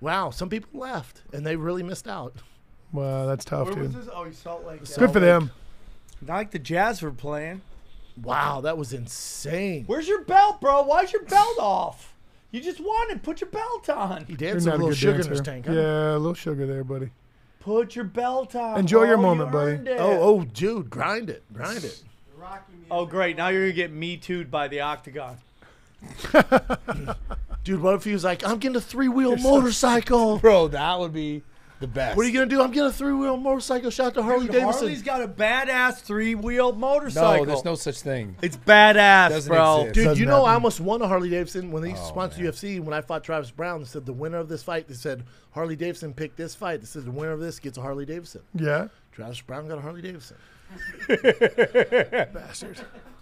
Wow. Some people left, and they really missed out. Wow, that's tough, Where dude. Was this? Oh, Salt Lake. Salt Good for Lake. them. Not like the Jazz were playing. Wow, that was insane. Where's your belt, bro? Why's your belt off? You just won it. Put your belt on. He danced with a little sugar dancer. in his tank. Huh? Yeah, a little sugar there, buddy. Put your belt on. Enjoy bro. your moment, you buddy. It. Oh, oh, dude, grind it, grind it. Oh, great! Now you're gonna get me too'd by the Octagon. Dude, what if he was like, "I'm getting a three-wheel motorcycle"? So... Bro, that would be the best. What are you gonna do? I'm getting a three-wheel motorcycle. Shout to Harley Dude, Davidson. Harley's got a badass three-wheel motorcycle. No, there's no such thing. It's badass, Doesn't bro. Exist. Dude, Doesn't you know happen. I almost won a Harley Davidson when they oh, sponsored man. U F C. When I fought Travis Brown, they said the winner of this fight. They said Harley Davidson picked this fight. They said the winner of this gets a Harley Davidson. Yeah. Travis Brown got a Harley Davidson. Bastard.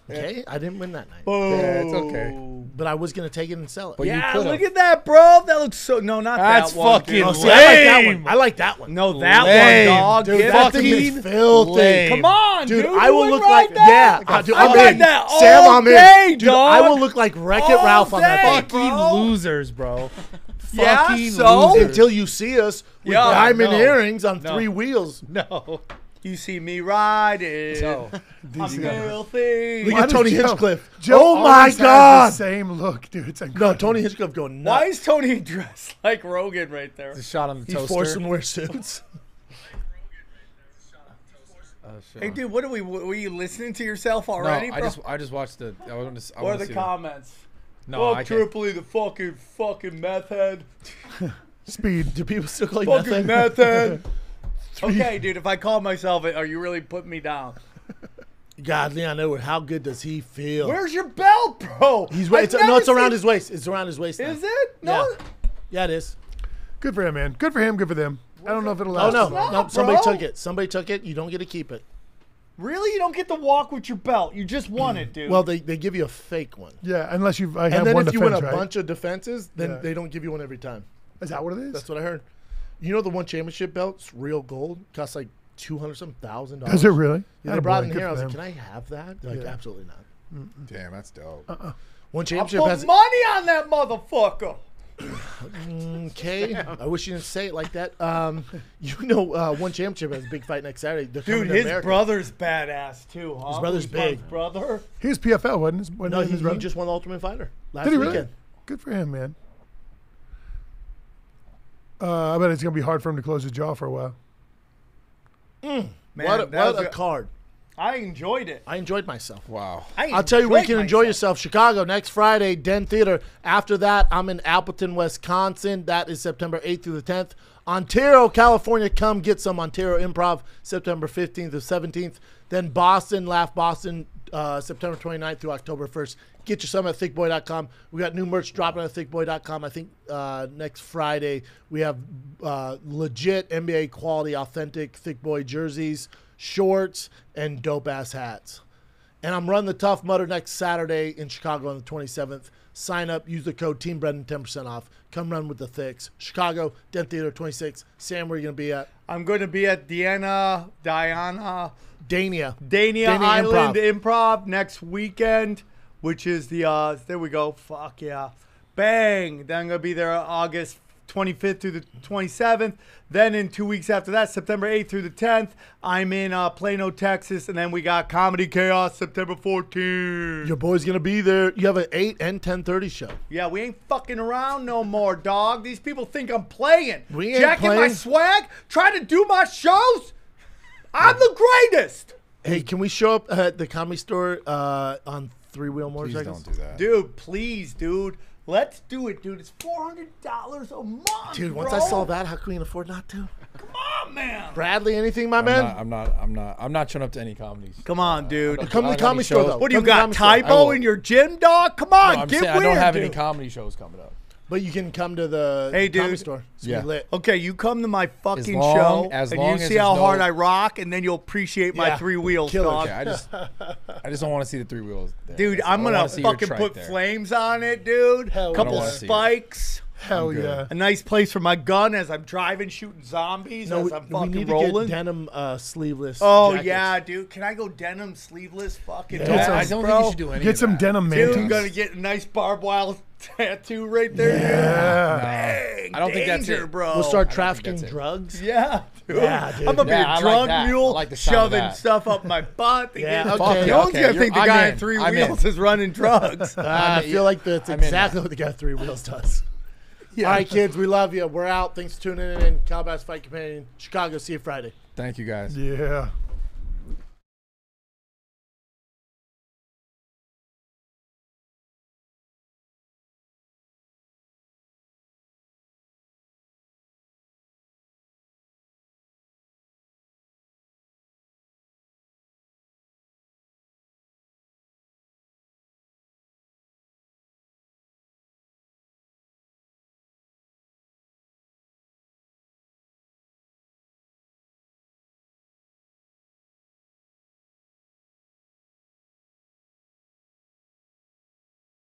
Okay, I didn't win that night. Oh, yeah, it's okay. But I was gonna take it and sell it. But yeah, look at that, bro. That looks so. No, not That's that one. That's fucking oh, see, lame. I like that one. I like that one. No, that lame. one, dog. Dude, that thing is filthy. Lame. Come on, dude. dude I will look right like that? yeah. Like dude, I like that all Sam, I'm day, in. Dude, dog. I will look like Wreck-It Ralph day, on that. Fucking bro. losers, bro. fucking yeah, so? losers. Until you see us with Yo, diamond no. earrings on no. three wheels. No. You see me riding. No. I'm filthy. Look at Tony Joe, Hinchcliffe. Joe oh my God! The same look, dude. It's incredible. No, Tony Hinchcliffe going nuts. Why is Tony dressed like Rogan right there? It's a shot on the he toaster. He forced him to wear suits. uh, sure. Hey, dude, what are we? Were you listening to yourself already? No, I bro? just, I just watched the. I want to. What are the comments? It. No, well, I Tripoli, the fucking fucking meth head. Speed. Do people still call you meth head? Fucking meth head. Okay, dude, if I call myself it, are you really putting me down? God, Leon Edwards, how good does he feel? Where's your belt, bro? He's it's, No, it's around his waist. It's around his waist now. Is it? No. Yeah. yeah, it is. Good for him, man. Good for him. Good for them. What I don't know if it'll last. Oh, no. no somebody bro. took it. Somebody took it. You don't get to keep it. Really? You don't get to walk with your belt. You just won it, dude. Well, they, they give you a fake one. Yeah, unless you I have And then one if defense, you win a right? bunch of defenses, then yeah. they don't give you one every time. Is that what it is? That's what I heard. You know the One Championship belt's real gold costs like two hundred some thousand dollars. Is it really? Yeah, I brought it in here. I was like, "Can I have that?" They're like, yeah. absolutely not. Mm -mm. Damn, that's dope. Uh -uh. One Championship I'll put has money on that motherfucker. Okay, I wish you didn't say it like that. Um, you know, uh, One Championship has a big fight next Saturday. They're Dude, his America. brother's badass too. Huh? His brother's his big. Brother, he was P F L, wasn't his, wasn't no, he? His he just won the Ultimate Fighter last Did he weekend. Really? Good for him, man. Uh, I bet it's going to be hard for him to close his jaw for a while. Mm. Man, what a, what a, a card. I enjoyed it. I enjoyed myself. Wow. I I'll tell you where you can myself. enjoy yourself. Chicago, next Friday, Den Theater. After that, I'm in Appleton, Wisconsin. That is September eighth through the tenth. Ontario, California. Come get some Ontario Improv, September fifteenth to seventeenth. Then Boston, Laugh Boston, uh, September twenty-ninth through October first. Get your some at thick boy dot com. We got new merch dropping at thick boy dot com. I think uh, next Friday we have uh, legit N B A quality, authentic Thick Boy jerseys, shorts, and dope-ass hats. And I'm running the Tough Mudder next Saturday in Chicago on the twenty-seventh. Sign up. Use the code TEAMBRENDAN, ten percent off. Come run with the Thicks. Chicago, Den Theater, twenty-six. Sam, where are you going to be at? I'm going to be at Deanna, Diana, Dania. Dania, Dania Island Improv. Improv next weekend, which is the, uh, there we go. Fuck yeah. Bang. Then I'm going to be there August twenty-fifth through the twenty-seventh. Then in two weeks after that, September eighth through the tenth, I'm in uh, Plano, Texas. And then we got Comedy Chaos September fourteenth. Your boy's going to be there. You have an eight and ten thirty show. Yeah, we ain't fucking around no more, dog. These people think I'm playing. We ain't Jacking playing. my swag, trying to do my shows. I'm the greatest. Hey, can we show up at the Comedy Store uh, on three-wheel motorcycles? Please don't do that. Dude, please, dude. Let's do it, dude. It's four hundred dollars a month, dude, once bro. I saw that, how can we afford not to? Come on, man. Bradley, anything, my I'm man? Not, I'm not, I'm not, I'm not showing up to any comedies. Come on, dude. Uh, come to the comedy show, though. What do you got, Tybo in your gym, dog? Come on, no, get weird, I don't have dude. any comedy shows coming up. But you can come to the hey, dude. comedy store. It's yeah. lit. Okay, you come to my fucking as long, show, as and long you as see how no... hard I rock, and then you'll appreciate yeah. my three wheels, dog. Yeah, I just, I just don't want to see the three wheels. There. Dude, I'm gonna fucking put there. flames on it, dude. A couple spikes. Hell yeah! A nice place for my gun as I'm driving, shooting zombies no, as I'm fucking we need to rolling. Get denim uh, sleeveless. Oh jackets. yeah, dude! Can I go denim sleeveless? Fucking yeah. Yeah. I don't bro. think you should do anything. Get some that. denim, man. Dude, I'm gonna get a nice barbed wire tattoo right there. Yeah. Bang, no. I don't danger, think that's it, bro. We'll start trafficking drugs. Yeah, dude. Yeah, dude. I'm gonna yeah, be a drug like mule, like shoving stuff up my butt. Yeah, okay. Don't okay. you think the guy in three wheels is running drugs? I feel like that's exactly what the guy in three wheels does. Yeah. All right, kids, we love you. We're out. Thanks for tuning in. Calabasas Fight Companion, Chicago. See you Friday. Thank you, guys. Yeah.